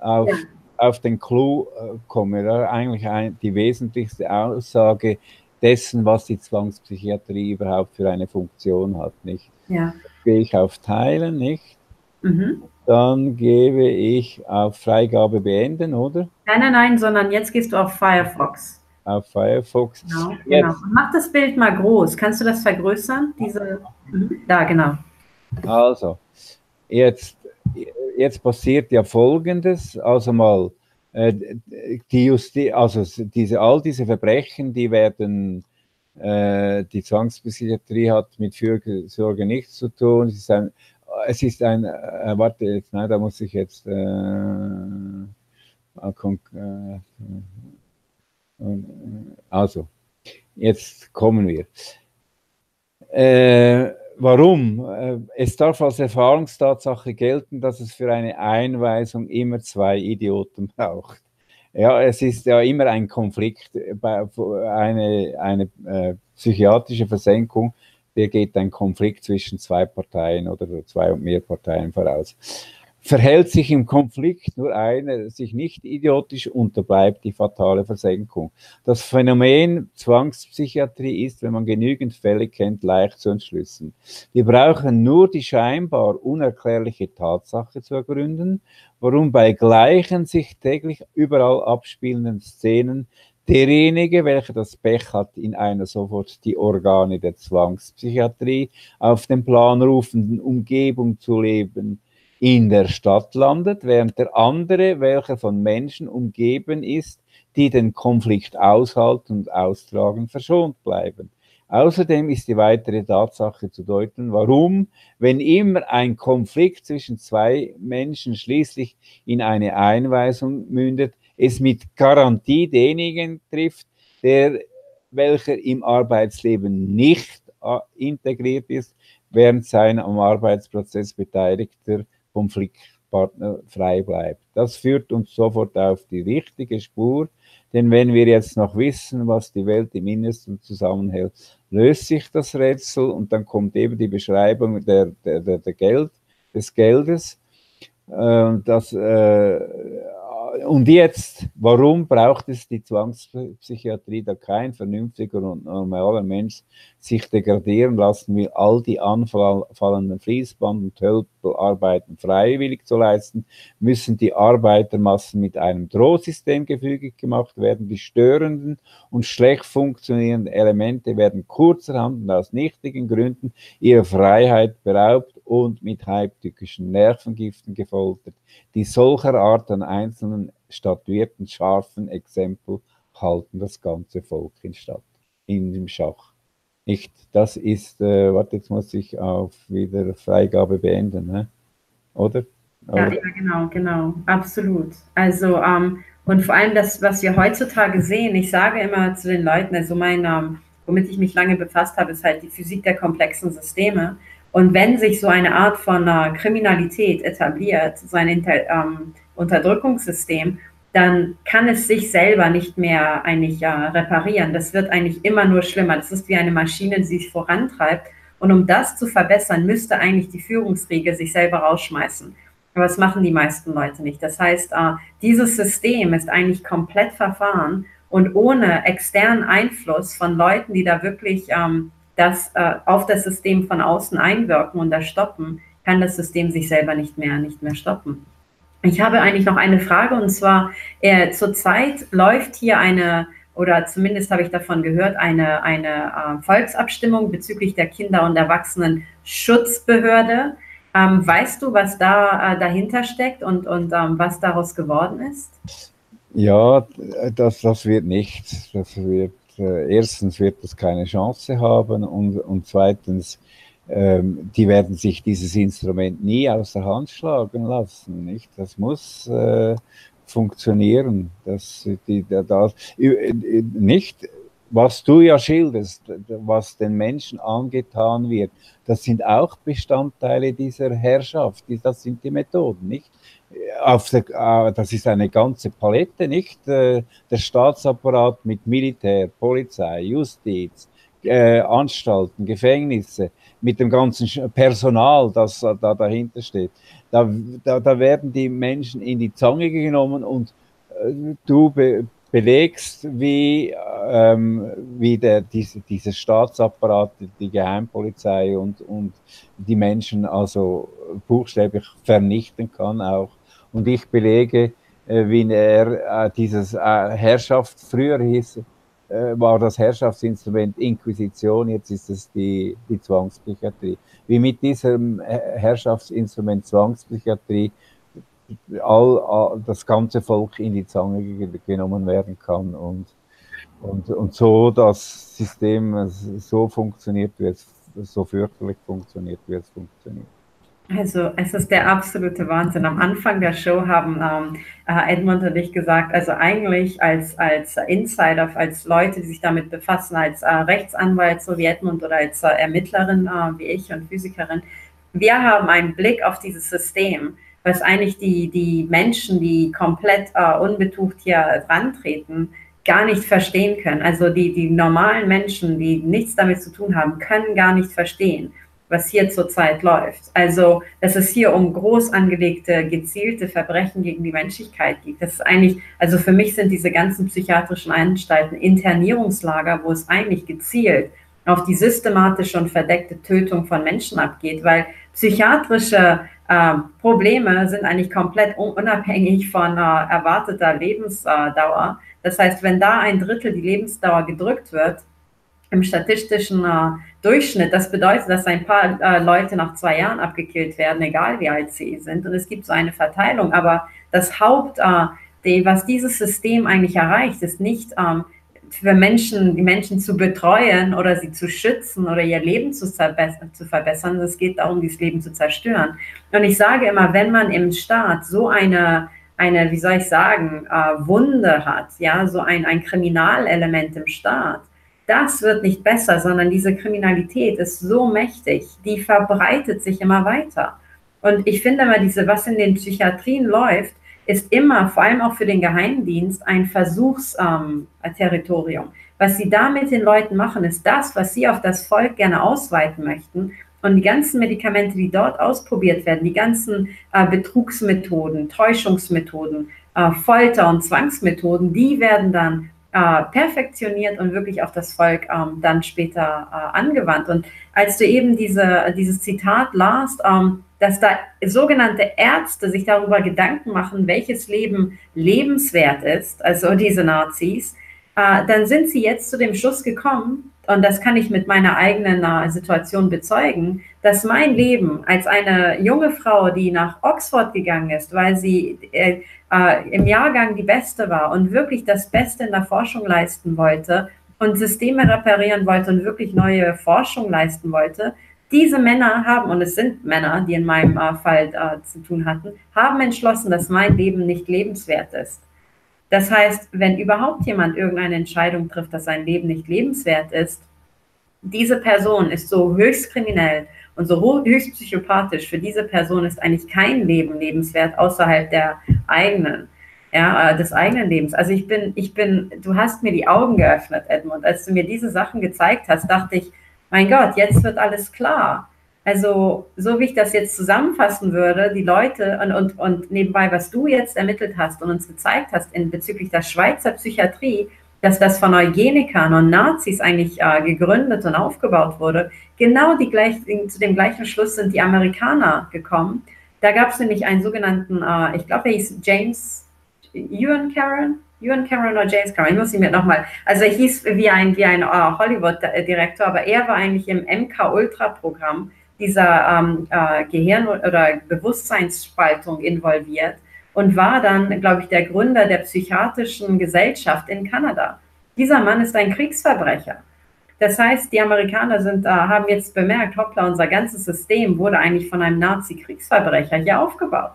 auf, ja, auf den Clou komme. Oder? Eigentlich die wesentlichste Aussage dessen, was die Zwangspsychiatrie überhaupt für eine Funktion hat. Nicht? Ja. Gehe ich auf Teilen, nicht? Mhm. Dann gebe ich auf Freigabe beenden, oder? Nein, nein, nein, sondern jetzt gehst du auf Firefox. Auf Firefox. Genau, genau. Und mach das Bild mal groß. Kannst du das vergrößern? Diese, da, genau. Also, jetzt passiert ja Folgendes. Also mal, all diese Verbrechen, die werden, die Zwangspsychiatrie hat mit Fürsorge nichts zu tun. Warte, jetzt, nein, da muss ich jetzt also, jetzt kommen wir. Warum? Es darf als Erfahrungstatsache gelten, dass es für eine Einweisung immer zwei Idioten braucht. Ja, es ist ja immer ein Konflikt, eine psychiatrische Versenkung. Der geht ein Konflikt zwischen zwei Parteien oder zwei und mehr Parteien voraus. Verhält sich im Konflikt nur einer sich nicht idiotisch, unterbleibt die fatale Versenkung. Das Phänomen Zwangspsychiatrie ist, wenn man genügend Fälle kennt, leicht zu entschlüsseln. Wir brauchen nur die scheinbar unerklärliche Tatsache zu ergründen, warum bei gleichen sich täglich überall abspielenden Szenen derjenige, welcher das Pech hat, in einer sofort die Organe der Zwangspsychiatrie auf den Plan rufenden Umgebung zu leben, in der Stadt landet, während der andere, welcher von Menschen umgeben ist, die den Konflikt aushalten und austragen, verschont bleiben. Außerdem ist die weitere Tatsache zu deuten, warum, wenn immer ein Konflikt zwischen zwei Menschen schließlich in eine Einweisung mündet, es mit Garantie denjenigen trifft, welcher im Arbeitsleben nicht integriert ist, während sein am Arbeitsprozess beteiligter Konfliktpartner frei bleibt. Das führt uns sofort auf die richtige Spur, denn wenn wir jetzt noch wissen, was die Welt im Innersten zusammenhält, löst sich das Rätsel und dann kommt eben die Beschreibung des Geldes. Und jetzt, warum braucht es die Zwangspsychiatrie, da kein vernünftiger und normaler Mensch sich degradieren lassen will, all die anfallenden Fließband- und Tölpelarbeiten freiwillig zu leisten, müssen die Arbeitermassen mit einem Drohsystem gefügig gemacht werden, die störenden und schlecht funktionierenden Elemente werden kurzerhand und aus nichtigen Gründen ihrer Freiheit beraubt und mit heimtückischen Nervengiften gefoltert, die solcher Art an einzelnen statuierten, scharfen Exempel halten das ganze Volk in dem Schach. Nicht, das ist, warte, jetzt muss ich auf wieder Freigabe beenden, ne? Oder? Ja, ja, genau, genau, absolut. Also, und vor allem das, was wir heutzutage sehen, ich sage immer zu den Leuten, also womit ich mich lange befasst habe, ist halt die Physik der komplexen Systeme. Und wenn sich so eine Art von Kriminalität etabliert, so ein Unterdrückungssystem, dann kann es sich selber nicht mehr eigentlich reparieren. Das wird eigentlich immer nur schlimmer. Das ist wie eine Maschine, die sich vorantreibt. Und um das zu verbessern, müsste eigentlich die Führungsriege sich selber rausschmeißen. Aber das machen die meisten Leute nicht. Das heißt, dieses System ist eigentlich komplett verfahren und ohne externen Einfluss von Leuten, die da wirklich... auf das System von außen einwirken und das stoppen, kann das System sich selber nicht mehr stoppen. Ich habe eigentlich noch eine Frage, und zwar, zurzeit läuft hier eine, oder zumindest habe ich davon gehört, eine Volksabstimmung bezüglich der Kinder- und Erwachsenenschutzbehörde. Weißt du, was da dahinter steckt und was daraus geworden ist? Ja, das wird nichts. Das wird erstens wird das keine Chance haben und zweitens, die werden sich dieses Instrument nie aus der Hand schlagen lassen. Nicht? Das muss funktionieren. Nicht, was du ja schilderst, was den Menschen angetan wird, das sind auch Bestandteile dieser Herrschaft. Das sind die Methoden, nicht? das ist eine ganze Palette, nicht? Der Staatsapparat mit Militär, Polizei, Justiz, Anstalten, Gefängnisse, mit dem ganzen Personal, das da dahinter steht. Da werden die Menschen in die Zange genommen und du belegst, wie dieser Staatsapparat, die Geheimpolizei und die Menschen also buchstäblich vernichten kann auch. Und ich belege, wie er dieses Herrschaft früher hieß, war das Herrschaftsinstrument Inquisition, jetzt ist es die Zwangspsychiatrie. Wie mit diesem Herrschaftsinstrument Zwangspsychiatrie das ganze Volk in die Zange genommen werden kann und so das System so funktioniert, wie es so fürchterlich funktioniert, wie es funktioniert. Also es ist der absolute Wahnsinn. Am Anfang der Show haben Edmund und ich gesagt, also eigentlich als Insider, als Leute, die sich damit befassen, als Rechtsanwalt, so wie Edmund, oder als Ermittlerin, wie ich, und Physikerin, wir haben einen Blick auf dieses System, was eigentlich die Menschen, die komplett unbetucht hier rantreten, gar nicht verstehen können. Also die normalen Menschen, die nichts damit zu tun haben, können gar nicht verstehen, was hier zurzeit läuft. Also, dass es hier um groß angelegte, gezielte Verbrechen gegen die Menschlichkeit geht. Das ist eigentlich, also für mich sind diese ganzen psychiatrischen Anstalten Internierungslager, wo es eigentlich gezielt auf die systematische und verdeckte Tötung von Menschen abgeht, weil psychiatrische Probleme sind eigentlich komplett unabhängig von erwarteter Lebensdauer. Das heißt, wenn da ein Drittel die Lebensdauer gedrückt wird, im statistischen Durchschnitt, das bedeutet, dass ein paar Leute nach 2 Jahren abgekillt werden, egal wie alt sie sind. Und es gibt so eine Verteilung. Aber das was dieses System eigentlich erreicht, ist nicht für Menschen, die Menschen zu betreuen oder sie zu schützen oder ihr Leben zu verbessern. Es geht darum, dieses Leben zu zerstören. Und ich sage immer, wenn man im Staat so eine wie soll ich sagen, Wunde hat, ja, so ein Kriminalelement im Staat, das wird nicht besser, sondern diese Kriminalität ist so mächtig, die verbreitet sich immer weiter. Und ich finde immer, was in den Psychiatrien läuft, ist immer, vor allem auch für den Geheimdienst, ein Versuchsterritorium. Was sie da mit den Leuten machen, ist das, was sie auf das Volk gerne ausweiten möchten. Und die ganzen Medikamente, die dort ausprobiert werden, die ganzen Betrugsmethoden, Täuschungsmethoden, Folter- und Zwangsmethoden, die werden dann perfektioniert und wirklich auf das Volk dann später angewandt. Und als du eben dieses Zitat las, dass da sogenannte Ärzte sich darüber Gedanken machen, welches Leben lebenswert ist, also diese Nazis, dann sind sie jetzt zu dem Schluss gekommen, und das kann ich mit meiner eigenen Situation bezeugen, dass mein Leben als eine junge Frau, die nach Oxford gegangen ist, weil sie im Jahrgang die Beste war und wirklich das Beste in der Forschung leisten wollte und Systeme reparieren wollte und wirklich neue Forschung leisten wollte, diese Männer haben, und es sind Männer, die in meinem Fall zu tun hatten, haben entschlossen, dass mein Leben nicht lebenswert ist. Das heißt, wenn überhaupt jemand irgendeine Entscheidung trifft, dass sein Leben nicht lebenswert ist, diese Person ist so höchst kriminell und so höchst psychopathisch. Für diese Person ist eigentlich kein Leben lebenswert außerhalb des eigenen Lebens. Also du hast mir die Augen geöffnet, Edmund. Als du mir diese Sachen gezeigt hast, dachte ich, mein Gott, jetzt wird alles klar. Also, so wie ich das jetzt zusammenfassen würde, die Leute und nebenbei, was du jetzt ermittelt hast und uns gezeigt hast bezüglich der Schweizer Psychiatrie, dass das von Eugenikern und Nazis eigentlich gegründet und aufgebaut wurde, genau zu dem gleichen Schluss sind die Amerikaner gekommen. Da gab es nämlich einen sogenannten, ich glaube, der hieß James Cameron, ich muss ihn mir nochmal, also er hieß wie ein Hollywood-Direktor, aber er war eigentlich im MK-Ultra-Programm dieser Gehirn- oder Bewusstseinsspaltung involviert und war dann, glaube ich, der Gründer der psychiatrischen Gesellschaft in Kanada. Dieser Mann ist ein Kriegsverbrecher. Das heißt, die Amerikaner haben jetzt bemerkt, hoppla, unser ganzes System wurde eigentlich von einem Nazi-Kriegsverbrecher hier aufgebaut.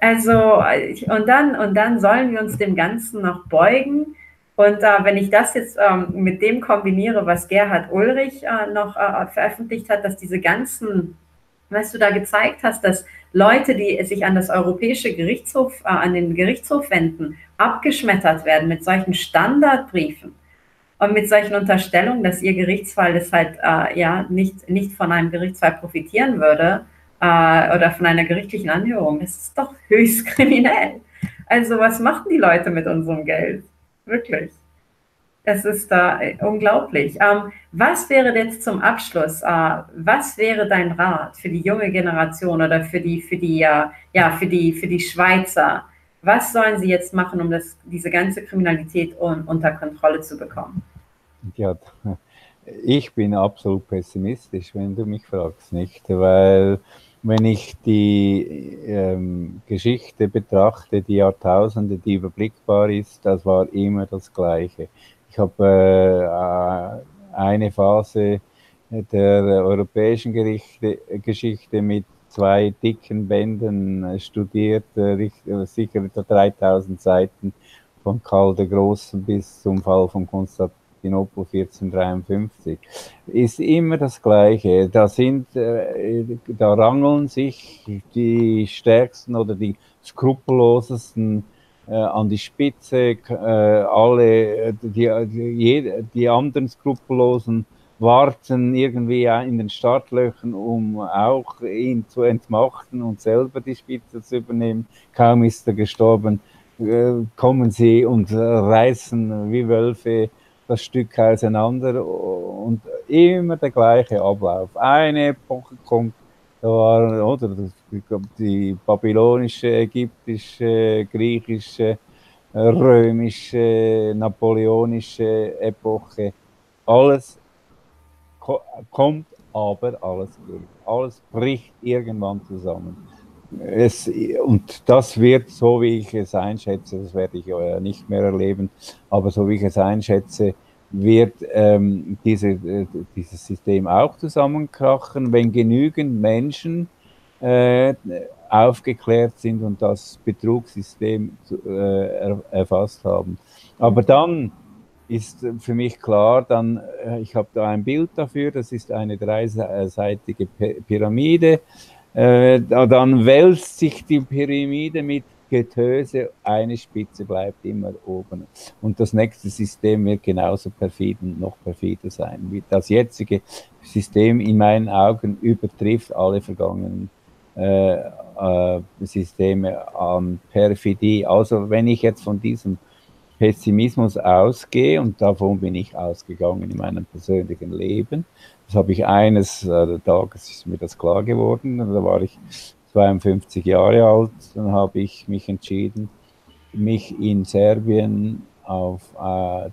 Also, und dann sollen wir uns dem Ganzen noch beugen. Und wenn ich das jetzt mit dem kombiniere, was Gerhard Ulrich noch veröffentlicht hat, dass diese ganzen, was du da gezeigt hast, dass Leute, die sich an das Europäische Gerichtshof, an den Gerichtshof wenden, abgeschmettert werden mit solchen Standardbriefen und mit solchen Unterstellungen, dass ihr Gerichtsfall das halt ja nicht von einem Gerichtsfall profitieren würde oder von einer gerichtlichen Anhörung. Das ist doch höchst kriminell. Also was machen die Leute mit unserem Geld? Wirklich. Das ist unglaublich. Was wäre jetzt zum Abschluss, was wäre dein Rat für die junge Generation oder für die Schweizer? Was sollen sie jetzt machen, um diese ganze Kriminalität unter Kontrolle zu bekommen? Ja, ich bin absolut pessimistisch, wenn du mich fragst, nicht? Weil wenn ich die Geschichte betrachte, die Jahrtausende, die überblickbar ist, das war immer das Gleiche. Ich habe eine Phase der europäischen Geschichte mit zwei dicken Bänden studiert, sicher etwa 3000 Seiten, von Karl der Großen bis zum Fall von Konstantinopel 1453. Ist immer das Gleiche. Da rangeln sich die Stärksten oder die Skrupellosesten an die Spitze, die anderen Skrupellosen warten irgendwie in den Startlöchern, um auch ihn zu entmachten und selber die Spitze zu übernehmen. Kaum ist er gestorben, kommen sie und reißen wie Wölfe das Stück auseinander, und immer der gleiche Ablauf. Eine Epoche kommt, da war, oder die babylonische, ägyptische, griechische, römische, napoleonische Epoche. Alles kommt, aber alles geht. Alles bricht irgendwann zusammen. Und das wird, so wie ich es einschätze, das werde ich ja nicht mehr erleben, aber so wie ich es einschätze, wird dieses System auch zusammenkrachen, wenn genügend Menschen aufgeklärt sind und das Betrugssystem erfasst haben. Aber dann ist für mich klar, ich habe da ein Bild dafür, das ist eine dreiseitige Pyramide. Dann wälzt sich die Pyramide mit Getöse, eine Spitze bleibt immer oben. Und das nächste System wird genauso perfid und noch perfider sein. Wie das jetzige System in meinen Augen übertrifft alle vergangenen Systeme an Perfidie. Also wenn ich jetzt von diesem Pessimismus ausgehe, und davon bin ich ausgegangen in meinem persönlichen Leben. Das habe ich eines Tages, ist mir das klar geworden, da war ich 52 Jahre alt, dann habe ich mich entschieden, mich in Serbien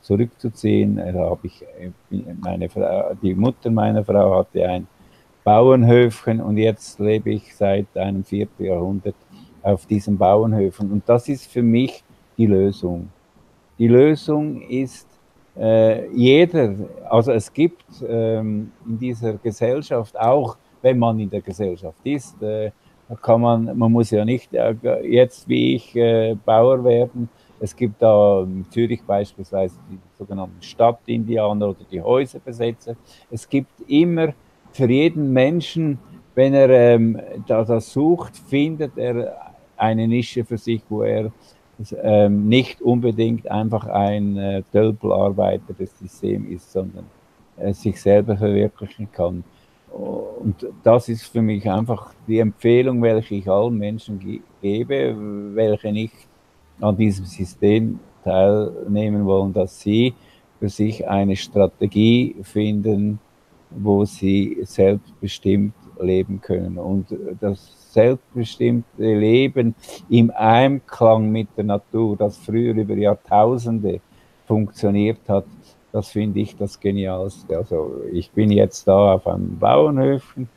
zurückzuziehen. Die Mutter meiner Frau hatte ein Bauernhöfchen, und jetzt lebe ich seit einem Vierteljahrhundert auf diesem Bauernhöfen. Und das ist für mich die Lösung. Die Lösung ist, es gibt in dieser Gesellschaft, auch wenn man in der Gesellschaft ist, man muss ja nicht jetzt wie ich Bauer werden. Es gibt da in Zürich beispielsweise die sogenannten Stadtindianer oder die Häuserbesetzer. Es gibt immer für jeden Menschen, wenn er das sucht, findet er eine Nische für sich, wo er nicht unbedingt einfach ein Tölpelarbeiter des Systems ist, sondern sich selber verwirklichen kann. Und das ist für mich einfach die Empfehlung, welche ich allen Menschen gebe, welche nicht an diesem System teilnehmen wollen, dass sie für sich eine Strategie finden, wo sie selbstbestimmt leben können. Und das selbstbestimmte Leben im Einklang mit der Natur, das früher über Jahrtausende funktioniert hat, das finde ich das Genialste. Also ich bin jetzt da auf einem Bauernhöfen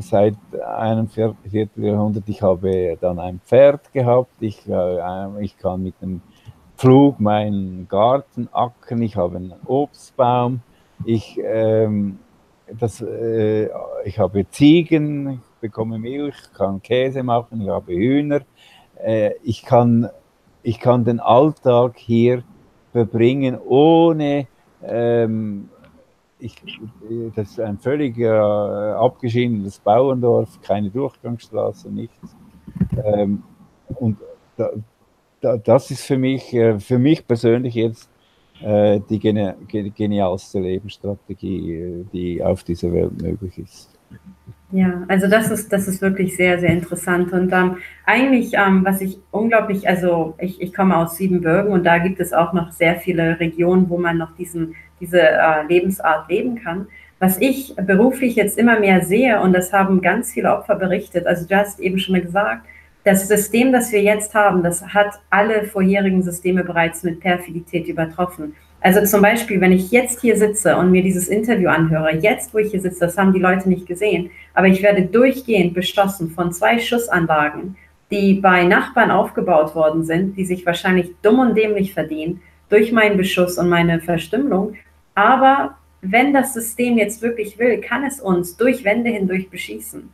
seit einem Vierteljahrhundert. Ich habe dann ein Pferd gehabt, ich kann mit dem Pflug meinen Garten ackern, ich habe einen Obstbaum, ich habe Ziegen, ich bekomme Milch, kann Käse machen, ich habe Hühner. Ich kann den Alltag hier verbringen, ohne das ist ein völlig abgeschiedenes Bauerndorf, keine Durchgangsstraße, nichts. Und das ist für mich persönlich jetzt die genialste Lebensstrategie, die auf dieser Welt möglich ist. Ja, also das ist wirklich sehr, sehr interessant. Und eigentlich, was ich unglaublich, also ich komme aus Siebenbürgen und da gibt es auch noch sehr viele Regionen, wo man noch diese Lebensart leben kann. Was ich beruflich jetzt immer mehr sehe, und das haben ganz viele Opfer berichtet, also du hast eben schon gesagt, das System, das wir jetzt haben, das hat alle vorherigen Systeme bereits mit Perfidität übertroffen. Also zum Beispiel, wenn ich jetzt hier sitze und mir dieses Interview anhöre, jetzt, wo ich hier sitze, das haben die Leute nicht gesehen, aber ich werde durchgehend beschossen von 2 Schussanlagen, die bei Nachbarn aufgebaut worden sind, die sich wahrscheinlich dumm und dämlich verdienen durch meinen Beschuss und meine Verstümmelung. Aber wenn das System jetzt wirklich will, kann es uns durch Wände hindurch beschießen.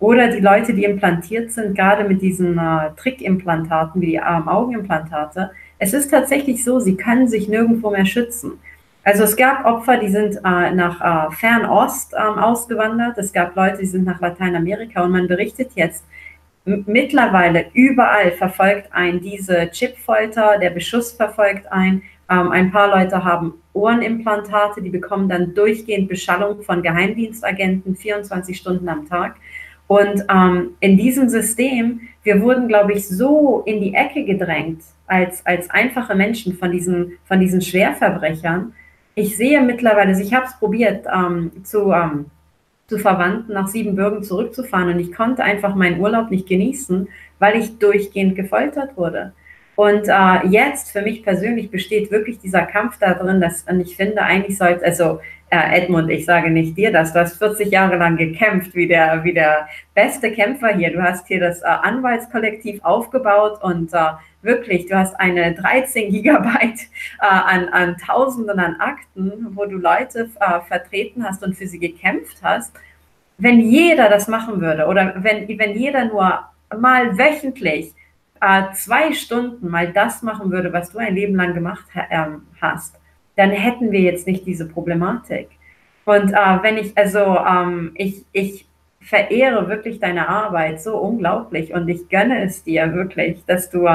Oder die Leute, die implantiert sind, gerade mit diesen Trickimplantaten, wie die Augenimplantate. Es ist tatsächlich so, sie können sich nirgendwo mehr schützen. Also es gab Opfer, die sind nach Fernost ausgewandert. Es gab Leute, die sind nach Lateinamerika. Und man berichtet jetzt, mittlerweile überall verfolgt einen diese Chipfolter, der Beschuss verfolgt einen. Ein paar Leute haben Ohrenimplantate, die bekommen dann durchgehend Beschallung von Geheimdienstagenten 24 Stunden am Tag. Und in diesem System, wir wurden, glaube ich, so in die Ecke gedrängt als einfache Menschen von diesen Schwerverbrechern. Ich sehe mittlerweile, also ich habe es probiert, zu Verwandten nach Siebenbürgen zurückzufahren und ich konnte einfach meinen Urlaub nicht genießen, weil ich durchgehend gefoltert wurde. Und jetzt für mich persönlich besteht wirklich dieser Kampf darin, dass, und ich finde, eigentlich sollte, also Edmund, ich sage nicht dir das, du hast 40 Jahre lang gekämpft wie der beste Kämpfer hier. Du hast hier das Anwaltskollektiv aufgebaut und wirklich, du hast eine 13 Gigabyte an Tausenden an Akten, wo du Leute vertreten hast und für sie gekämpft hast. Wenn jeder das machen würde oder wenn jeder nur mal wöchentlich 2 Stunden mal das machen würde, was du ein Leben lang gemacht hast, dann hätten wir jetzt nicht diese Problematik. Und ich verehre wirklich deine Arbeit so unglaublich und ich gönne es dir wirklich, dass du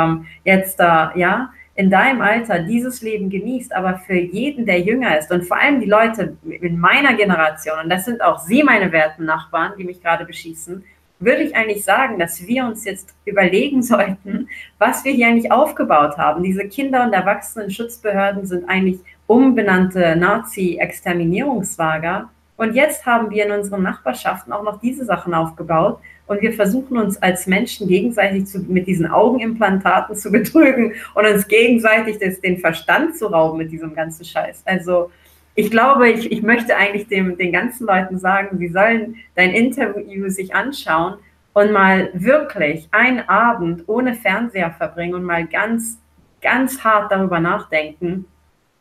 jetzt ja in deinem Alter dieses Leben genießt, aber für jeden, der jünger ist und vor allem die Leute in meiner Generation, und das sind auch sie, meine werten Nachbarn, die mich gerade beschießen, würde ich eigentlich sagen, dass wir uns jetzt überlegen sollten, was wir hier eigentlich aufgebaut haben. Diese Kinder- und Erwachsenenschutzbehörden sind eigentlich umbenannte Nazi-Exterminierungslager. Und jetzt haben wir in unseren Nachbarschaften auch noch diese Sachen aufgebaut. Und wir versuchen uns als Menschen gegenseitig mit diesen Augenimplantaten zu betrügen und uns gegenseitig den Verstand zu rauben mit diesem ganzen Scheiß. Also ich glaube, ich möchte eigentlich den ganzen Leuten sagen, sie sollen dein Interview sich anschauen und mal wirklich einen Abend ohne Fernseher verbringen und mal ganz, ganz hart darüber nachdenken,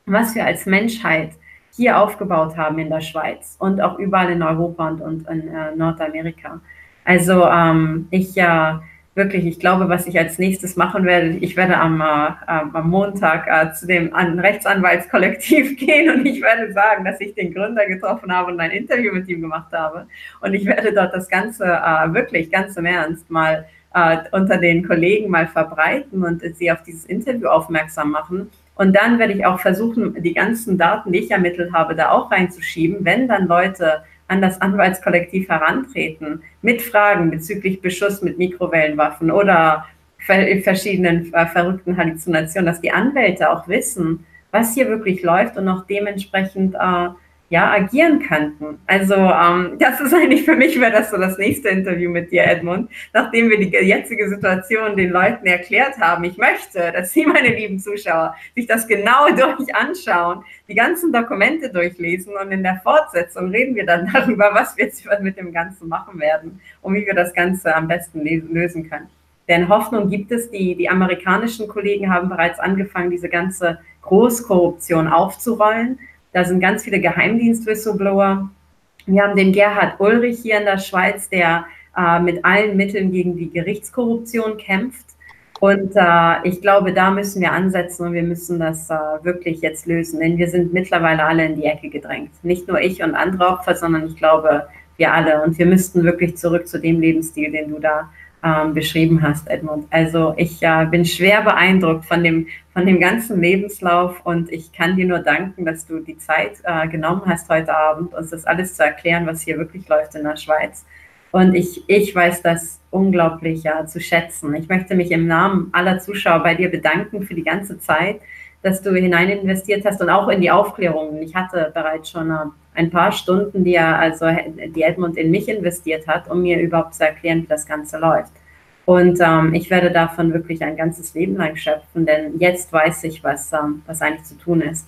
was wir als Menschheit hier aufgebaut haben in der Schweiz und auch überall in Europa und in Nordamerika. Also wirklich, ich glaube, was ich als nächstes machen werde, ich werde am Montag zu dem Rechtsanwaltskollektiv gehen und ich werde sagen, dass ich den Gründer getroffen habe und ein Interview mit ihm gemacht habe. Und ich werde dort das Ganze wirklich ganz im Ernst mal unter den Kollegen mal verbreiten und sie auf dieses Interview aufmerksam machen. Und dann werde ich auch versuchen, die ganzen Daten, die ich ermittelt habe, da auch reinzuschieben, wenn dann Leute an das Anwaltskollektiv herantreten, mit Fragen bezüglich Beschuss mit Mikrowellenwaffen oder verschiedenen verrückten Halluzinationen, dass die Anwälte auch wissen, was hier wirklich läuft und auch dementsprechend agieren könnten. Also das ist eigentlich für mich, wäre das so das nächste Interview mit dir, Edmund, nachdem wir die jetzige Situation den Leuten erklärt haben. Ich möchte, dass Sie, meine lieben Zuschauer, sich das genau durch anschauen, die ganzen Dokumente durchlesen und in der Fortsetzung reden wir dann darüber, was wir jetzt mit dem Ganzen machen werden und wie wir das Ganze am besten lösen können. Denn Hoffnung gibt es, die amerikanischen Kollegen haben bereits angefangen, diese ganze Großkorruption aufzurollen. Da sind ganz viele Geheimdienst-Whistleblower. Wir haben den Gerhard Ulrich hier in der Schweiz, der mit allen Mitteln gegen die Gerichtskorruption kämpft. Und ich glaube, da müssen wir ansetzen und wir müssen das wirklich jetzt lösen, denn wir sind mittlerweile alle in die Ecke gedrängt. Nicht nur ich und andere Opfer, sondern ich glaube, wir alle. Und wir müssten wirklich zurück zu dem Lebensstil, den du da beschrieben hast, Edmund. Also ich bin schwer beeindruckt von dem ganzen Lebenslauf und ich kann dir nur danken, dass du die Zeit genommen hast heute Abend, uns das alles zu erklären, was hier wirklich läuft in der Schweiz. Und ich weiß das unglaublich zu schätzen. Ich möchte mich im Namen aller Zuschauer bei dir bedanken für die ganze Zeit, dass du hinein investiert hast und auch in die Aufklärung. Ich hatte bereits schon ein paar Stunden, die Edmund in mich investiert hat, um mir überhaupt zu erklären, wie das Ganze läuft. Und ich werde davon wirklich ein ganzes Leben lang schöpfen, denn jetzt weiß ich, was eigentlich zu tun ist.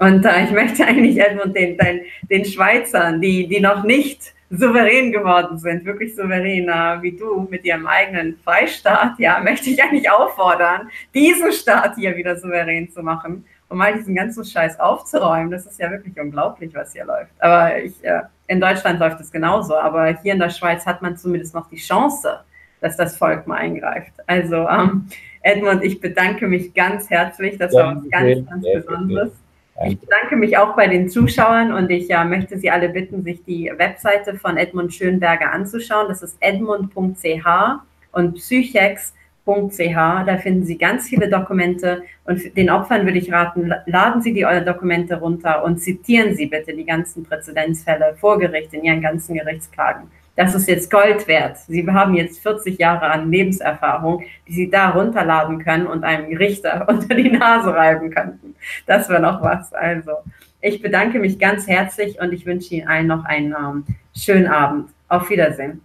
Und ich möchte eigentlich, Edmund, den Schweizern, die noch nicht souverän geworden sind, wirklich souverän wie du mit ihrem eigenen Freistaat, ja, möchte ich eigentlich auffordern, diesen Staat hier wieder souverän zu machen, um mal diesen ganzen Scheiß aufzuräumen. Das ist ja wirklich unglaublich, was hier läuft. Aber in Deutschland läuft es genauso, aber hier in der Schweiz hat man zumindest noch die Chance, dass das Volk mal eingreift. Also Edmund, ich bedanke mich ganz herzlich, das war uns ganz, ganz Besonderes. Ich bedanke mich auch bei den Zuschauern und ich möchte Sie alle bitten, sich die Webseite von Edmund Schönenberger anzuschauen. Das ist edmund.ch und psychex.ch. Da finden Sie ganz viele Dokumente und den Opfern würde ich raten, laden Sie die Dokumente runter und zitieren Sie bitte die ganzen Präzedenzfälle vor Gericht in Ihren ganzen Gerichtsklagen. Das ist jetzt Gold wert. Sie haben jetzt 40 Jahre an Lebenserfahrung, die Sie da runterladen können und einem Richter unter die Nase reiben könnten. Das wäre noch was. Also, ich bedanke mich ganz herzlich und ich wünsche Ihnen allen noch einen schönen Abend. Auf Wiedersehen.